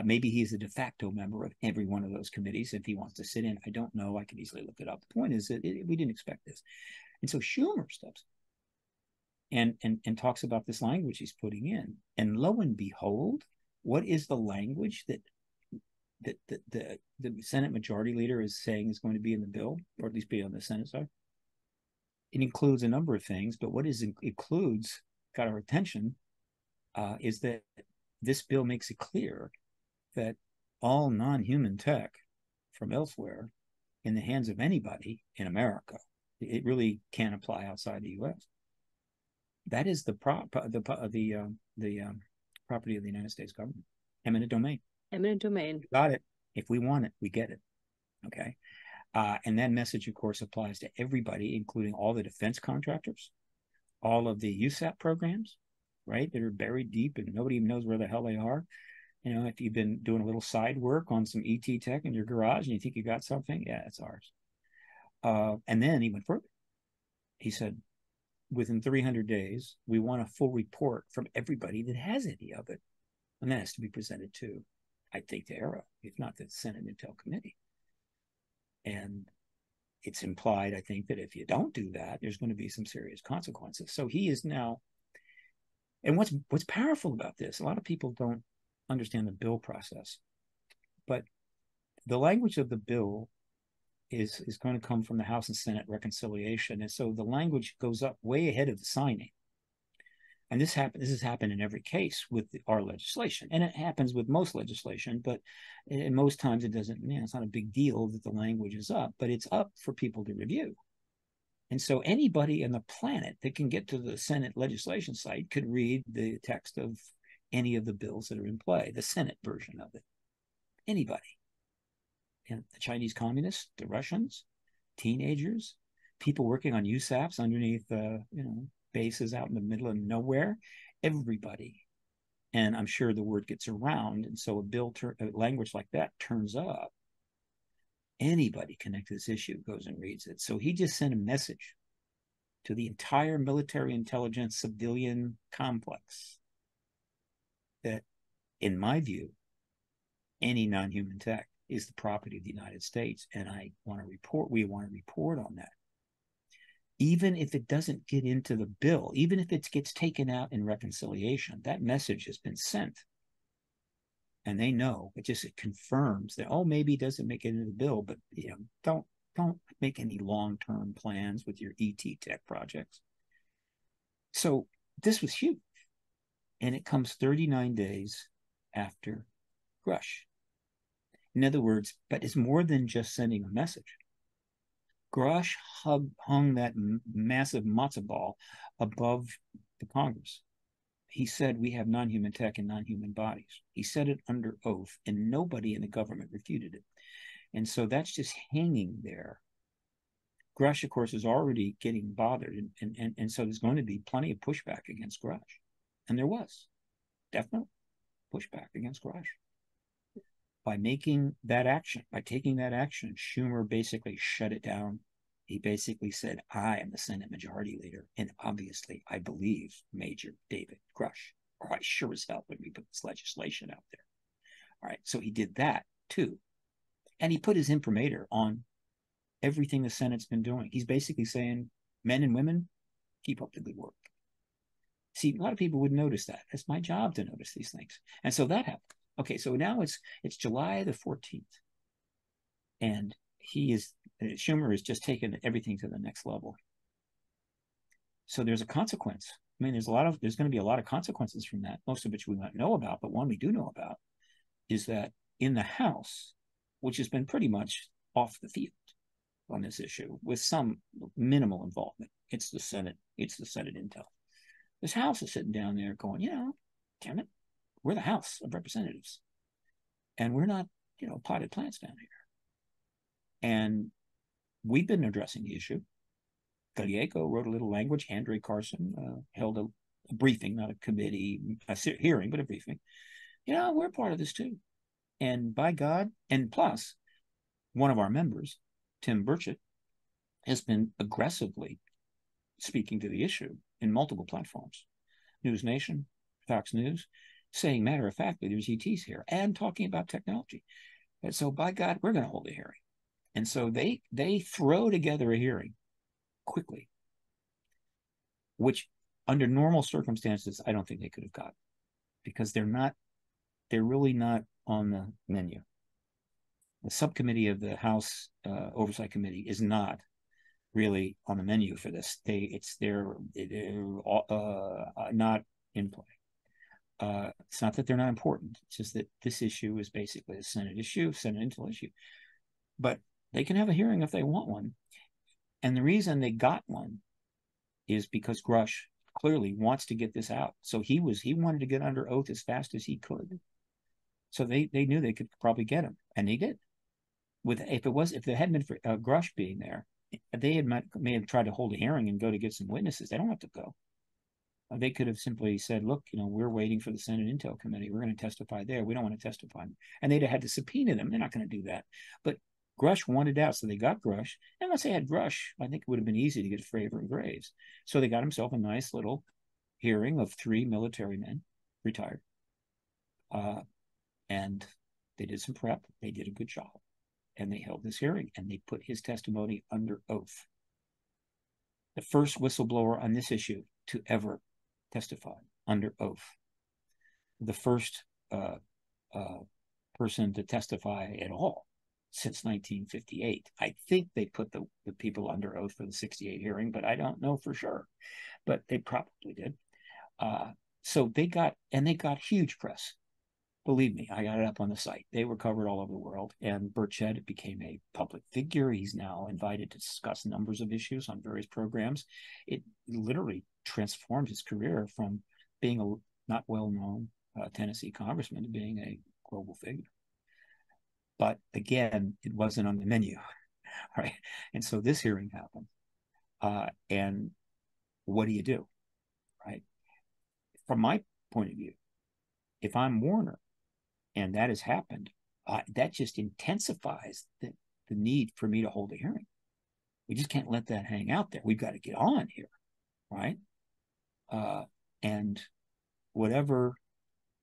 Maybe he's a de facto member of every one of those committees if he wants to sit in. I don't know. I could easily look it up. The point is that we didn't expect this, and so Schumer steps and talks about this language he's putting in, and lo and behold, what is the language that the Senate majority leader is saying is going to be in the bill, or at least be on the Senate side? It includes a number of things, but what includes got our attention is that this bill makes it clear that all non-human tech from elsewhere in the hands of anybody in America, it really can't apply outside the U.S. That is the property of the United States government, eminent domain. Eminent domain. Got it. If we want it, we get it. Okay. And that message, of course, applies to everybody, including all the defense contractors, all of the USAP programs, right, that are buried deep and nobody even knows where the hell they are. You know, if you've been doing a little side work on some ET tech in your garage and you think you got something, yeah, it's ours. And then he went further. He said, within 300 days, we want a full report from everybody that has any of it. And that has to be presented to, I think, the Arrow, if not the Senate Intel Committee. And it's implied, I think, that if you don't do that, there's going to be some serious consequences. So he is now, and what's powerful about this, a lot of people don't understand the bill process, but the language of the bill is going to come from the House and Senate reconciliation. And so the language goes up way ahead of the signing. And this has happened in every case with our legislation, and it happens with most legislation, but most times it doesn't, it's not a big deal that the language is up, but it's up for people to review. And so anybody on the planet that can get to the Senate legislation site could read the text of any of the bills that are in play, the Senate version of it. anybody. And the Chinese communists, the Russians, teenagers, people working on USAPs underneath, bases out in the middle of nowhere, everybody. And I'm sure the word gets around. And so a language like that turns up. Anybody connected to this issue goes and reads it. So he just sent a message to the entire military intelligence civilian complex that, in my view, any non-human tech is the property of the United States. And we want to report on that. Even if it doesn't get into the bill, even if it gets taken out in reconciliation, that message has been sent. And they know, it confirms that, oh, maybe it doesn't make it into the bill, but don't make any long-term plans with your ET tech projects. So this was huge. And it comes 39 days after Grusch. In other words, but it's more than just sending a message. Grusch hung that massive matzo ball above the Congress. He said, we have non-human tech and non-human bodies. He said it under oath, and nobody in the government refuted it. And so that's just hanging there. Grusch, of course, is already getting bothered, and so there's going to be plenty of pushback against Grusch. And there was definitely pushback against Grusch. By taking that action, Schumer basically shut it down. He basically said, I am the Senate Majority Leader, and obviously I believe Major David Grusch, or I sure as hell would we put this legislation out there. All right, so he did that too. And he put his imprimatur on everything the Senate's been doing. He's basically saying, men and women, keep up the good work. See, a lot of people would notice that. It's my job to notice these things. And so that happened. Okay, so now it's July the 14th, and Schumer is just taking everything to the next level. So there's a consequence. I mean, there's going to be a lot of consequences from that, most of which we don't know about, but one we do know about is that in the House, which has been pretty much off the field on this issue with some minimal involvement, it's the Senate intel. This House is sitting down there going, damn it. We're the House of Representatives, and we're not, potted plants down here. And we've been addressing the issue. Gallego wrote a little language. Andre Carson held a briefing, not a committee, a hearing, but a briefing. We're part of this too. And by God, and plus, one of our members, Tim Burchett, has been aggressively speaking to the issue in multiple platforms. News Nation, Fox News, saying matter of factly there's ETs here and talking about technology. And so by God, we're going to hold a hearing. And so they throw together a hearing quickly, which under normal circumstances, I don't think they could have gotten because they're really not on the menu. The subcommittee of the House Oversight Committee is not really on the menu for this. They're not in play. It's not that they're not important. It's just that this issue is basically a Senate issue, Senate intel issue. But they can have a hearing if they want one. And the reason they got one is because Grusch clearly wants to get this out. So he wanted to get under oath as fast as he could. So they knew they could probably get him, and they did. If it hadn't been for Grusch being there, they may have tried to hold a hearing and go to get some witnesses. They don't have to go. They could have simply said, look, we're waiting for the Senate Intel Committee. We're going to testify there. We don't want to testify. And they'd have had to subpoena them. They're not going to do that. But Grusch wanted out, so they got Grusch. And once they had Grusch, I think it would have been easy to get Fravor and Graves. So they got himself a nice little hearing of three military men, retired. And they did some prep. They did a good job. And they held this hearing, and they put his testimony under oath. The first whistleblower on this issue to ever testify under oath. The first person to testify at all since 1958. I think they put the people under oath for the 68 hearing, but I don't know for sure. But they probably did. So they got huge press. Believe me, I got it up on the site. They were covered all over the world. And Burchett became a public figure. He's now invited to discuss numbers of issues on various programs. It literally transformed his career from being a not well-known Tennessee congressman to being a global figure. But again, it wasn't on the menu, right? And so this hearing happened. And what do you do, right? From my point of view, if I'm Warner and that has happened, that just intensifies the need for me to hold a hearing. We just can't let that hang out there. We've got to get on here, right? And whatever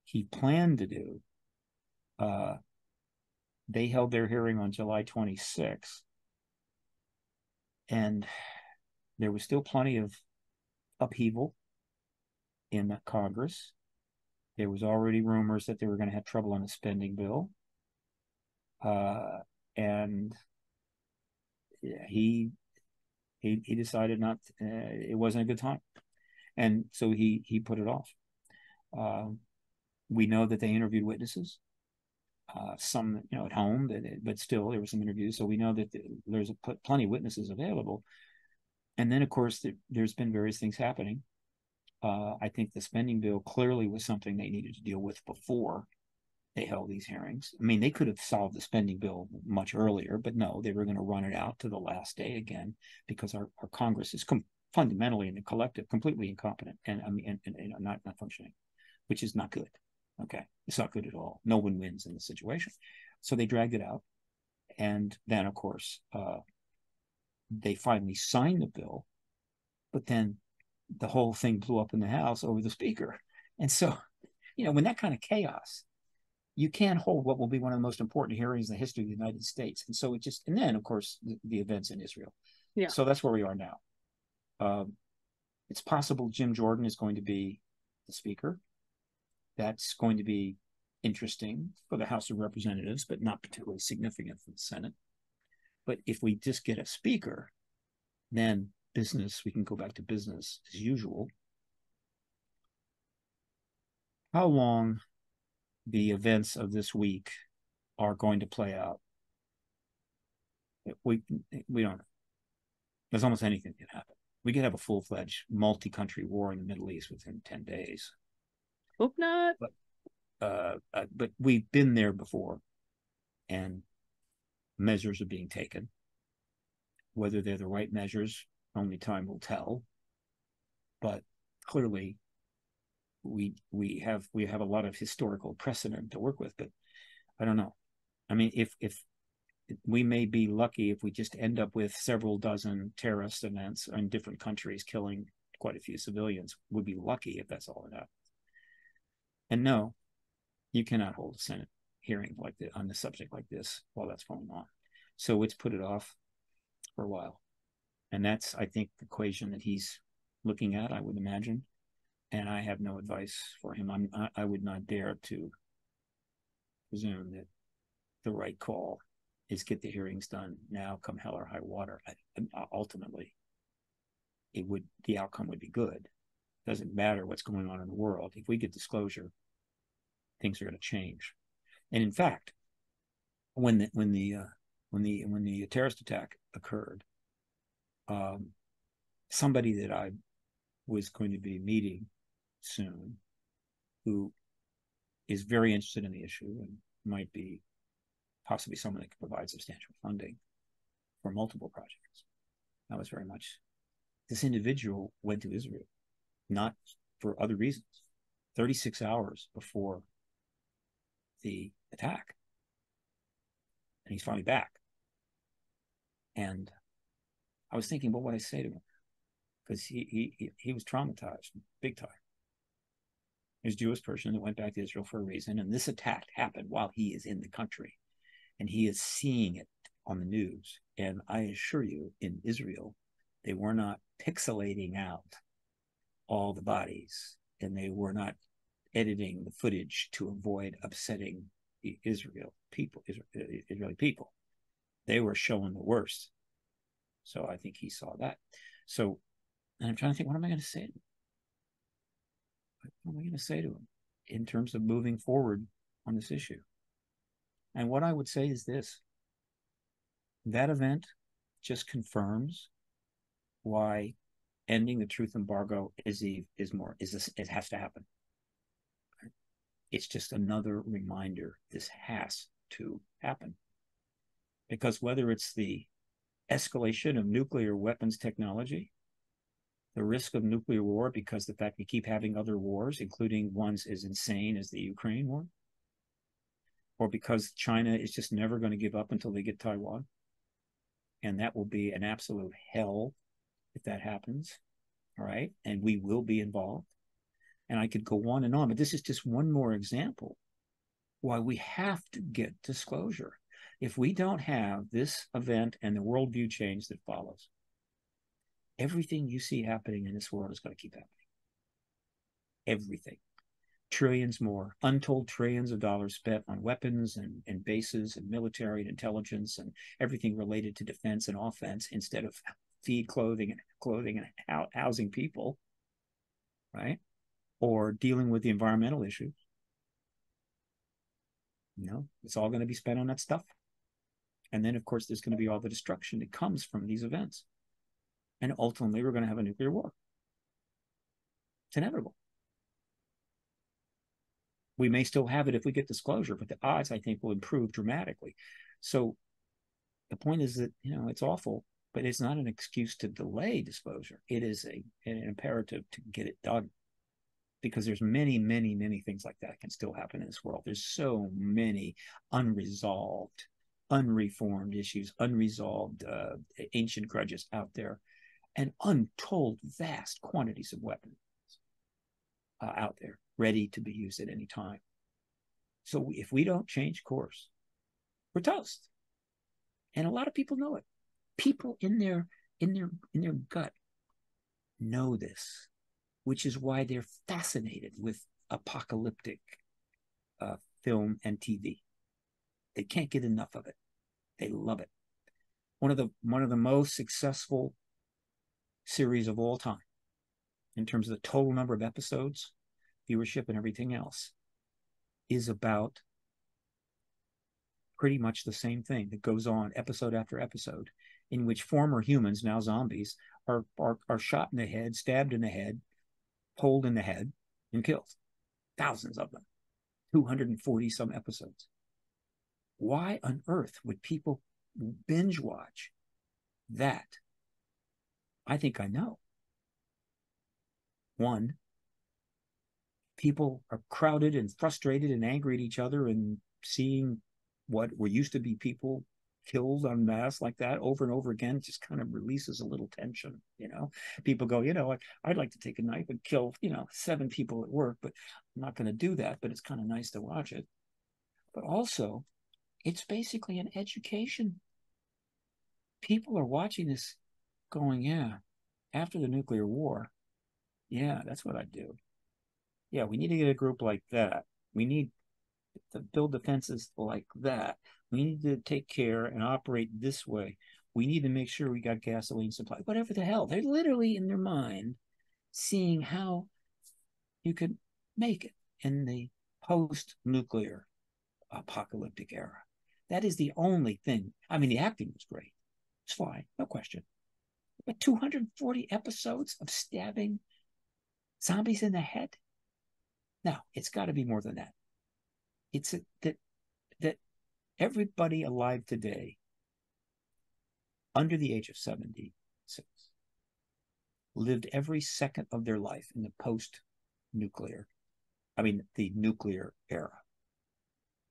he planned to do, they held their hearing on July 26th. And there was still plenty of upheaval in Congress. There was already rumors that they were going to have trouble on a spending bill. And he decided not, it wasn't a good time. And so he put it off. We know that they interviewed witnesses, some, you know, at home, but still there were some interviews. So we know that there's plenty of witnesses available. And then, of course, there's been various things happening. I think the spending bill clearly was something they needed to deal with before they held these hearings. I mean, they could have solved the spending bill much earlier, but no, they were going to run it out to the last day again, because our Congress is fundamentally and the collective completely incompetent and not functioning, which is not good. Okay, it's not good at all. No one wins in this situation. So they dragged it out. And then, of course, they finally signed the bill, but then the whole thing blew up in the House over the Speaker. And so, you know, when that kind of chaos, you can't hold what will be one of the most important hearings in the history of the United States. And so it just, and then, of course, the events in Israel. Yeah. So that's where we are now. It's possible Jim Jordan is going to be the Speaker. That's going to be interesting for the House of Representatives, but not particularly significant for the Senate. But if we just get a Speaker, then business, we can go back to business as usual. How long the events of this week are going to play out, we don't know. There's almost anything that can happen. We could have a full-fledged multi-country war in the Middle East within 10 days. Hope not. But we've been there before, and measures are being taken. Whether they're the right measures, only time will tell. But clearly, we have a lot of historical precedent to work with. But I don't know. I mean, if we may be lucky if we just end up with several dozen terrorist events in different countries killing quite a few civilians. We'd be lucky if that's all it happens. And no, you cannot hold a Senate hearing like this on the subject like this while that's going on. So it's put it off for a while. And that's, I think, the equation that he's looking at, I would imagine. And I have no advice for him. I would not dare to presume that the right call is get the hearings done now, come hell or high water. Ultimately, the outcome would be good. It doesn't matter what's going on in the world. If we get disclosure, things are going to change. And in fact, when the terrorist attack occurred, somebody that I was going to be meeting soon, who is very interested in the issue and might be possibly someone that could provide substantial funding for multiple projects. That was very much. This individual went to Israel, not for other reasons, 36 hours before the attack. And he's finally back. And I was thinking, what would I say to him? Because he was traumatized, big time. There's a Jewish person that went back to Israel for a reason, and this attack happened while he is in the country, and he is seeing it on the news. And I assure you, in Israel, they were not pixelating out all the bodies, and they were not editing the footage to avoid upsetting the Israeli people. They were showing the worst. So I think he saw that. So, and I'm trying to think, what am I going to say to him? What am I going to say to him in terms of moving forward on this issue? And what I would say is this. That event just confirms why ending the truth embargo is has to happen. It's just another reminder this has to happen. Because whether it's the escalation of nuclear weapons technology, the risk of nuclear war, because the fact we keep having other wars, including ones as insane as the Ukraine war, or because China is just never going to give up until they get Taiwan. And that will be an absolute hell if that happens, all right? And we will be involved. And I could go on and on, but this is just one more example why we have to get disclosure. If we don't have this event and the worldview change that follows, everything you see happening in this world is going to keep happening. Everything. Trillions more, untold trillions of dollars spent on weapons and bases and military and intelligence and everything related to defense and offense instead of feed, clothing and housing people, right? Or dealing with the environmental issues. You know, it's all going to be spent on that stuff. And then, of course, there's going to be all the destruction that comes from these events. And ultimately, we're going to have a nuclear war. It's inevitable. We may still have it if we get disclosure, but the odds, I think, will improve dramatically. So the point is that, you know, it's awful, but it's not an excuse to delay disclosure. It is an imperative to get it done, because there's many, many, many things like that can still happen in this world. There's so many unresolved, unreformed issues, unresolved ancient grudges out there, and untold vast quantities of weapons out there, ready to be used at any time. So if we don't change course, we're toast. And a lot of people know it. People in their gut know this, which is why they're fascinated with apocalyptic film and TV. They can't get enough of it. They love it. One of the most successful series of all time in terms of the total number of episodes, viewership and everything else, is about pretty much the same thing that goes on episode after episode, in which former humans, now zombies, are shot in the head, stabbed in the head, pulled in the head, and killed. Thousands of them. 240 some episodes. Why on earth would people binge watch that? I think I know. One, people are crowded and frustrated and angry at each other and seeing what were used to be people killed en masse like that over and over again just kind of releases a little tension, you know? People go, you know, like, I'd like to take a knife and kill, you know, 7 people at work, but I'm not going to do that, but it's kind of nice to watch it. But also, it's basically an education. People are watching this going, yeah, after the nuclear war, yeah, that's what I do. Yeah, we need to get a group like that. We need to build defenses like that. We need to take care and operate this way. We need to make sure we got gasoline supply, whatever the hell. They're literally in their mind seeing how you could make it in the post-nuclear apocalyptic era. That is the only thing. I mean, the acting was great. It's fine, no question. But 240 episodes of stabbing zombies in the head? No, it's got to be more than that. It's that everybody alive today under the age of 76 lived every second of their life in the nuclear era,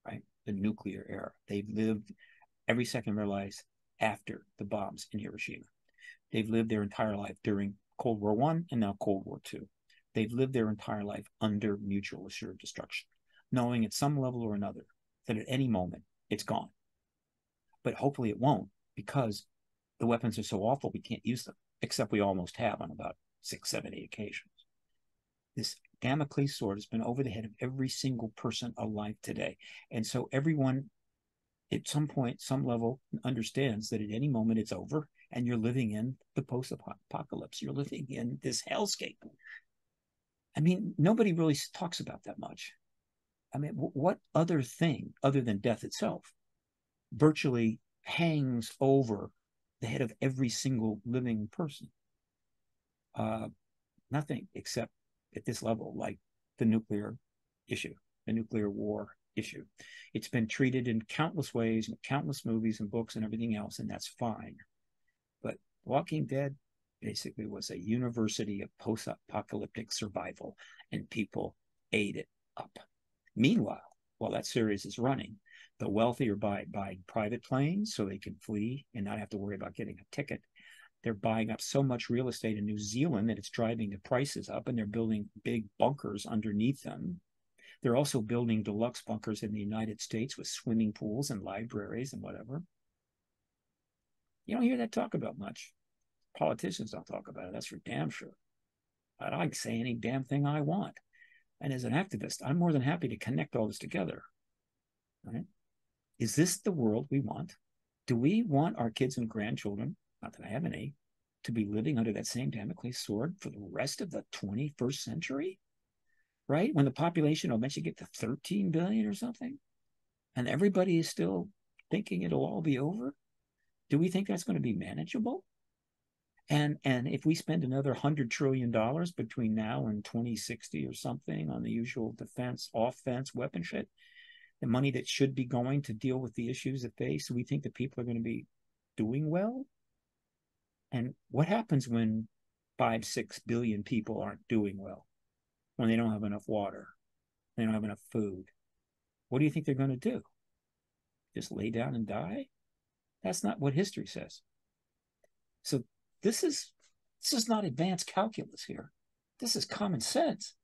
right? The nuclear era. They've lived every second of their lives after the bombs in Hiroshima. They've lived their entire life during Cold War I and now Cold War II. They've lived their entire life under mutual assured destruction, knowing at some level or another that at any moment it's gone. But hopefully it won't, because the weapons are so awful we can't use them, except we almost have on about 6, 7, 8 occasions. This Damocles sword has been over the head of every single person alive today. And so everyone at some point, some level, understands that at any moment it's over and you're living in the post-apocalypse. You're living in this hellscape. I mean, nobody really talks about that much. I mean, what other thing, other than death itself, virtually hangs over the head of every single living person? Nothing, except at this level, like the nuclear issue, the nuclear war issue. It's been treated in countless ways, in countless movies and books and everything else, and that's fine. But Walking Dead basically was a university of post-apocalyptic survival, and people ate it up. Meanwhile, while that series is running, the wealthy are buying private planes so they can flee and not have to worry about getting a ticket. They're buying up so much real estate in New Zealand that it's driving the prices up, and they're building big bunkers underneath them. They're also building deluxe bunkers in the United States with swimming pools and libraries and whatever. You don't hear that talk about much. Politicians don't talk about it. That's for damn sure. But I can say any damn thing I want. And as an activist, I'm more than happy to connect all this together. Right? Is this the world we want? Do we want our kids and grandchildren, not that I have any, to be living under that same Damocles sword for the rest of the 21st century? Right? When the population will eventually get to 13 billion or something, and everybody is still thinking it'll all be over? Do we think that's going to be manageable? And if we spend another $100 trillion between now and 2060 or something on the usual defense, offense, weapon shit, the money that should be going to deal with the issues that face, we think that people are going to be doing well? And what happens when 5-6 billion people aren't doing well? When they don't have enough water, they don't have enough food? What do you think they're going to do? Just lay down and die? That's not what history says. So this is not advanced calculus here. This is common sense.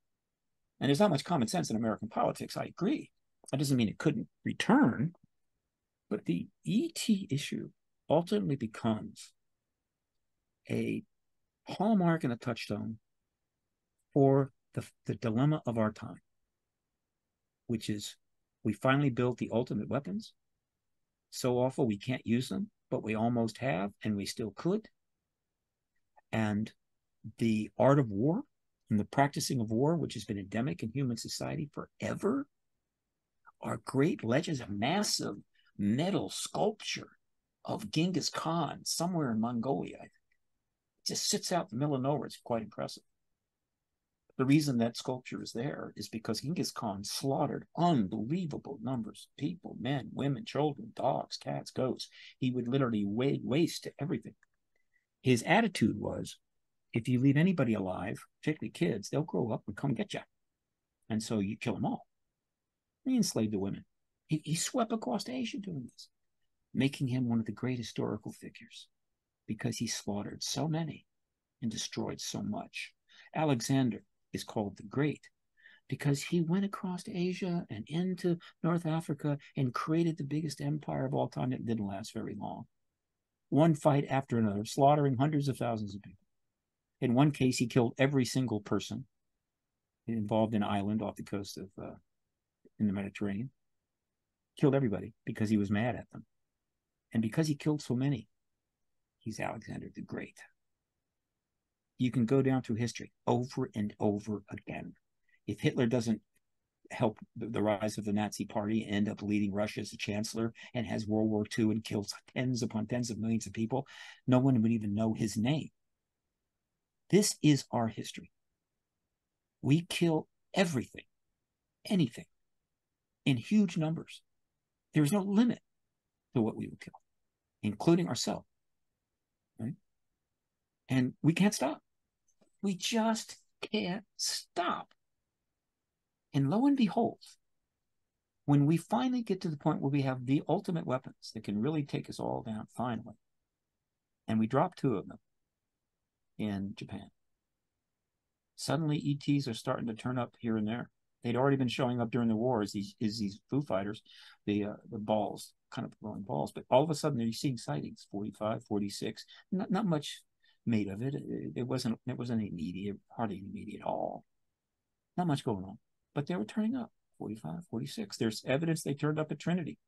And there's not much common sense in American politics, I agree. That doesn't mean it couldn't return. But the ET issue ultimately becomes a hallmark and a touchstone for the dilemma of our time, which is we finally built the ultimate weapons. So awful we can't use them, but we almost have, and we still could. And the art of war and the practicing of war, which has been endemic in human society forever, are great legends, a massive metal sculpture of Genghis Khan somewhere in Mongolia. It just sits out in the middle of nowhere. It's quite impressive. The reason that sculpture is there is because Genghis Khan slaughtered unbelievable numbers of people, men, women, children, dogs, cats, goats. He would literally lay waste to everything. His attitude was, if you leave anybody alive, particularly kids, they'll grow up and come get you. And so you kill them all. He enslaved the women. He swept across Asia doing this, making him one of the great historical figures because he slaughtered so many and destroyed so much. Alexander is called the Great because he went across Asia and into North Africa and created the biggest empire of all time that didn't last very long. One fight after another, slaughtering hundreds of thousands of people. In one case, he killed every single person involved in an island off the coast of, in the Mediterranean. Killed everybody because he was mad at them. And because he killed so many, he's Alexander the Great. You can go down through history over and over again. If Hitler doesn't help the rise of the Nazi party, end up leading Russia as a chancellor and has World War II and kills tens upon tens of millions of people, no one would even know his name. This is our history. We kill everything, anything, in huge numbers. There's no limit to what we will kill, including ourselves. Right? And we can't stop. We just can't stop. And lo and behold, when we finally get to the point where we have the ultimate weapons that can really take us all down finally, and we drop two of them in Japan, suddenly ETs are starting to turn up here and there. They'd already been showing up during the war as these Foo Fighters, the balls, kind of rolling balls. But all of a sudden, they're seeing sightings, 45, 46, not much made of it. It wasn't immediate, hardly immediate at all. Not much going on. But they were turning up, 45, 46. There's evidence they turned up at Trinity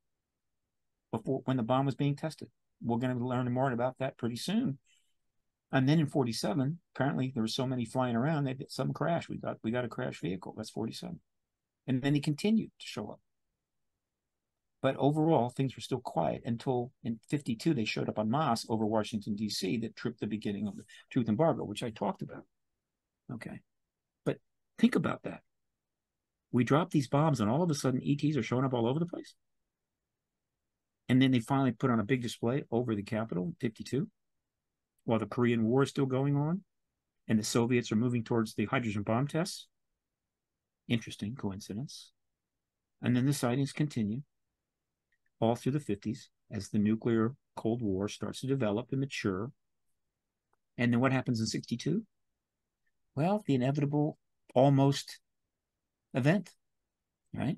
before when the bomb was being tested. We're going to learn more about that pretty soon. And then in 47, apparently there were so many flying around, they did some crash. We got a crash vehicle. That's 47. And then they continued to show up. But overall, things were still quiet until in 52, they showed up en masse over Washington, D.C. that tripped the beginning of the truth embargo, which I talked about. Okay. But think about that. we drop these bombs and all of a sudden ETs are showing up all over the place. And then they finally put on a big display over the Capitol, 52, while the Korean War is still going on and the Soviets are moving towards the hydrogen bomb tests. Interesting coincidence. And then the sightings continue all through the 50s as the nuclear Cold War starts to develop and mature. And then what happens in 62? Well, the inevitable almost event, right?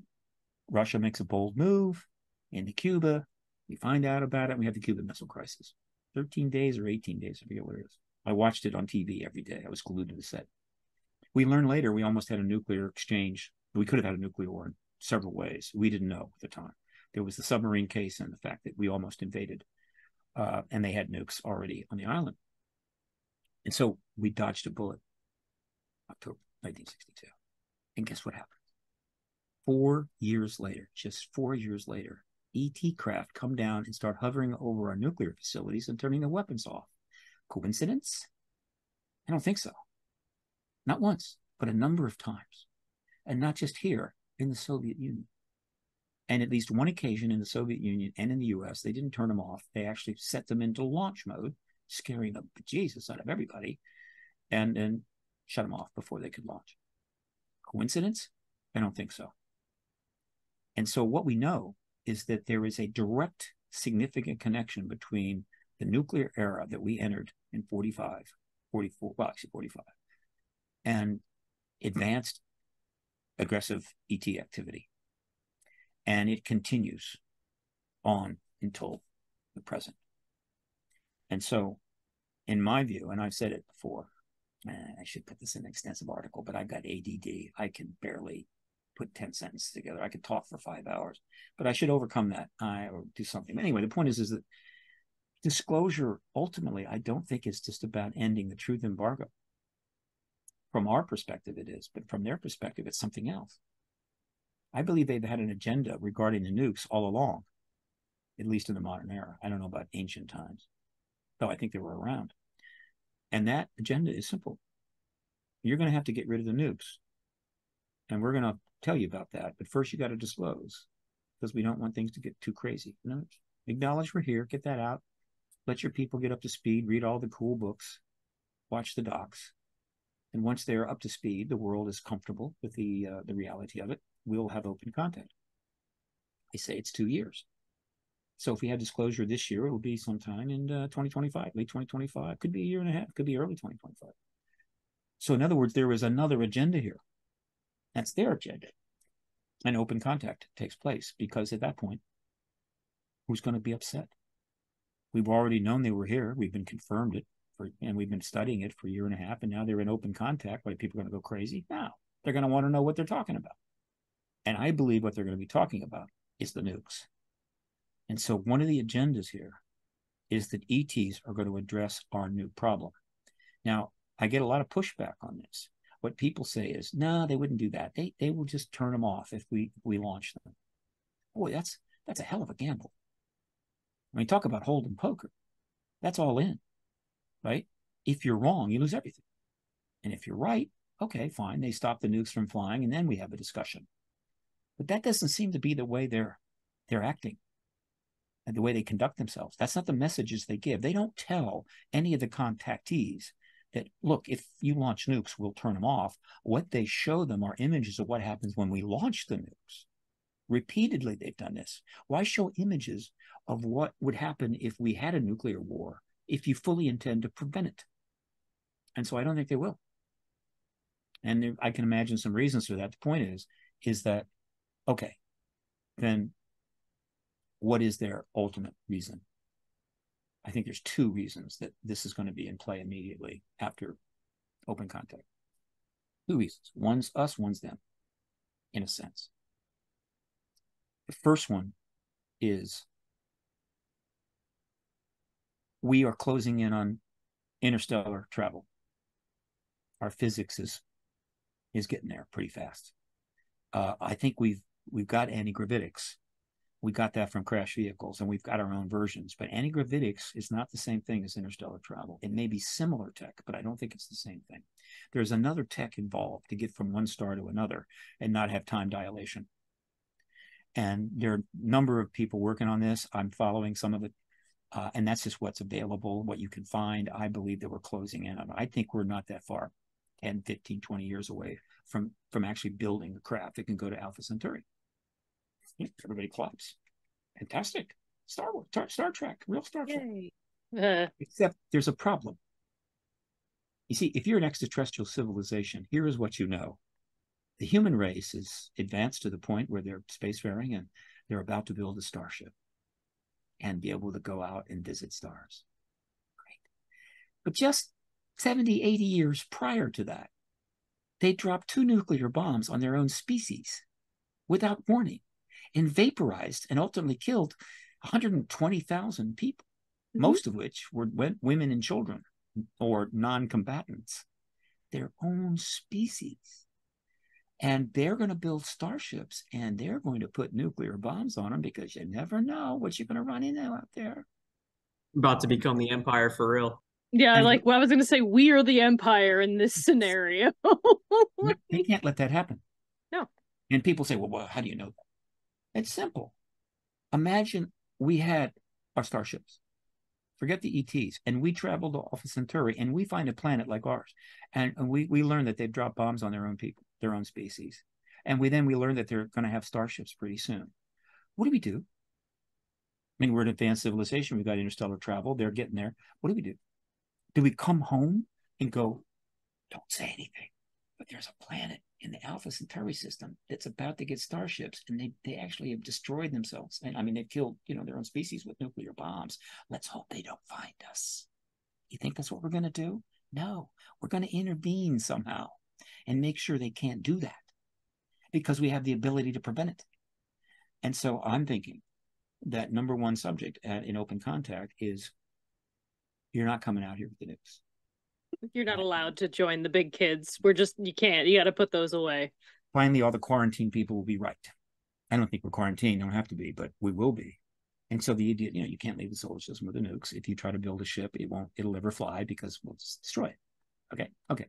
Russia makes a bold move into Cuba. We find out about it. And we have the Cuban Missile Crisis. 13 days or 18 days. I forget what it is. I watched it on TV every day. I was glued to the set. We learned later we almost had a nuclear exchange. We could have had a nuclear war in several ways. We didn't know at the time. There was the submarine case and the fact that we almost invaded, and they had nukes already on the island. And so we dodged a bullet, October 1962. And guess what happened? 4 years later, just 4 years later, ET craft come down and start hovering over our nuclear facilities and turning their weapons off. Coincidence? I don't think so. Not once, but a number of times. And not just here, in the Soviet Union. And at least one occasion in the Soviet Union and in the U.S., they didn't turn them off. They actually set them into launch mode, scaring the bejesus out of everybody, and then shut them off before they could launch. Coincidence? I don't think so. And so what we know is that there is a direct, significant connection between the nuclear era that we entered in 45, and advanced aggressive ET activity. And it continues on until the present. And so, in my view, and I've said it before, I should put this in an extensive article, but I've got ADD. I can barely put 10 sentences together. I could talk for 5 hours, but I should overcome that or do something. But anyway, the point is that disclosure, ultimately, I don't think it's just about ending the truth embargo. From our perspective, it is, but from their perspective, it's something else. I believe they've had an agenda regarding the nukes all along, at least in the modern era. I don't know about ancient times, though I think they were around. And that agenda is simple. You're going to have to get rid of the nukes. And we're going to tell you about that. But first, you got to disclose, because we don't want things to get too crazy. You know, acknowledge we're here. Get that out. Let your people get up to speed. Read all the cool books. Watch the docs. And once they're up to speed, the world is comfortable with the reality of it. We'll have open contact. They say it's 2 years. So if we have disclosure this year, it will be sometime in 2025, late 2025. Could be a year and a half. Could be early 2025. So in other words, there is another agenda here. That's their agenda. And open contact takes place, because at that point, who's going to be upset? We've already known they were here. We've been confirmed it, and we've been studying it for a year and a half, and now they're in open contact. Like, people are going to go crazy? No. They're going to want to know what they're talking about. And I believe what they're going to be talking about is the nukes. And so one of the agendas here is that ETs are going to address our new problem. Now, I get a lot of pushback on this. What people say is, no, they wouldn't do that. They will just turn them off if we launch them. Boy, that's a hell of a gamble. I mean, talk about hold'em poker. That's all in, right? If you're wrong, you lose everything. And if you're right, okay, fine. They stop the nukes from flying, and then we have a discussion. But that doesn't seem to be the way they're acting and the way they conduct themselves. That's not the messages they give. They don't tell any of the contactees that, look, if you launch nukes, we'll turn them off. What they show them are images of what happens when we launch the nukes. Repeatedly, they've done this. Why show images of what would happen if we had a nuclear war if you fully intend to prevent it? And so I don't think they will. And there, I can imagine some reasons for that. The point is that, okay, then what is their ultimate reason? I think there's two reasons that this is going to be in play immediately after open contact. Two reasons. One's us, one's them, in a sense. The first one is we are closing in on interstellar travel. Our physics is getting there pretty fast. I think we've got anti-gravitics. We got that from crash vehicles, and we've got our own versions. But antigravitics is not the same thing as interstellar travel. It may be similar tech, but I don't think it's the same thing. There's another tech involved to get from one star to another and not have time dilation. And there are a number of people working on this. I'm following some of it, and that's just what's available, what you can find. I believe that we're closing in on it. I think we're not that far, 10, 15, 20 years away from actually building a craft that can go to Alpha Centauri. Everybody claps. Fantastic. Star Wars, Star Trek, real Star Trek. Except there's a problem. You see, if you're an extraterrestrial civilization, here is what you know. The human race is advanced to the point where they're spacefaring and they're about to build a starship and be able to go out and visit stars. Great. But just 70, 80 years prior to that, they dropped 2 nuclear bombs on their own species without warning, and vaporized and ultimately killed 120,000 people, most of which were women and children or non-combatants, their own species. And they're going to build starships, and they're going to put nuclear bombs on them because you never know what you're going to run into out there. About to become the empire for real. Yeah, and like, well, I was going to say, we are the empire in this scenario. They can't let that happen. No. And people say, well, how do you know that? It's simple. Imagine we had our starships. Forget the ETs. And we traveled to Alpha Centauri, and we find a planet like ours. And we learn that they've dropped bombs on their own people, their own species. And we learn that they're going to have starships pretty soon. What do? I mean, we're an advanced civilization. We've got interstellar travel. They're getting there. What do? Do we come home and go, don't say anything, but there's a planet in the Alpha Centauri system that's about to get starships, and they actually have destroyed themselves. And I mean, they've killed, you know, their own species with nuclear bombs. Let's hope they don't find us. You think that's what we're going to do? No, we're going to intervene somehow and make sure they can't do that, because we have the ability to prevent it. And so I'm thinking that number one subject in Open Contact is, you're not coming out here with the news. You're not allowed to join the big kids. You can't. You got to put those away. Finally, all the quarantine people will be right. I don't think we're quarantined. Don't have to be, but we will be. And so the idea, you know, you can't leave the solar system with the nukes. If you try to build a ship, it'll never fly because we'll just destroy it. Okay.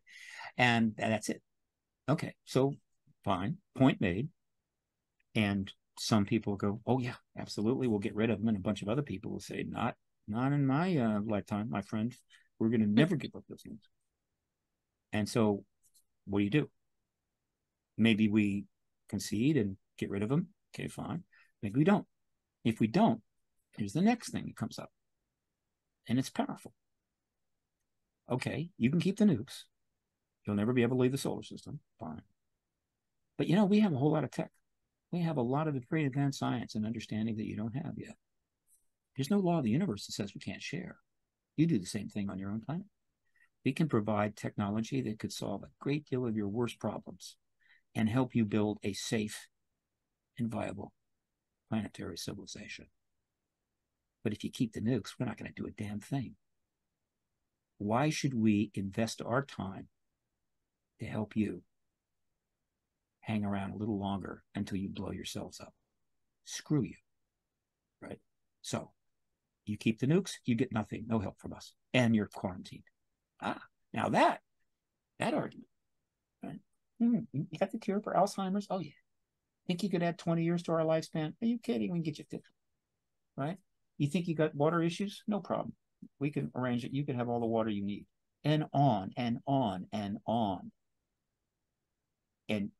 And that's it. Okay. So fine. Point made. And some people go, oh yeah, absolutely. We'll get rid of them. And a bunch of other people will say, not in my lifetime, my friend. We're going to never give up those things. And so what do you do? Maybe we concede and get rid of them. Okay, fine. Maybe we don't. If we don't, here's the next thing that comes up. And it's powerful. Okay, you can keep the nukes. You'll never be able to leave the solar system. Fine. But, you know, we have a whole lot of tech. We have a lot of the pretty advanced science and understanding that you don't have yet. There's no law of the universe that says we can't share. You do the same thing on your own planet. We can provide technology that could solve a great deal of your worst problems and help you build a safe and viable planetary civilization. But if you keep the nukes, we're not going to do a damn thing. Why should we invest our time to help you hang around a little longer until you blow yourselves up? Screw you, right? So you keep the nukes, you get nothing, no help from us, and you're quarantined. Ah, now that argument, right? You got the cure for Alzheimer's? Oh, yeah. Think you could add 20 years to our lifespan? Are you kidding? We can get you 50, right? You think you got water issues? No problem. We can arrange it. You can have all the water you need, and on and on and on. And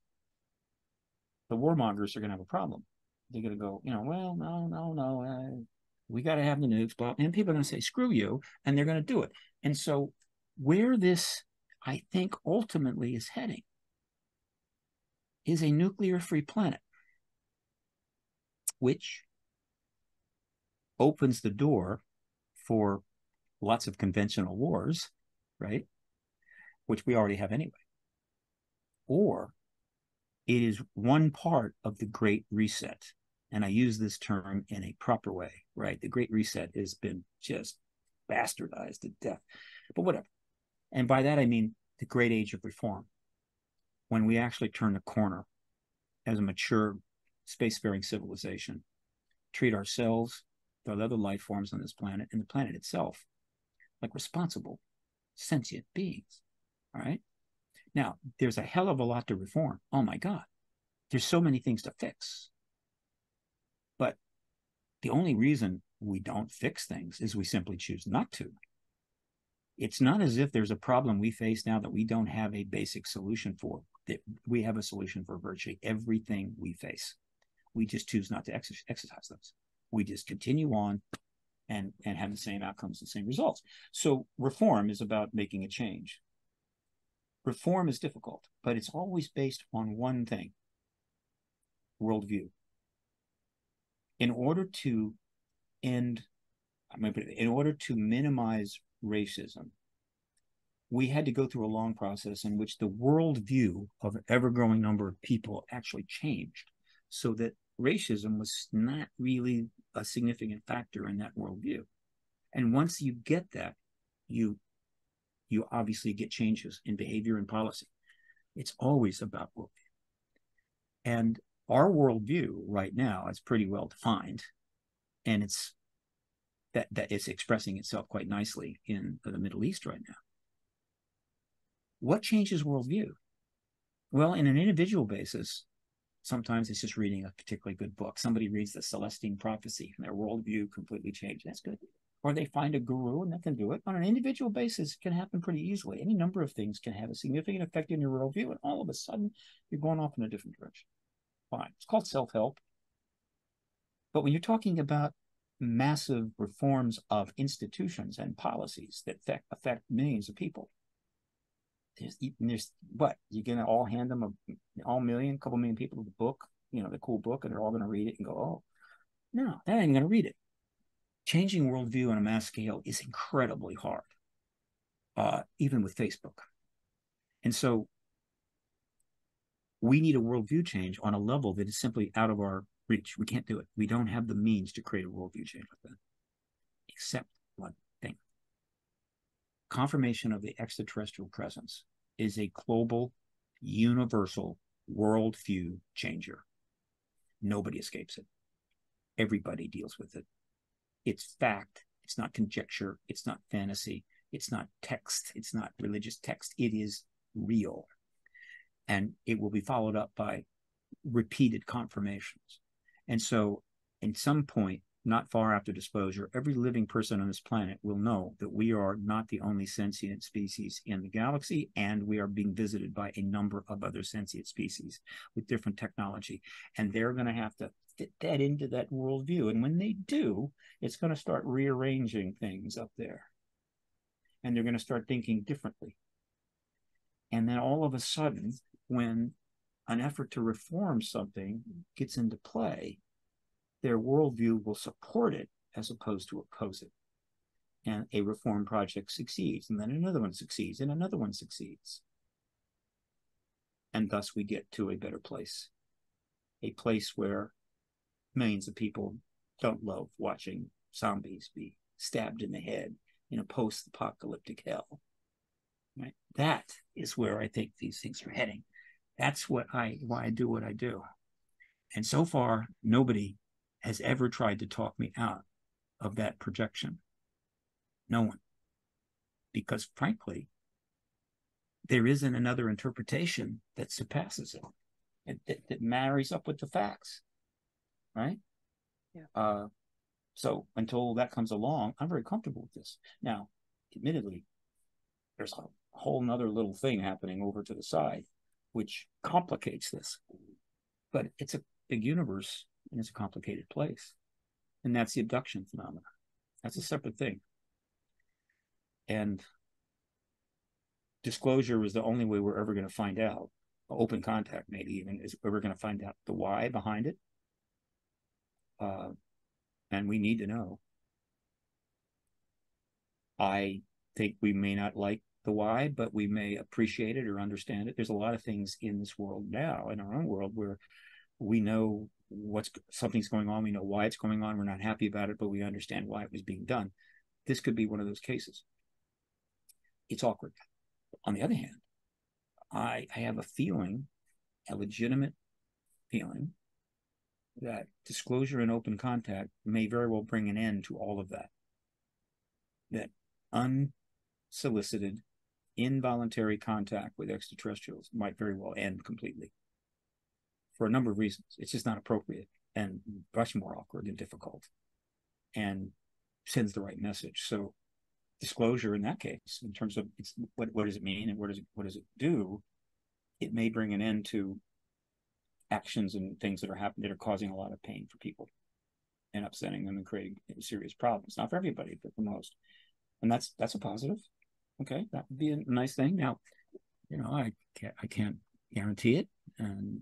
the warmongers are going to have a problem. They're going to go, you know, well, no. We got to have the nukes, blah. And people are going to say, screw you, and they're going to do it. And so where this, I think, ultimately is heading is a nuclear-free planet, which opens the door for lots of conventional wars, right, which we already have anyway. Or it is one part of the Great Reset. And I use this term in a proper way, right? The Great Reset has been just bastardized to death, but whatever. And by that, I mean the great age of reform, when we actually turn the corner as a mature spacefaring civilization treat ourselves, the other life forms on this planet, and the planet itself, like responsible, sentient beings. All right? Now, there's a hell of a lot to reform. Oh, my God. There's so many things to fix. But the only reason we don't fix things is we simply choose not to. It's not as if there's a problem we face now that we don't have a basic solution for. That we have a solution for virtually everything we face. We just choose not to exercise those. We just continue on and have the same outcomes and same results. So reform is about making a change. Reform is difficult, but it's always based on one thing: worldview. In order to end, in order to minimize racism, we had to go through a long process in which the worldview of an ever-growing number of people actually changed, so that racism was not really a significant factor in that worldview. And once you get that, you obviously get changes in behavior and policy. It's always about worldview. And our worldview right now is pretty well defined, and it's that is expressing itself quite nicely in the Middle East right now. What changes worldview? Well, in an individual basis, sometimes it's just reading a particularly good book. Somebody reads the Celestine Prophecy and their worldview completely changes. That's good. Or they find a guru and let them do it. On an individual basis, it can happen pretty easily. Any number of things can have a significant effect on your worldview, and all of a sudden, you're going off in a different direction. Fine. It's called self-help. But when you're talking about massive reforms of institutions and policies that affect millions of people, there's what? You're going to all hand them a couple million people the book, you know, the cool book, and they're all going to read it and go, oh, no, they're not even going to read it. Changing worldview on a mass scale is incredibly hard, even with Facebook. And so we need a worldview change on a level that is simply out of our reach. We can't do it. We don't have the means to create a worldview change like that, except one thing. Confirmation of the extraterrestrial presence is a global, universal worldview changer. Nobody escapes it. Everybody deals with it. It's fact. It's not conjecture. It's not fantasy. It's not text. It's not religious text. It is real. And it will be followed up by repeated confirmations. And so, at some point, not far after disclosure, every living person on this planet will know that we are not the only sentient species in the galaxy, and we are being visited by a number of other sentient species with different technology. And they're going to have to fit that into that worldview. And when they do, it's going to start rearranging things up there. And they're going to start thinking differently. And then all of a sudden, when an effort to reform something gets into play, their worldview will support it as opposed to oppose it. And a reform project succeeds, and then another one succeeds, and another one succeeds. And thus we get to a better place, a place where millions of people don't love watching zombies be stabbed in the head in a post-apocalyptic hell. Right? That is where I think these things are heading. That's why I do what I do. And so far, nobody has ever tried to talk me out of that projection. No one. Because frankly, there isn't another interpretation that surpasses it, that marries up with the facts, right? Yeah. So until that comes along, I'm very comfortable with this. Now, admittedly, there's a whole nother little thing happening over to the side, which complicates this. But it's a big universe, and it's a complicated place. And that's the abduction phenomenon. That's a separate thing. And disclosure is the only way we're ever going to find out. Open contact, maybe even, is where we're going to find out the why behind it. And we need to know. I think we may not like the why, but we may appreciate it or understand it. There's a lot of things in this world now, in our own world, where we know something's going on. We know why it's going on. We're not happy about it, but we understand why it was being done. This could be one of those cases. It's awkward. On the other hand, I have a feeling, a legitimate feeling, that disclosure and open contact may very well bring an end to all of that. That unsolicited, involuntary contact with extraterrestrials might very well end completely for a number of reasons. It's just not appropriate and much more awkward and difficult and sends the right message. So disclosure in that case, in terms of it's, what does it mean and what does it do, it may bring an end to actions and things that are happening that are causing a lot of pain for people and upsetting them and creating serious problems. Not for everybody, but for most. And that's a positive. Okay, that would be a nice thing. Now, you know, I can't guarantee it, and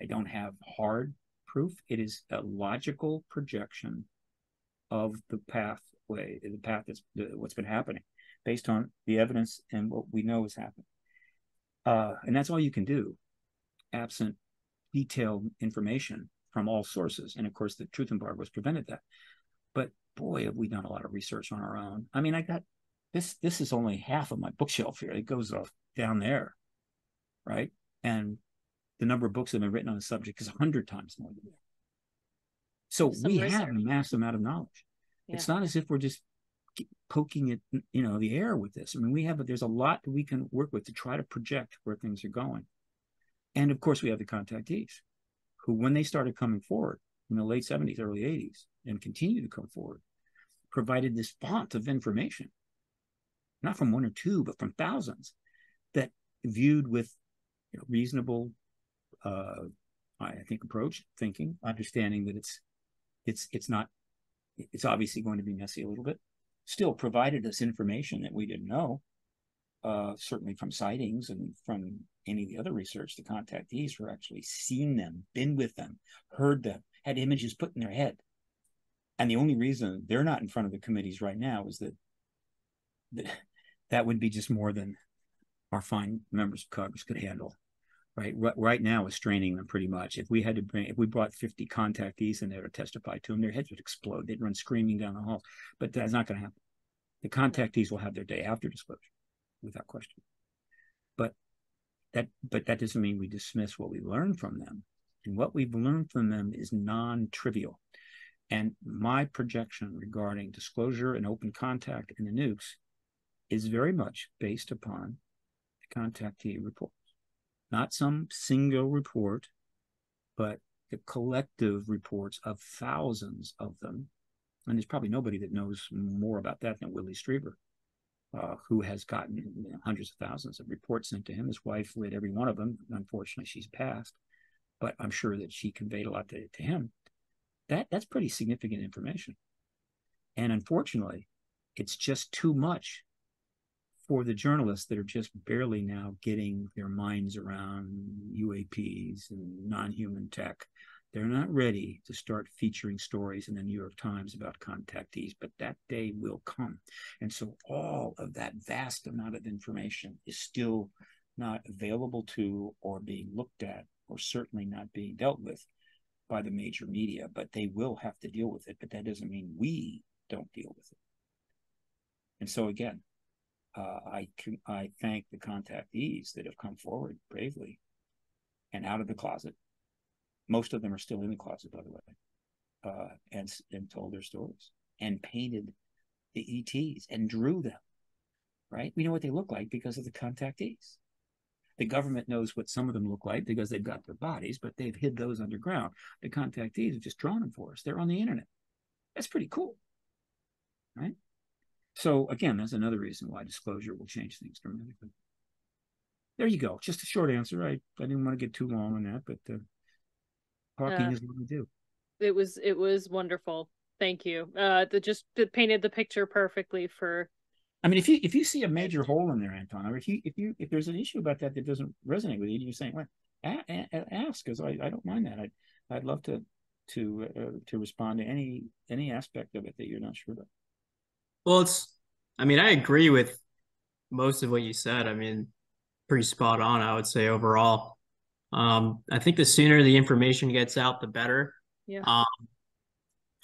I don't have hard proof. It is a logical projection of the pathway, the path that's what's been happening, based on the evidence and what we know has happened. And that's all you can do, absent detailed information from all sources. And of course, the truth embargoes prevented that. But boy, have we done a lot of research on our own. I mean, I got this. This is only half of my bookshelf here. It goes off down there, right? And the number of books that have been written on the subject is 100 times more than that. So we have a massive amount of knowledge. Yeah. It's not as if we're just poking at, you know, the air with this. I mean, we have, there's a lot that we can work with to try to project where things are going. And of course, we have the contactees who, when they started coming forward in the late 70s, early 80s, and continue to come forward, provided this font of information, not from one or two, but from thousands, that viewed with, you know, reasonable, I think, approach, thinking, understanding that it's not, it's obviously going to be messy a little bit, still provided us information that we didn't know, certainly from sightings and from any of the other research. The contactees were actually seen them, been with them, heard them, had images put in their head. And the only reason they're not in front of the committees right now is that that would be just more than our fine members of Congress could handle. Right? Right now is straining them pretty much. If we had to bring, if we brought 50 contactees in there to testify to them, their heads would explode. They'd run screaming down the hall, but that's not going to happen. The contactees will have their day after disclosure, without question. But that doesn't mean we dismiss what we learned from them. And what we've learned from them is non-trivial. And my projection regarding disclosure and open contact in the nukes is very much based upon the contactee reports. Not some single report, but the collective reports of thousands of them. And there's probably nobody that knows more about that than Whitley Strieber, who has gotten, you know, hundreds of thousands of reports sent to him. His wife read every one of them. Unfortunately, she's passed, but I'm sure that she conveyed a lot to him. That's pretty significant information. And unfortunately, it's just too much for the journalists that are just barely now getting their minds around UAPs and non-human tech. They're not ready to start featuring stories in the New York Times about contactees, but that day will come. And so all of that vast amount of information is still not available to or being looked at, or certainly not being dealt with by the major media, but they will have to deal with it. But that doesn't mean we don't deal with it. And so again, I thank the contactees that have come forward bravely and out of the closet. Most of them are still in the closet, by the way, and told their stories and painted the ETs and drew them, right? We know what they look like because of the contactees. The government knows what some of them look like because they've got their bodies, but they've hid those underground. The contactees have just drawn them for us. They're on the internet. That's pretty cool, right? So again, that's another reason why disclosure will change things dramatically. There you go. Just a short answer. I didn't want to get too long on that, but... Talking is what we do. It was wonderful. Thank you. It painted the picture perfectly for. I mean, if you see a major hole in there, Anton, or if there's an issue about that that doesn't resonate with you, and you're saying, "Well, ask," because I don't mind that. I'd love to respond to any aspect of it that you're not sure about. Well, I mean, I agree with most of what you said. I mean, pretty spot on, I would say, overall. I think the sooner the information gets out, the better. Yeah. I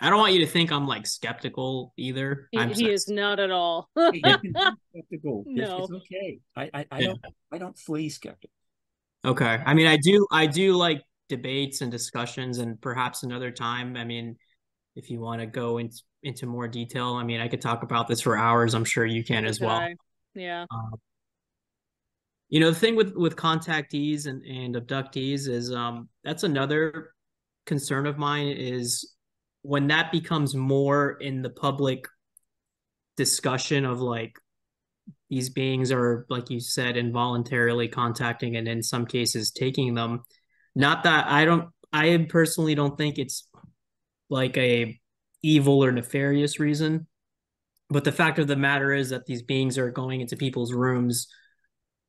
don't want you to think I'm like skeptical either. He is not at all. Skeptical. No. It's okay. I don't flee skeptics. Okay. I mean, I do like debates and discussions, and perhaps another time, I mean, if you want to go into more detail, I mean, I could talk about this for hours. I'm sure you can as well. Yeah. You know, the thing with contactees and abductees is that's another concern of mine, is when that becomes more in the public discussion of like, these beings are, like you said, involuntarily contacting and in some cases taking them. Not that I personally don't think it's like a evil or nefarious reason, but the fact of the matter is that these beings are going into people's rooms,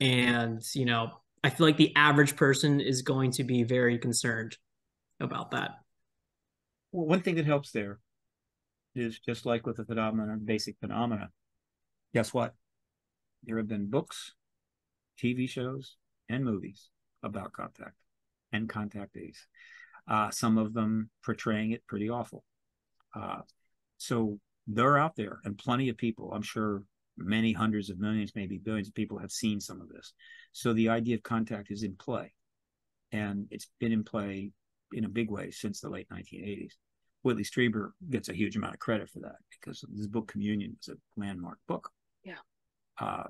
and you know, I feel like the average person is going to be very concerned about that. Well, one thing that helps there is, just like with the phenomenon, basic phenomena, guess what? There have been books, TV shows, and movies about contact and contactees. Some of them portraying it pretty awful. So they're out there, and plenty of people, I'm sure many hundreds of millions, maybe billions of people have seen some of this. So the idea of contact is in play, and it's been in play in a big way since the late 1980s. Whitley Strieber gets a huge amount of credit for that, because his book Communion was a landmark book. Yeah.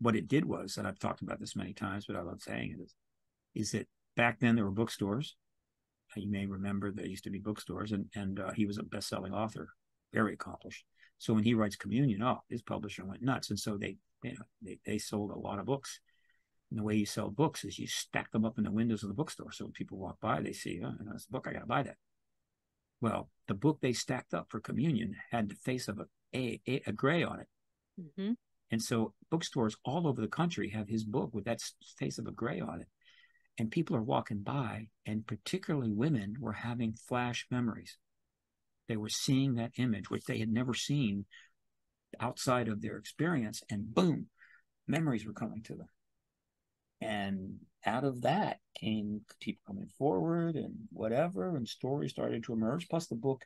What it did was, and I've talked about this many times, but I love saying it, is that back then there were bookstores. You may remember there used to be bookstores, and he was a best-selling author, very accomplished. So when he writes Communion, oh, his publisher went nuts. And so they sold a lot of books. And the way you sell books is you stack them up in the windows of the bookstore. So when people walk by, they see, oh, you know, it's a book, I got to buy that. Well, the book they stacked up for Communion had the face of a gray on it. Mm-hmm. And so bookstores all over the country have his book with that face of a gray on it. And people are walking by, and particularly women were having flash memories. They were seeing that image, which they had never seen outside of their experience. And boom, memories were coming to them. And out of that came people coming forward and whatever, and stories started to emerge. Plus the book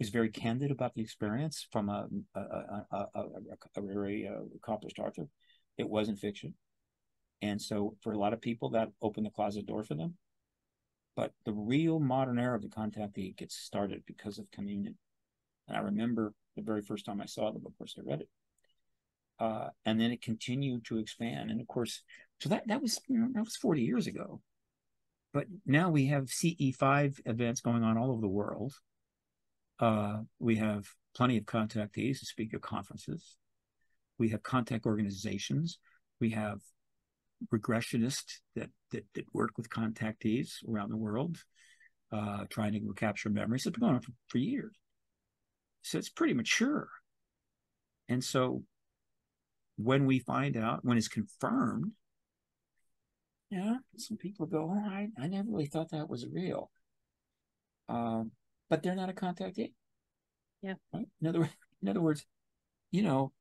is very candid about the experience from a very accomplished author. It wasn't fiction. And so for a lot of people, that opened the closet door for them. But the real modern era of the contactee gets started because of Communion. And I remember the very first time I saw the book, of course, I read it. And then it continued to expand. And of course, so that was 40 years ago. But now we have CE5 events going on all over the world. We have plenty of contactees to speak at conferences. We have contact organizations. We have regressionists that work with contactees around the world, trying to recapture memories. It's been going on for years. So it's pretty mature. And so when we find out, when it's confirmed, yeah, some people go, oh, I never really thought that was real. But they're not a contactee. Yeah. Right? In other words, you know,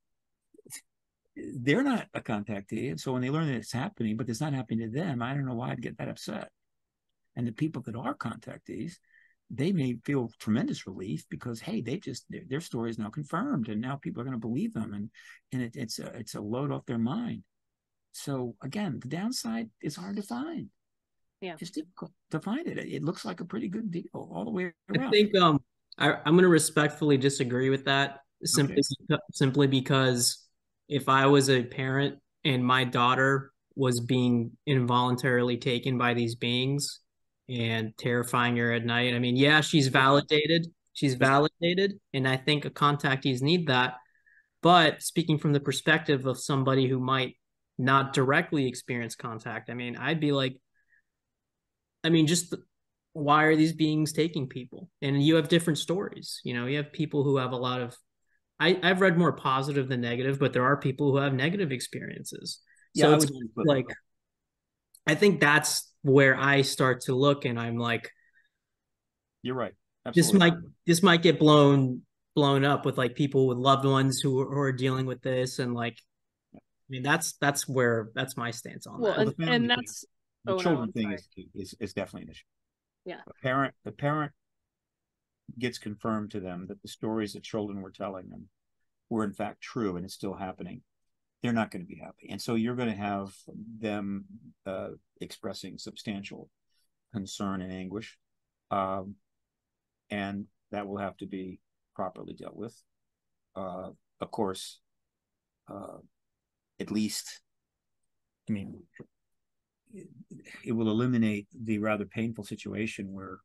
they're not a contactee. And so when they learn that it's happening, but it's not happening to them, I don't know why I'd get that upset. And the people that are contactees, they may feel tremendous relief because, hey, their story is now confirmed, and now people are going to believe them. And it's a load off their mind. So again, the downside is hard to find. Yeah. It's difficult to find it. It looks like a pretty good deal all the way around. I think I'm going to respectfully disagree with that, simply because if I was a parent and my daughter was being involuntarily taken by these beings and terrifying her at night, I mean, yeah, she's validated. And I think contactees need that. But speaking from the perspective of somebody who might not directly experience contact, I mean, I'd be like, I mean, just why are these beings taking people? And you have different stories. You know, you have people who have a lot of, I've read more positive than negative, but there are people who have negative experiences. Yeah, so it's like, I think that's where I start to look, and I'm like, you're right. Absolutely. This might get blown up with like people with loved ones who are dealing with this, and like, I mean, that's my stance on that. And that's the children thing is definitely an issue. Yeah, the parent gets confirmed to them that the stories the children were telling them were in fact true, and it's still happening, they're not going to be happy. And so you're going to have them expressing substantial concern and anguish. And that will have to be properly dealt with. Of course, at least, I mean, it will eliminate the rather painful situation where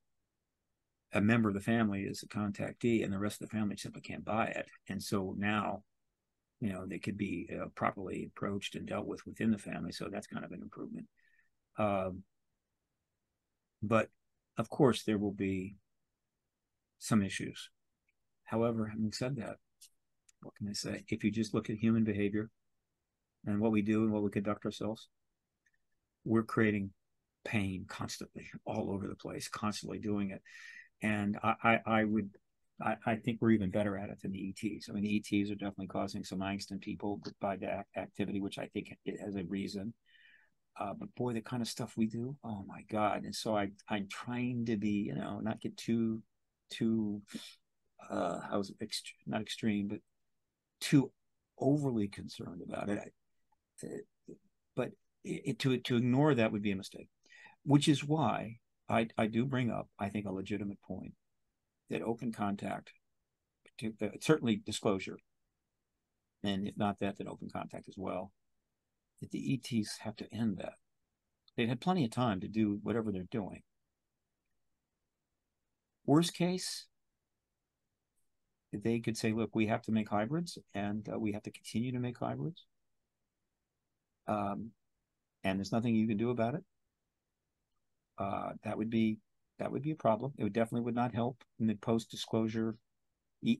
a member of the family is a contactee and the rest of the family simply can't buy it. And so now, you know, they could be properly approached and dealt with within the family. So that's kind of an improvement. But of course, there will be some issues. However, having said that, what can I say? If you just look at human behavior and what we do and what we conduct ourselves, we're creating pain constantly, all over the place, constantly doing it. And I think we're even better at it than the ETs. I mean, the ETs are definitely causing some angst in people by that activity, which I think it has a reason. But boy, the kind of stuff we do, oh my God. And so I'm trying to be, you know, not get not extreme, but too overly concerned about it. But to ignore that would be a mistake, which is why I do bring up, I think, a legitimate point that open contact, certainly disclosure, and if not that, then open contact as well, that the ETs have to end that. They had plenty of time to do whatever they're doing. Worst case, they could say, look, we have to make hybrids, and we have to continue to make hybrids. And there's nothing you can do about it. That would be a problem. It definitely would not help in the post-disclosure,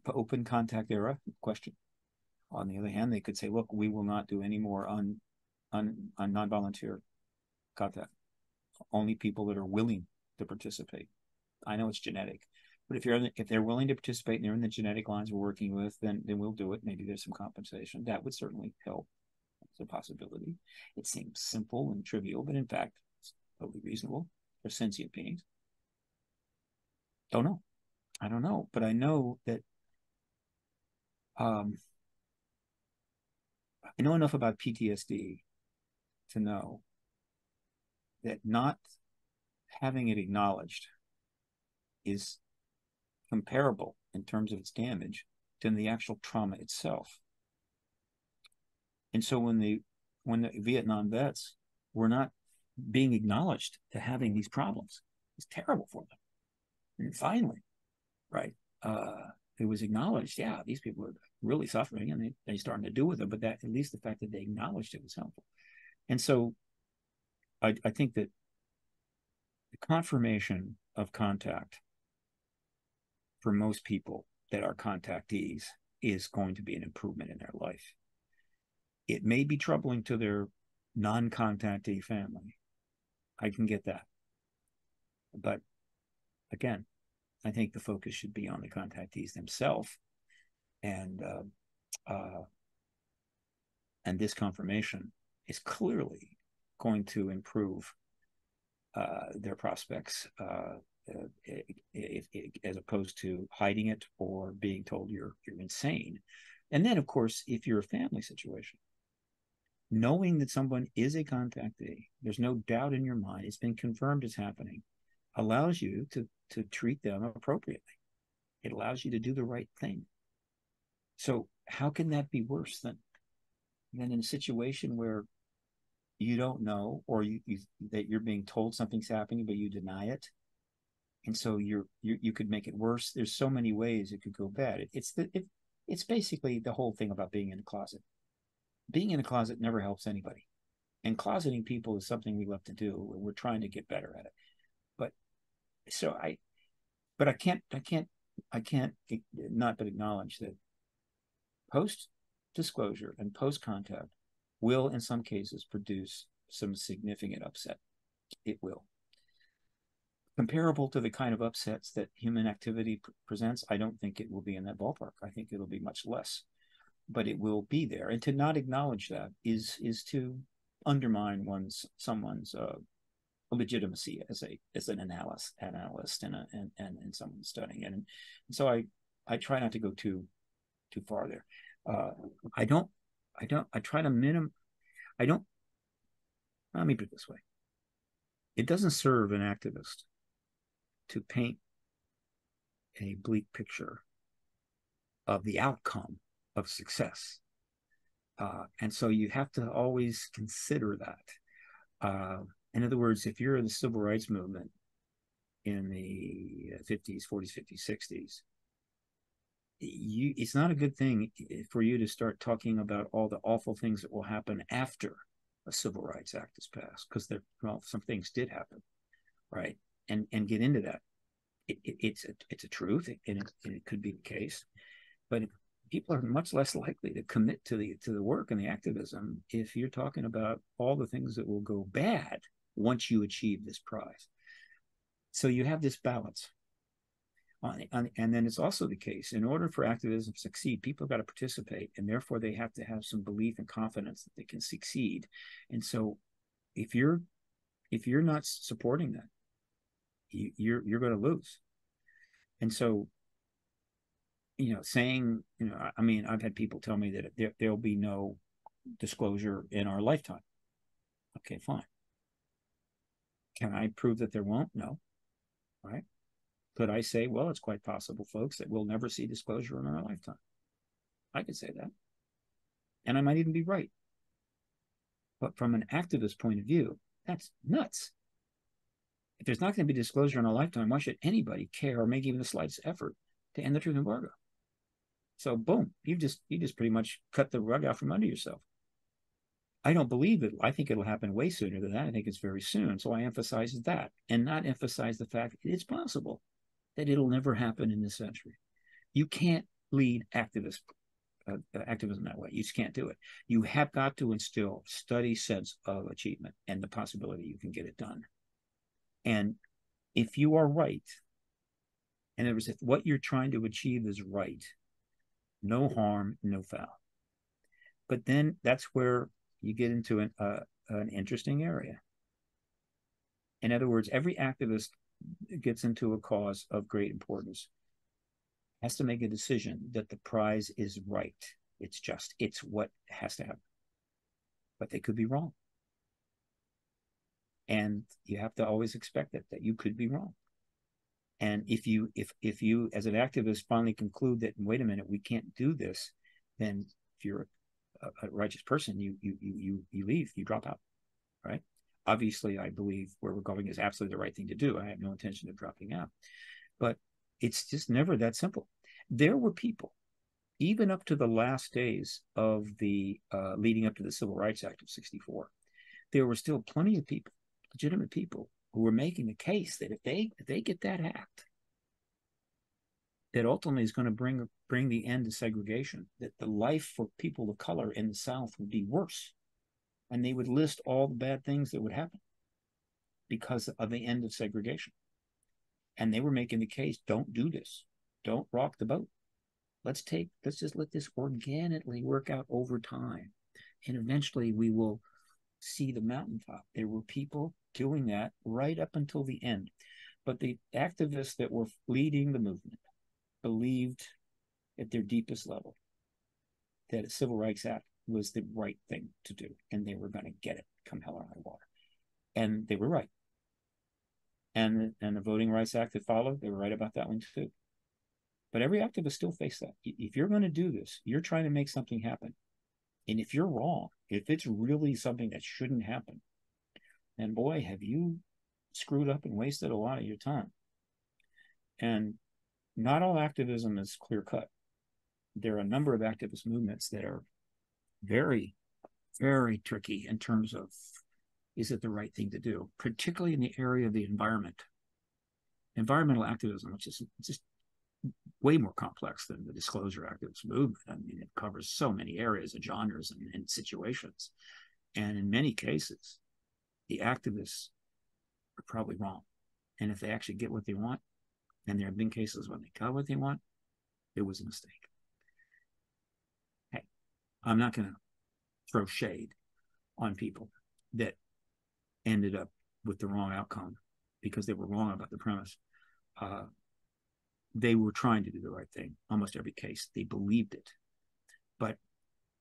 open contact era question. On the other hand, they could say, look, we will not do any more on non-volunteer contact. Only people that are willing to participate. I know it's genetic, but if they're willing to participate and they're in the genetic lines we're working with, then we'll do it. Maybe there's some compensation. That would certainly help. It's a possibility. It seems simple and trivial, but in fact, it's totally reasonable for sentient beings. Don't know. I don't know, but I know that I know enough about PTSD to know that not having it acknowledged is comparable in terms of its damage to the actual trauma itself. And so when the Vietnam vets were not being acknowledged to having these problems, it's terrible for them. And finally, right, it was acknowledged, yeah, these people are really suffering and they're starting to do with it, but that at least the fact that they acknowledged it was helpful. And so I think that the confirmation of contact for most people that are contactees is going to be an improvement in their life. It may be troubling to their non-contactee family. I can get that. But again, I think the focus should be on the contactees themselves. And this confirmation is clearly going to improve their prospects as opposed to hiding it or being told you're insane. And then, of course, if you're a family situation, knowing that someone is a contactee, there's no doubt in your mind, it's been confirmed as happening, allows you to treat them appropriately. It allows you to do the right thing. So how can that be worse than in a situation where you don't know, or that you're being told something's happening, but you deny it? And so you could make it worse. There's so many ways it could go bad. It's basically the whole thing about being in a closet. Being in a closet never helps anybody. And closeting people is something we love to do, and we're trying to get better at it. But I can't not but acknowledge that post-disclosure and post-contact will, in some cases, produce some significant upset. It will. Comparable to the kind of upsets that human activity presents, I don't think it will be in that ballpark. I think it'll be much less, but it will be there. And to not acknowledge that is to undermine someone's legitimacy as an analyst and someone studying. And so I try not to go too far there. I try to let me put it this way. It doesn't serve an activist to paint a bleak picture of the outcome of success. And so you have to always consider that. In other words, if you're in the civil rights movement in the 50s, 40s, 50s, 60s, it's not a good thing for you to start talking about all the awful things that will happen after a civil rights act is passed, because well, some things did happen, right? And get into that. It's a truth, and it could be the case, but people are much less likely to commit to the work and the activism if you're talking about all the things that will go bad once you achieve this prize. So you have this balance. And then it's also the case, in order for activism to succeed, people have got to participate, and therefore they have to have some belief and confidence that they can succeed. And so if you're not supporting that, you're going to lose. And so, I've had people tell me that there'll be no disclosure in our lifetime. Okay, fine. Can I prove that there won't? No. All right. Could I say, well, it's quite possible, folks, that we'll never see disclosure in our lifetime? I could say that. And I might even be right. But from an activist point of view, that's nuts. If there's not going to be disclosure in our lifetime, why should anybody care or make even the slightest effort to end the truth embargo? So boom, you just pretty much cut the rug out from under yourself. I don't believe it. I think it'll happen way sooner than that. I think it's very soon. So I emphasize that, and not emphasize the fact that it's possible that it'll never happen in this century. You can't lead activism that way. You just can't do it. You have got to instill steady sense of achievement and the possibility you can get it done. And if you are right, in other words, if what you're trying to achieve is right, no harm, no foul. But then that's where you get into an interesting area. In other words, every activist gets into a cause of great importance has to make a decision that the prize is right. It's just, it's what has to happen. But they could be wrong. And you have to always expect that you could be wrong. And if you as an activist finally conclude that, wait a minute, we can't do this, then if you're a righteous person, you leave, you drop out, right? Obviously, I believe where we're going is absolutely the right thing to do. I have no intention of dropping out, but it's just never that simple. There were people, even up to the last days of the leading up to the Civil Rights Act of '64, there were still plenty of people, legitimate people, who were making the case that if they get that act, that ultimately is going to bring the end to segregation, that the life for people of color in the South would be worse. And they would list all the bad things that would happen because of the end of segregation. And they were making the case, don't do this. Don't rock the boat. Let's just let this organically work out over time. And eventually we will see the mountaintop. There were people doing that right up until the end. But the activists that were leading the movement believed at their deepest level that a Civil Rights Act was the right thing to do, and they were going to get it come hell or high water. And they were right. And the Voting Rights Act that followed, they were right about that one too. But every activist still faced that. If you're going to do this, you're trying to make something happen. And if you're wrong, if it's really something that shouldn't happen, and boy, have you screwed up and wasted a lot of your time. And not all activism is clear cut. There are a number of activist movements that are very, very tricky in terms of, is it the right thing to do? Particularly in the area of the environment. Environmental activism, which is just way more complex than the disclosure activist movement. I mean, it covers so many areas and genres and situations. And in many cases, the activists are probably wrong. And if they actually get what they want, and there have been cases when they got what they want, it was a mistake. Hey, I'm not going to throw shade on people that ended up with the wrong outcome because they were wrong about the premise. They were trying to do the right thing. Almost every case, they believed it. But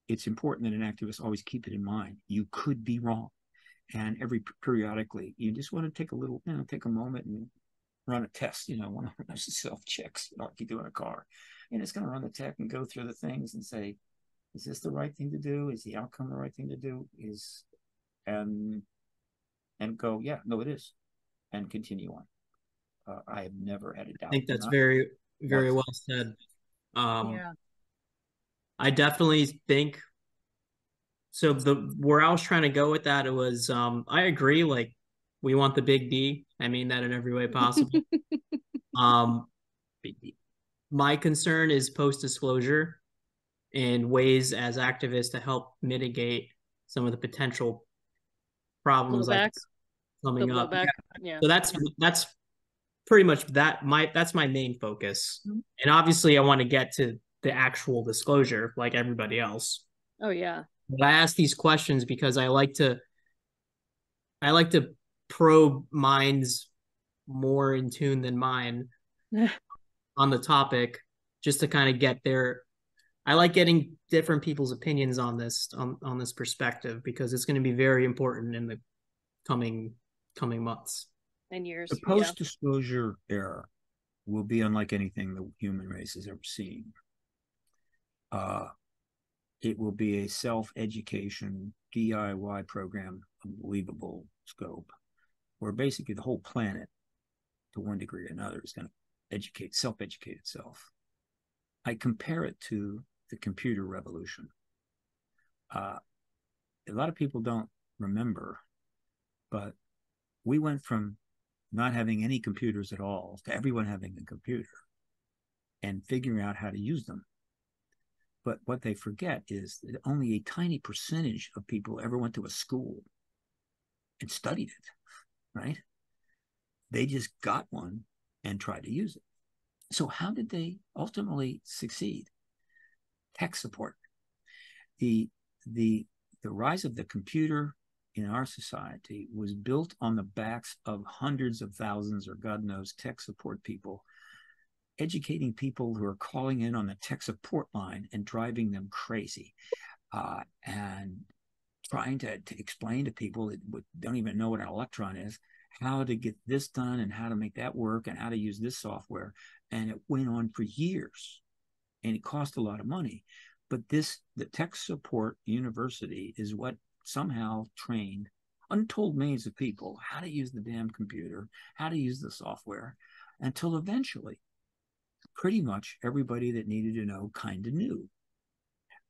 it's important that an activist always keep it in mind. You could be wrong. and every periodically you just want to take a little, you know, take a moment and run a test, you know, one of those self-checks like you do in a car. And it's going to run the tech and go through the things and say, is this the right thing to do? Is the outcome the right thing to do? Is, and go, yeah, no, it is, and continue on. I have never had a doubt. I think that's very, very well said. Yeah. I definitely think, so the, where I was trying to go with that, it was, I agree, like, we want the big D. I mean that in every way possible. My concern is post-disclosure and ways as activists to help mitigate some of the potential problems coming up. Yeah. So that's pretty much that. That's my main focus. Mm-hmm. And obviously I want to get to the actual disclosure like everybody else. Oh yeah. But I ask these questions because I like to probe minds more in tune than mine on the topic, just to kind of get their, I like getting different people's opinions on this, on this perspective, because it's going to be very important in the coming months and years. The post-disclosure era will be unlike anything the human race has ever seen. It will be a self-education DIY program, unbelievable scope, where basically the whole planet, to one degree or another, is going to educate, self-educate itself. I compare it to the computer revolution. A lot of people don't remember, but we went from not having any computers at all to everyone having a computer and figuring out how to use them. But what they forget is that only a tiny percentage of people ever went to a school and studied it, right? They just got one and tried to use it. So how did they ultimately succeed? Tech support. The rise of the computer in our society was built on the backs of hundreds of thousands or God knows tech support people, educating people who are calling in on the tech support line and driving them crazy. And trying to explain to people that don't even know what an electron is, how to get this done and how to make that work and how to use this software. And it went on for years and it cost a lot of money. But the tech support university is what somehow trained untold millions of people how to use the damn computer, how to use the software, until eventually pretty much everybody that needed to know kind of knew.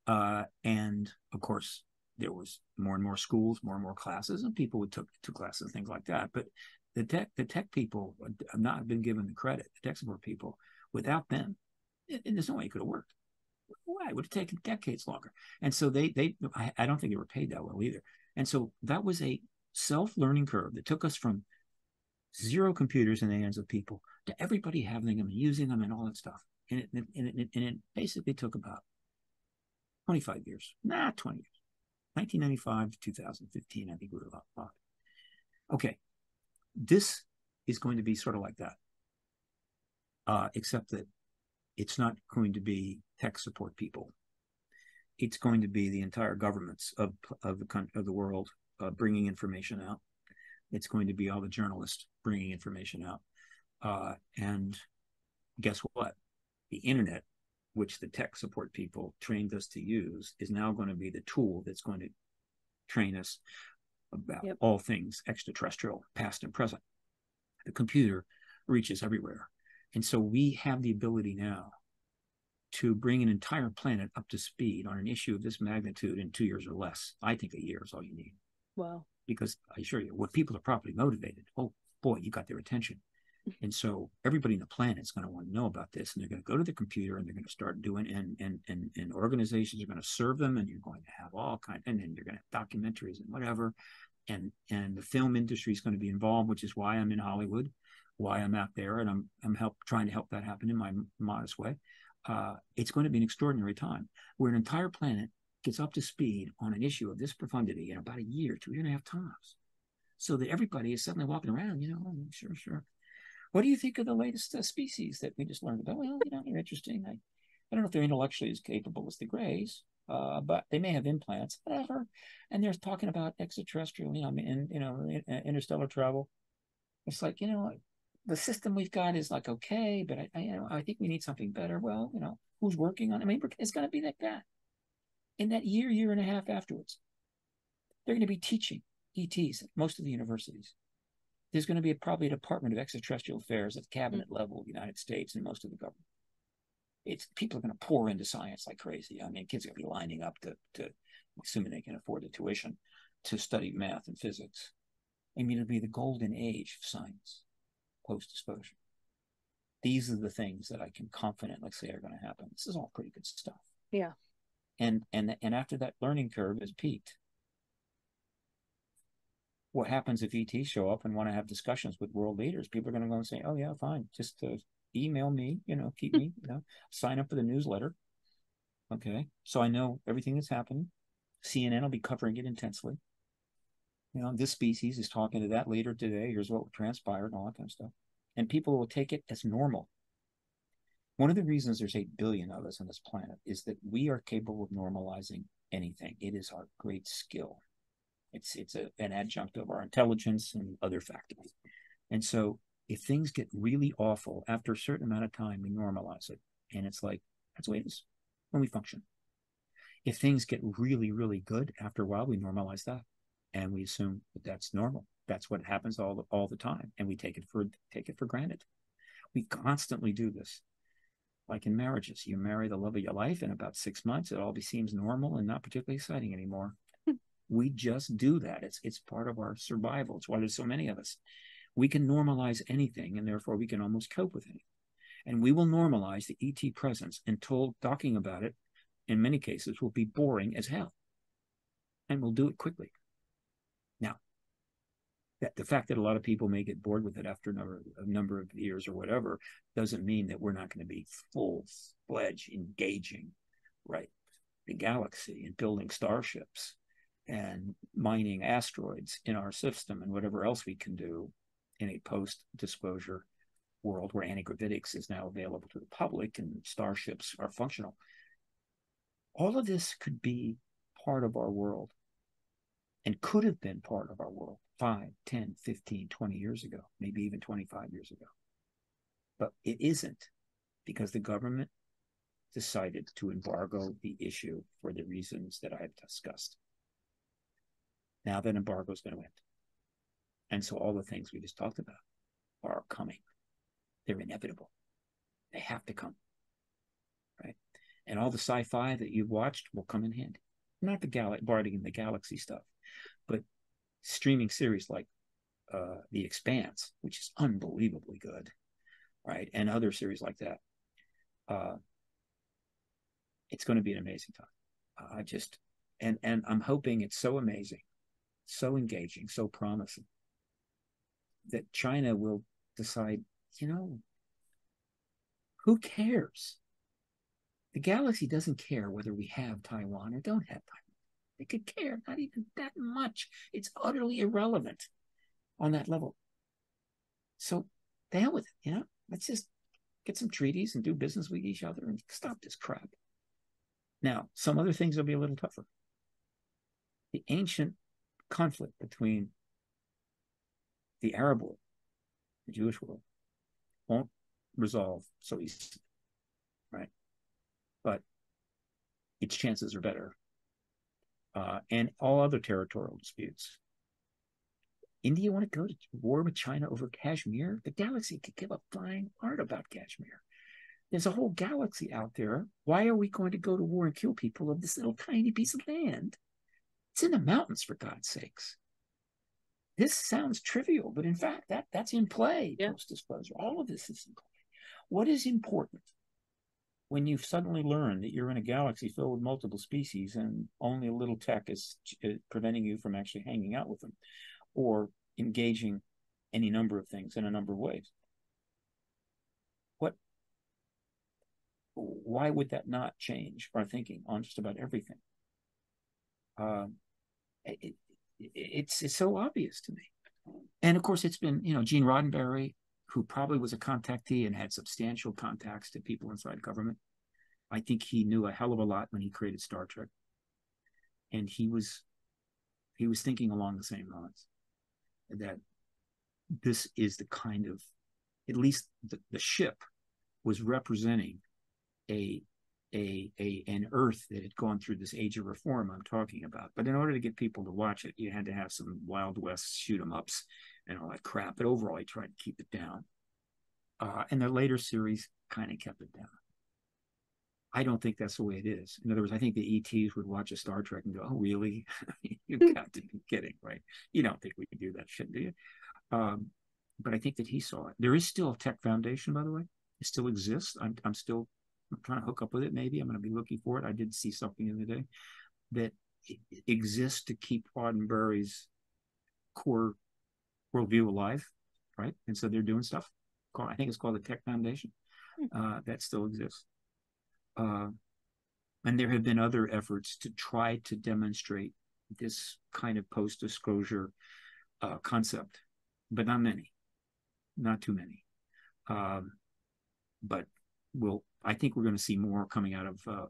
And of course, there was more and more schools, more and more classes, and people would took classes and things like that. But the tech people have not been given the credit, the tech support people. Without them, and there's no way it could have worked. Why? It would have taken decades longer. And so I don't think they were paid that well either. And so that was a self-learning curve that took us from zero computers in the hands of people to everybody having them and using them and all that stuff. And it basically took about 25 years, not 20 years. 1995 to 2015, I think we were about five. Okay, this is going to be sort of like that, except that it's not going to be tech support people. It's going to be the entire governments of the world bringing information out. It's going to be all the journalists bringing information out. And guess what? The internet, which the tech support people trained us to use, is now going to be the tool that's going to train us about all things extraterrestrial, past and present. The computer reaches everywhere. And so we have the ability now to bring an entire planet up to speed on an issue of this magnitude in 2 years or less. I think a year is all you need. Wow. Because I assure you, when people are properly motivated, oh boy, you got their attention. And so everybody on the planet is going to want to know about this, and they're going to go to the computer and they're going to start doing, and organizations are going to serve them, and you're going to have all kinds, and then you're going to have documentaries and whatever, and the film industry is going to be involved, which is why I'm in Hollywood, why I'm out there, and I'm trying to help that happen in my modest way. It's going to be an extraordinary time where an entire planet gets up to speed on an issue of this profundity in about a year, 2.5 times, so that everybody is suddenly walking around, you know, oh, sure. What do you think of the latest species that we just learned about? Well, you know, they're interesting. I don't know if they're intellectually as capable as the Greys, but they may have implants, whatever. And they're talking about extraterrestrial, interstellar travel. It's like, the system we've got is like, okay, but I think we need something better. Well, who's working on it? I mean, it's going to be like that. In that year and a half afterwards, they're going to be teaching ETs at most of the universities. There's going to be probably a Department of Extraterrestrial Affairs at the cabinet level of the United States and most of the government. People are going to pour into science like crazy. I mean, kids are going to be lining up to assuming they can afford the tuition, to study math and physics. I mean, it'll be the golden age of science post-disclosure. These are the things that I can confidently say are going to happen. This is all pretty good stuff. Yeah. And after that learning curve is peaked, what happens if ETs show up and want to have discussions with world leaders? People are going to go and say, "Oh yeah, fine, just email me, keep me, sign up for the newsletter." Okay, so I know everything that's happening. CNN will be covering it intensely. This species is talking to that leader today. Here's what transpired and all that kind of stuff. And people will take it as normal. One of the reasons there's 8 billion of us on this planet is that we are capable of normalizing anything. It is our great skill. It's an adjunct of our intelligence and other factors. And so if things get really awful, after a certain amount of time, we normalize it. And it's like, that's the way it is when we function. If things get really, really good, after a while, we normalize that. And we assume that that's normal. That's what happens all the time. And we take it for granted. We constantly do this. Like in marriages, you marry the love of your life, and about 6 months, it all seems normal and not particularly exciting anymore. We just do that. It's part of our survival. It's why there's so many of us. We can normalize anything, and therefore we can almost cope with anything. And we will normalize the ET presence until talking about it, in many cases, will be boring as hell. And we'll do it quickly. Now, the fact that a lot of people may get bored with it after a number of years or whatever doesn't mean that we're not going to be full-fledged engaging, right, the galaxy and building starships and mining asteroids in our system and whatever else we can do in a post-disclosure world where antigravitics is now available to the public and starships are functional. All of this could be part of our world and could have been part of our world 5, 10, 15, 20 years ago, maybe even 25 years ago. But it isn't, because the government decided to embargo the issue for the reasons that I've discussed. Now that embargo is going to end. And so all the things we just talked about are coming. They're inevitable. They have to come. Right? And all the sci-fi that you've watched will come in handy. Not the Guardian, the Galaxy stuff, but streaming series like The Expanse, which is unbelievably good, right? And other series like that. It's going to be an amazing time. And I'm hoping it's so amazing, so engaging, so promising that China will decide, who cares? The galaxy doesn't care whether we have Taiwan or don't have Taiwan. They could care not even that much. It's utterly irrelevant on that level. So the hell with it, Let's just get some treaties and do business with each other and stop this crap. Now, some other things will be a little tougher. The ancient conflict between the Arab world, the Jewish world, won't resolve so easily, right? But its chances are better. And all other territorial disputes. India want to go to war with China over Kashmir? The galaxy could give a flying art about Kashmir. There's a whole galaxy out there. Why are we going to go to war and kill people of this little tiny piece of land? It's in the mountains, for God's sakes. This sounds trivial, but in fact, that's in play. Yeah. Post-disclosure. All of this is in play. What is important? When you've suddenly learned that you're in a galaxy filled with multiple species and only a little tech is preventing you from actually hanging out with them or engaging any number of things in a number of ways. Why would that not change our thinking on just about everything? It's so obvious to me. And of course, it's been, Gene Roddenberry, who probably was a contactee and had substantial contacts to people inside government. I think he knew a hell of a lot when he created Star Trek And he was thinking along the same lines, that this is the kind of, at least the ship was representing an Earth that had gone through this age of reform I'm talking about. But in order to get people to watch it, you had to have some Wild West shoot 'em ups and all that crap. But overall, I tried to keep it down. And their later series kind of kept it down. I don't think that's the way it is. In other words, I think the ETs would watch a Star Trek and go, "Oh, really? You've got to be kidding, right? You don't think we can do that shit, do you?" But I think that he saw it. There is still a Tech Foundation, by the way. It still exists. I'm trying to hook up with it. Maybe I'm going to be looking for it. I did see something the other day that exists to keep Roddenberry's core worldview alive, right? And so they're doing stuff. I think it's called the Tech Foundation. That still exists. And there have been other efforts to try to demonstrate this kind of post-disclosure concept, but not many, not too many. But I think we're going to see more coming out of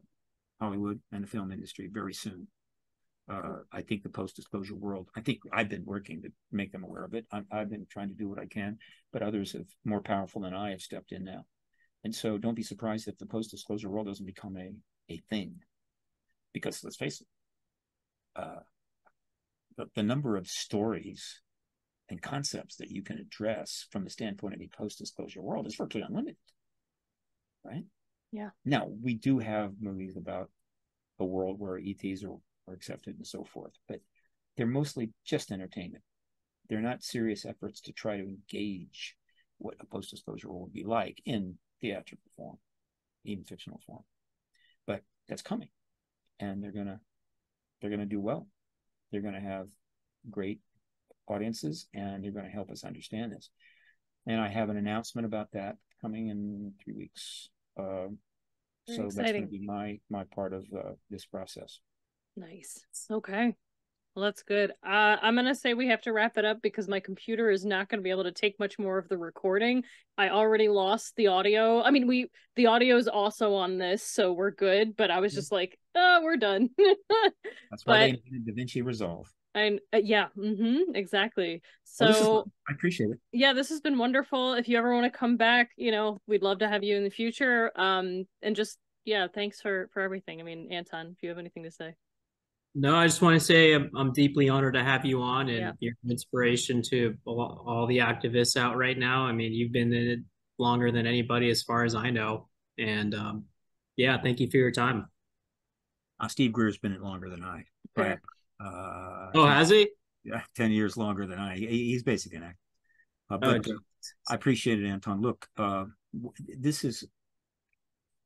Hollywood and the film industry very soon. I think the post-disclosure world, I think I've been working to make them aware of it. I've been trying to do what I can, but others have, more powerful than I, have stepped in now. And so don't be surprised if the post-disclosure world doesn't become a thing, because let's face it, the number of stories and concepts that you can address from the standpoint of a post-disclosure world is virtually unlimited, right? Yeah. Now, we do have movies about a world where ETs are accepted and so forth, but they're mostly just entertainment. They're not serious efforts to try to engage what a post-disclosure world would be like in theatrical form, even fictional form. But that's coming, and they're gonna do well. They're gonna have great audiences, and they're gonna help us understand this. And I have an announcement about that coming in 3 weeks. So exciting. That's gonna be my part of this process. Nice. Okay. Well, that's good. I'm going to say we have to wrap it up because my computer is not going to be able to take much more of the recording. I already lost the audio. I mean, the audio is also on this, so we're good, but I was just like, oh, we're done. That's why they invented DaVinci Resolve. And yeah, exactly. So I appreciate it. Yeah, this has been wonderful. If you ever want to come back, we'd love to have you in the future. And just, yeah, thanks for everything. I mean, Anton, if you have anything to say. No, I just want to say I'm deeply honored to have you on, and you're an inspiration to all the activists out right now. I mean, you've been in it longer than anybody, as far as I know. And yeah, thank you for your time. Steve Greer's been in longer than I. But, oh, has he? Yeah, 10 years longer than I. He's basically an activist. But I appreciate it, Anton. Look, this is,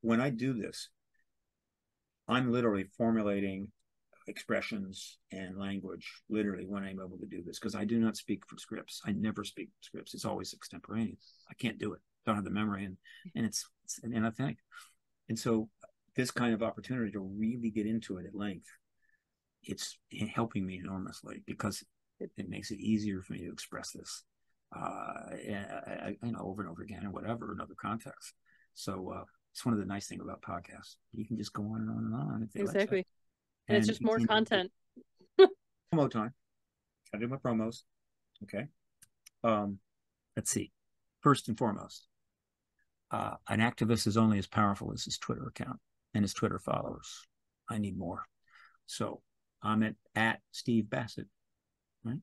when I do this, I'm literally formulating expressions and language literally when I'm able to do this, because I do not speak from scripts. I never speak from scripts. It's always extemporaneous. I can't do it. Don't have the memory, and it's inauthentic. And so this kind of opportunity to really get into it at length, it's helping me enormously, because it makes it easier for me to express this over and over again, or whatever, in other contexts. So it's one of the nice things about podcasts. You can just go on and on and on if they exactly like. And it's just more content. Promo time. I do my promos. Okay. Let's see. First and foremost, an activist is only as powerful as his Twitter account and his Twitter followers. I need more. So I'm at Steve Bassett, right?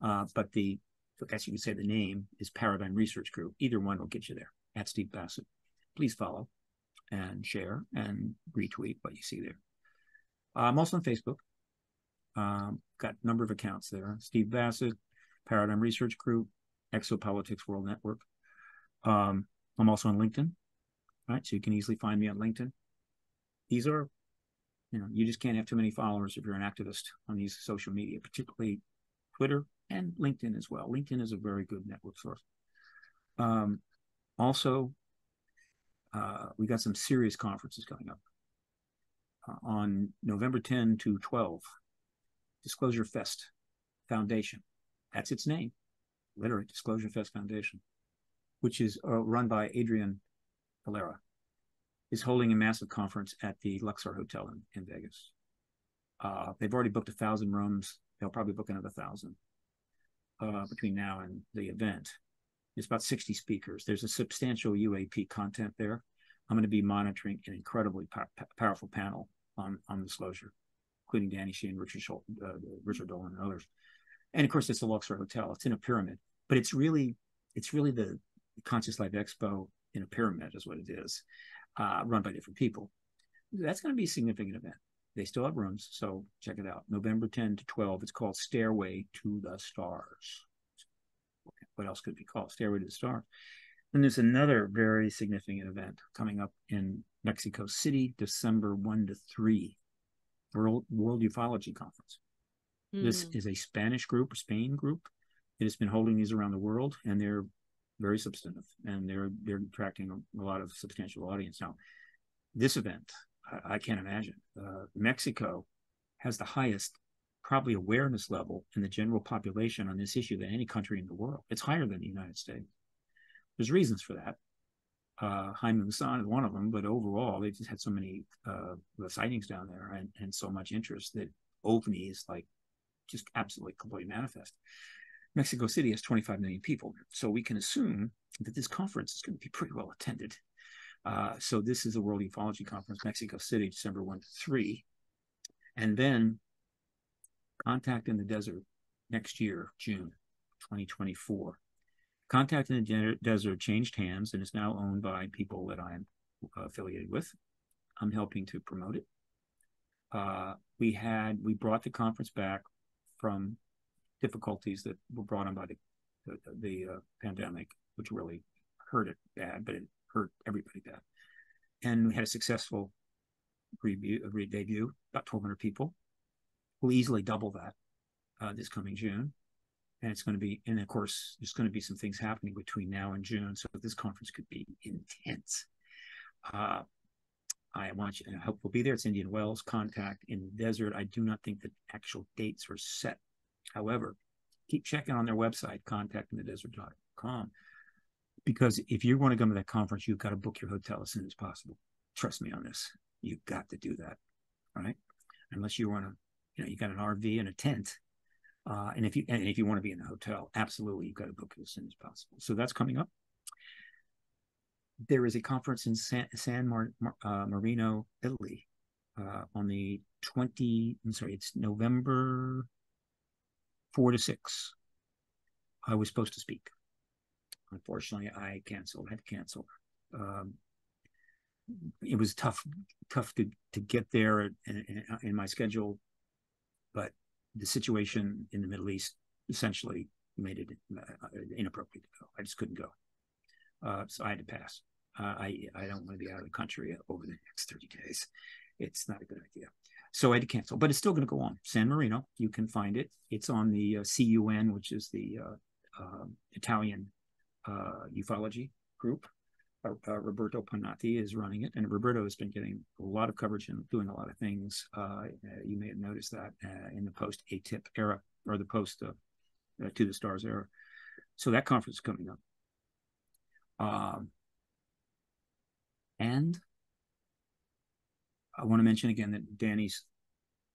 But I guess you could say the name is Paradigm Research Group. Either one will get you there. At Steve Bassett. Please follow and share and retweet what you see there. I'm also on Facebook. Got a number of accounts there. Steve Bassett, Paradigm Research Group, Exopolitics World Network. I'm also on LinkedIn, right? So you can easily find me on LinkedIn. These are, you just can't have too many followers if you're an activist on these social media, particularly Twitter and LinkedIn as well. LinkedIn is a very good network source. We got some serious conferences coming up. On November 10 to 12, Disclosure Fest Foundation. That's its name, literally, Disclosure Fest Foundation, which is run by Adrian Valera, is holding a massive conference at the Luxor Hotel in Vegas. They've already booked 1,000 rooms. They'll probably book another 1,000 between now and the event. It's about 60 speakers. There's a substantial UAP content there. I'm going to be monitoring an incredibly powerful panel on disclosure, including Danny Sheehan, Richard Dolan, and others. And of course, it's a Luxor hotel. It's in a pyramid, but it's really the Conscious Life Expo in a pyramid is what it is, run by different people. That's going to be a significant event. They still have rooms, so check it out. November 10 to 12. It's called Stairway to the Stars. Okay, what else could it be called? Stairway to the Stars. And there's another very significant event coming up in Mexico City, December 1 to 3, World Ufology Conference. This is a Spanish group, that has been holding these around the world, and they're very substantive, and they're attracting a lot of substantial audience. Now, this event, I can't imagine. Mexico has the highest probably awareness level in the general population on this issue than any country in the world. It's higher than the United States. There's reasons for that. Jaime Maussan is one of them, but overall, they've just had so many sightings down there and so much interest that OVNI is like just absolutely completely manifest. Mexico City has 25 million people. So we can assume that this conference is going to be pretty well attended. So this is the World Ufology Conference, Mexico City, December 1 to 3. And then Contact in the Desert next year, June 2024. Contact in the Desert changed hands and is now owned by people that I'm affiliated with. I'm helping to promote it. We brought the conference back from difficulties that were brought on by the pandemic, which really hurt it bad, but it hurt everybody bad. And we had a successful debut, about 1,200 people. We'll easily double that this coming June. And it's going to be, and of course, there's going to be some things happening between now and June. So this conference could be intense. I hope we'll be there. It's Indian Wells, Contact in the Desert. I do not think the actual dates are set. However, keep checking on their website, contactinthedesert.com, because if you want to come to that conference, you've got to book your hotel as soon as possible. Trust me on this. You've got to do that, all right? Unless you want to, you got an RV and a tent, and if you want to be in the hotel, absolutely, you've got to book it as soon as possible. So that's coming up. There is a conference in San Marino, Italy, on the it's November 4 to 6. I was supposed to speak. Unfortunately, I canceled. I had to cancel. It was tough to get there in my schedule, but the situation in the Middle East essentially made it inappropriate to go. I just couldn't go. So I had to pass. I don't want to be out of the country over the next 30 days. It's not a good idea. So I had to cancel, but it's still going to go on. San Marino, you can find it. It's on the CUN, which is the Italian ufology group. Roberto Panati is running it, and Roberto has been getting a lot of coverage and doing a lot of things. You may have noticed that in the post-ATIP era, or the post-To the Stars era. So that conference is coming up. And I want to mention again that Danny's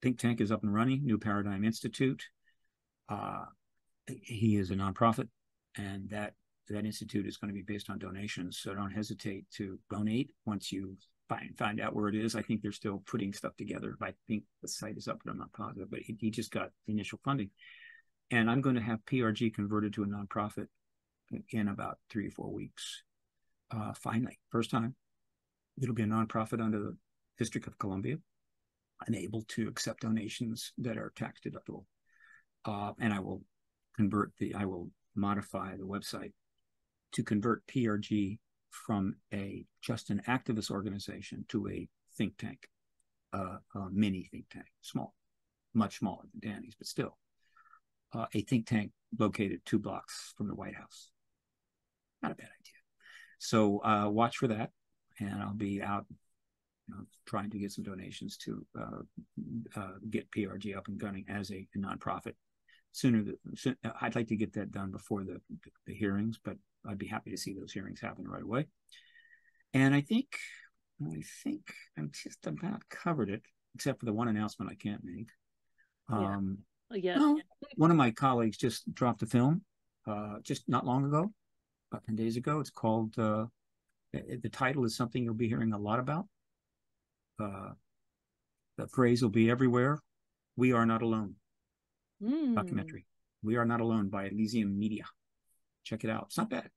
think tank is up and running, New Paradigm Institute. He is a nonprofit, and that institute is going to be based on donations. So don't hesitate to donate once you find out where it is. I think they're still putting stuff together. I think the site is up, but I'm not positive. But he just got initial funding, and I'm going to have PRG converted to a nonprofit in about 3 or 4 weeks. Finally, first time, it'll be a nonprofit under the District of Columbia, and able to accept donations that are tax deductible. And I will modify the website to convert PRG from just an activist organization to a think tank, a mini think tank, small, much smaller than Danny's, but still a think tank located 2 blocks from the White House. Not a bad idea. So watch for that, and I'll be out trying to get some donations to get PRG up and gunning as a nonprofit. I'd like to get that done before the hearings, but I'd be happy to see those hearings happen right away. And I think I'm just about covered it. except for the one announcement I can't make. Yeah. Well, one of my colleagues just dropped a film just not long ago, about 10 days ago. It's called, the title is something you'll be hearing a lot about. The phrase will be everywhere. We Are Not Alone. Documentary. We Are Not Alone by Elysium Media. Check it out. It's not bad.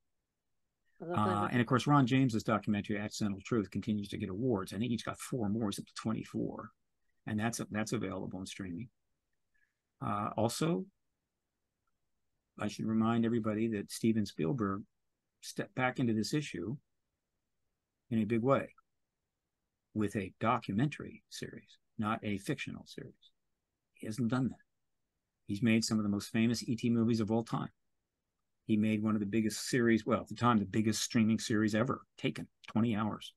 And of course, Ron James's documentary, Accidental Truth, continues to get awards. I think he's got 4 more. He's up to 24. And that's available on streaming. Also, I should remind everybody that Steven Spielberg stepped back into this issue in a big way with a documentary series, not a fictional series. He hasn't done that. He's made some of the most famous ET movies of all time. He made one of the biggest series, well, at the time, the biggest streaming series ever taken, 20 hours,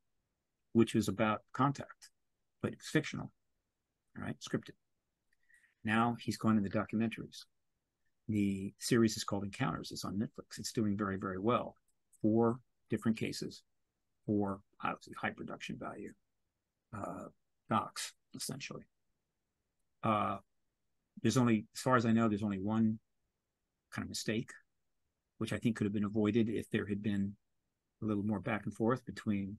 which was about contact, but it's fictional, all right, scripted. Now he's going to the documentaries. The series is called Encounters. It's on Netflix. It's doing very, very well. 4 different cases for high production value docs, essentially. There's only, as far as I know, there's only one kind of mistake, which I think could have been avoided if there had been a little more back and forth between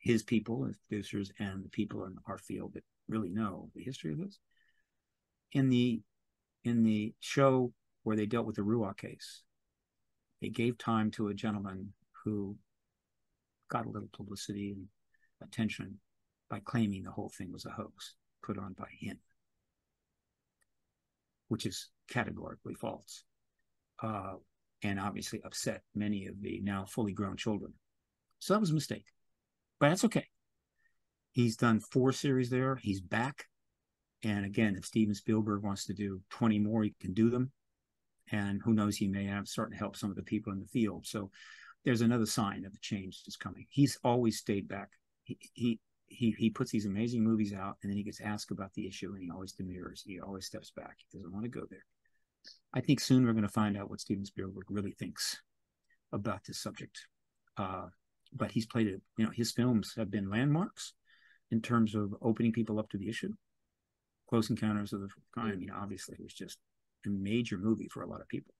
his people, his producers, and the people in our field that really know the history of this. In the show where they dealt with the Ruah case, they gave time to a gentleman who got a little publicity and attention by claiming the whole thing was a hoax put on by him, which is categorically false, and obviously upset many of the now fully grown children. So that was a mistake, but that's okay. He's done 4 series there. He's back. And again, if Steven Spielberg wants to do 20 more, he can do them. And who knows, he may have started to help some of the people in the field. So there's another sign of the change that's coming. He's always stayed back. He puts these amazing movies out, and then he gets asked about the issue, and he always demurs. He always steps back. He doesn't want to go there. I think soon we're going to find out what Steven Spielberg really thinks about this subject. But he's played it. You know, his films have been landmarks in terms of opening people up to the issue. Close Encounters of the Fourth Kind, I mean, obviously, it was just a major movie for a lot of people.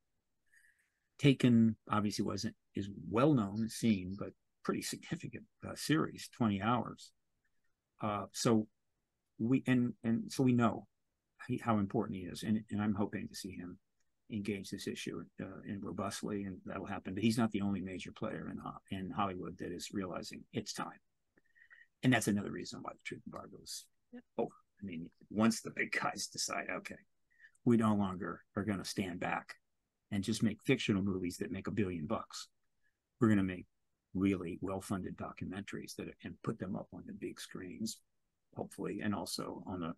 Taken, obviously, is well-known, seen, but pretty significant series, 20 hours. So we know how important he is, and I'm hoping to see him engage this issue and robustly, and that'll happen. But he's not the only major player in Hollywood that is realizing it's time, and that's another reason why the truth embargo is over. I mean, once the big guys decide, okay, we no longer are going to stand back and just make fictional movies that make $1 billion. We're going to make really well-funded documentaries and put them up on the big screens, hopefully, and also on the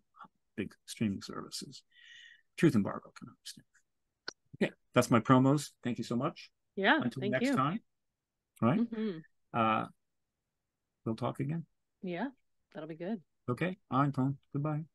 big streaming services. Truth embargo can understand. Okay, that's my promos. Thank you so much. Yeah, until next time. All right. We'll talk again. Yeah, that'll be good. Okay, I'm Tom. Goodbye.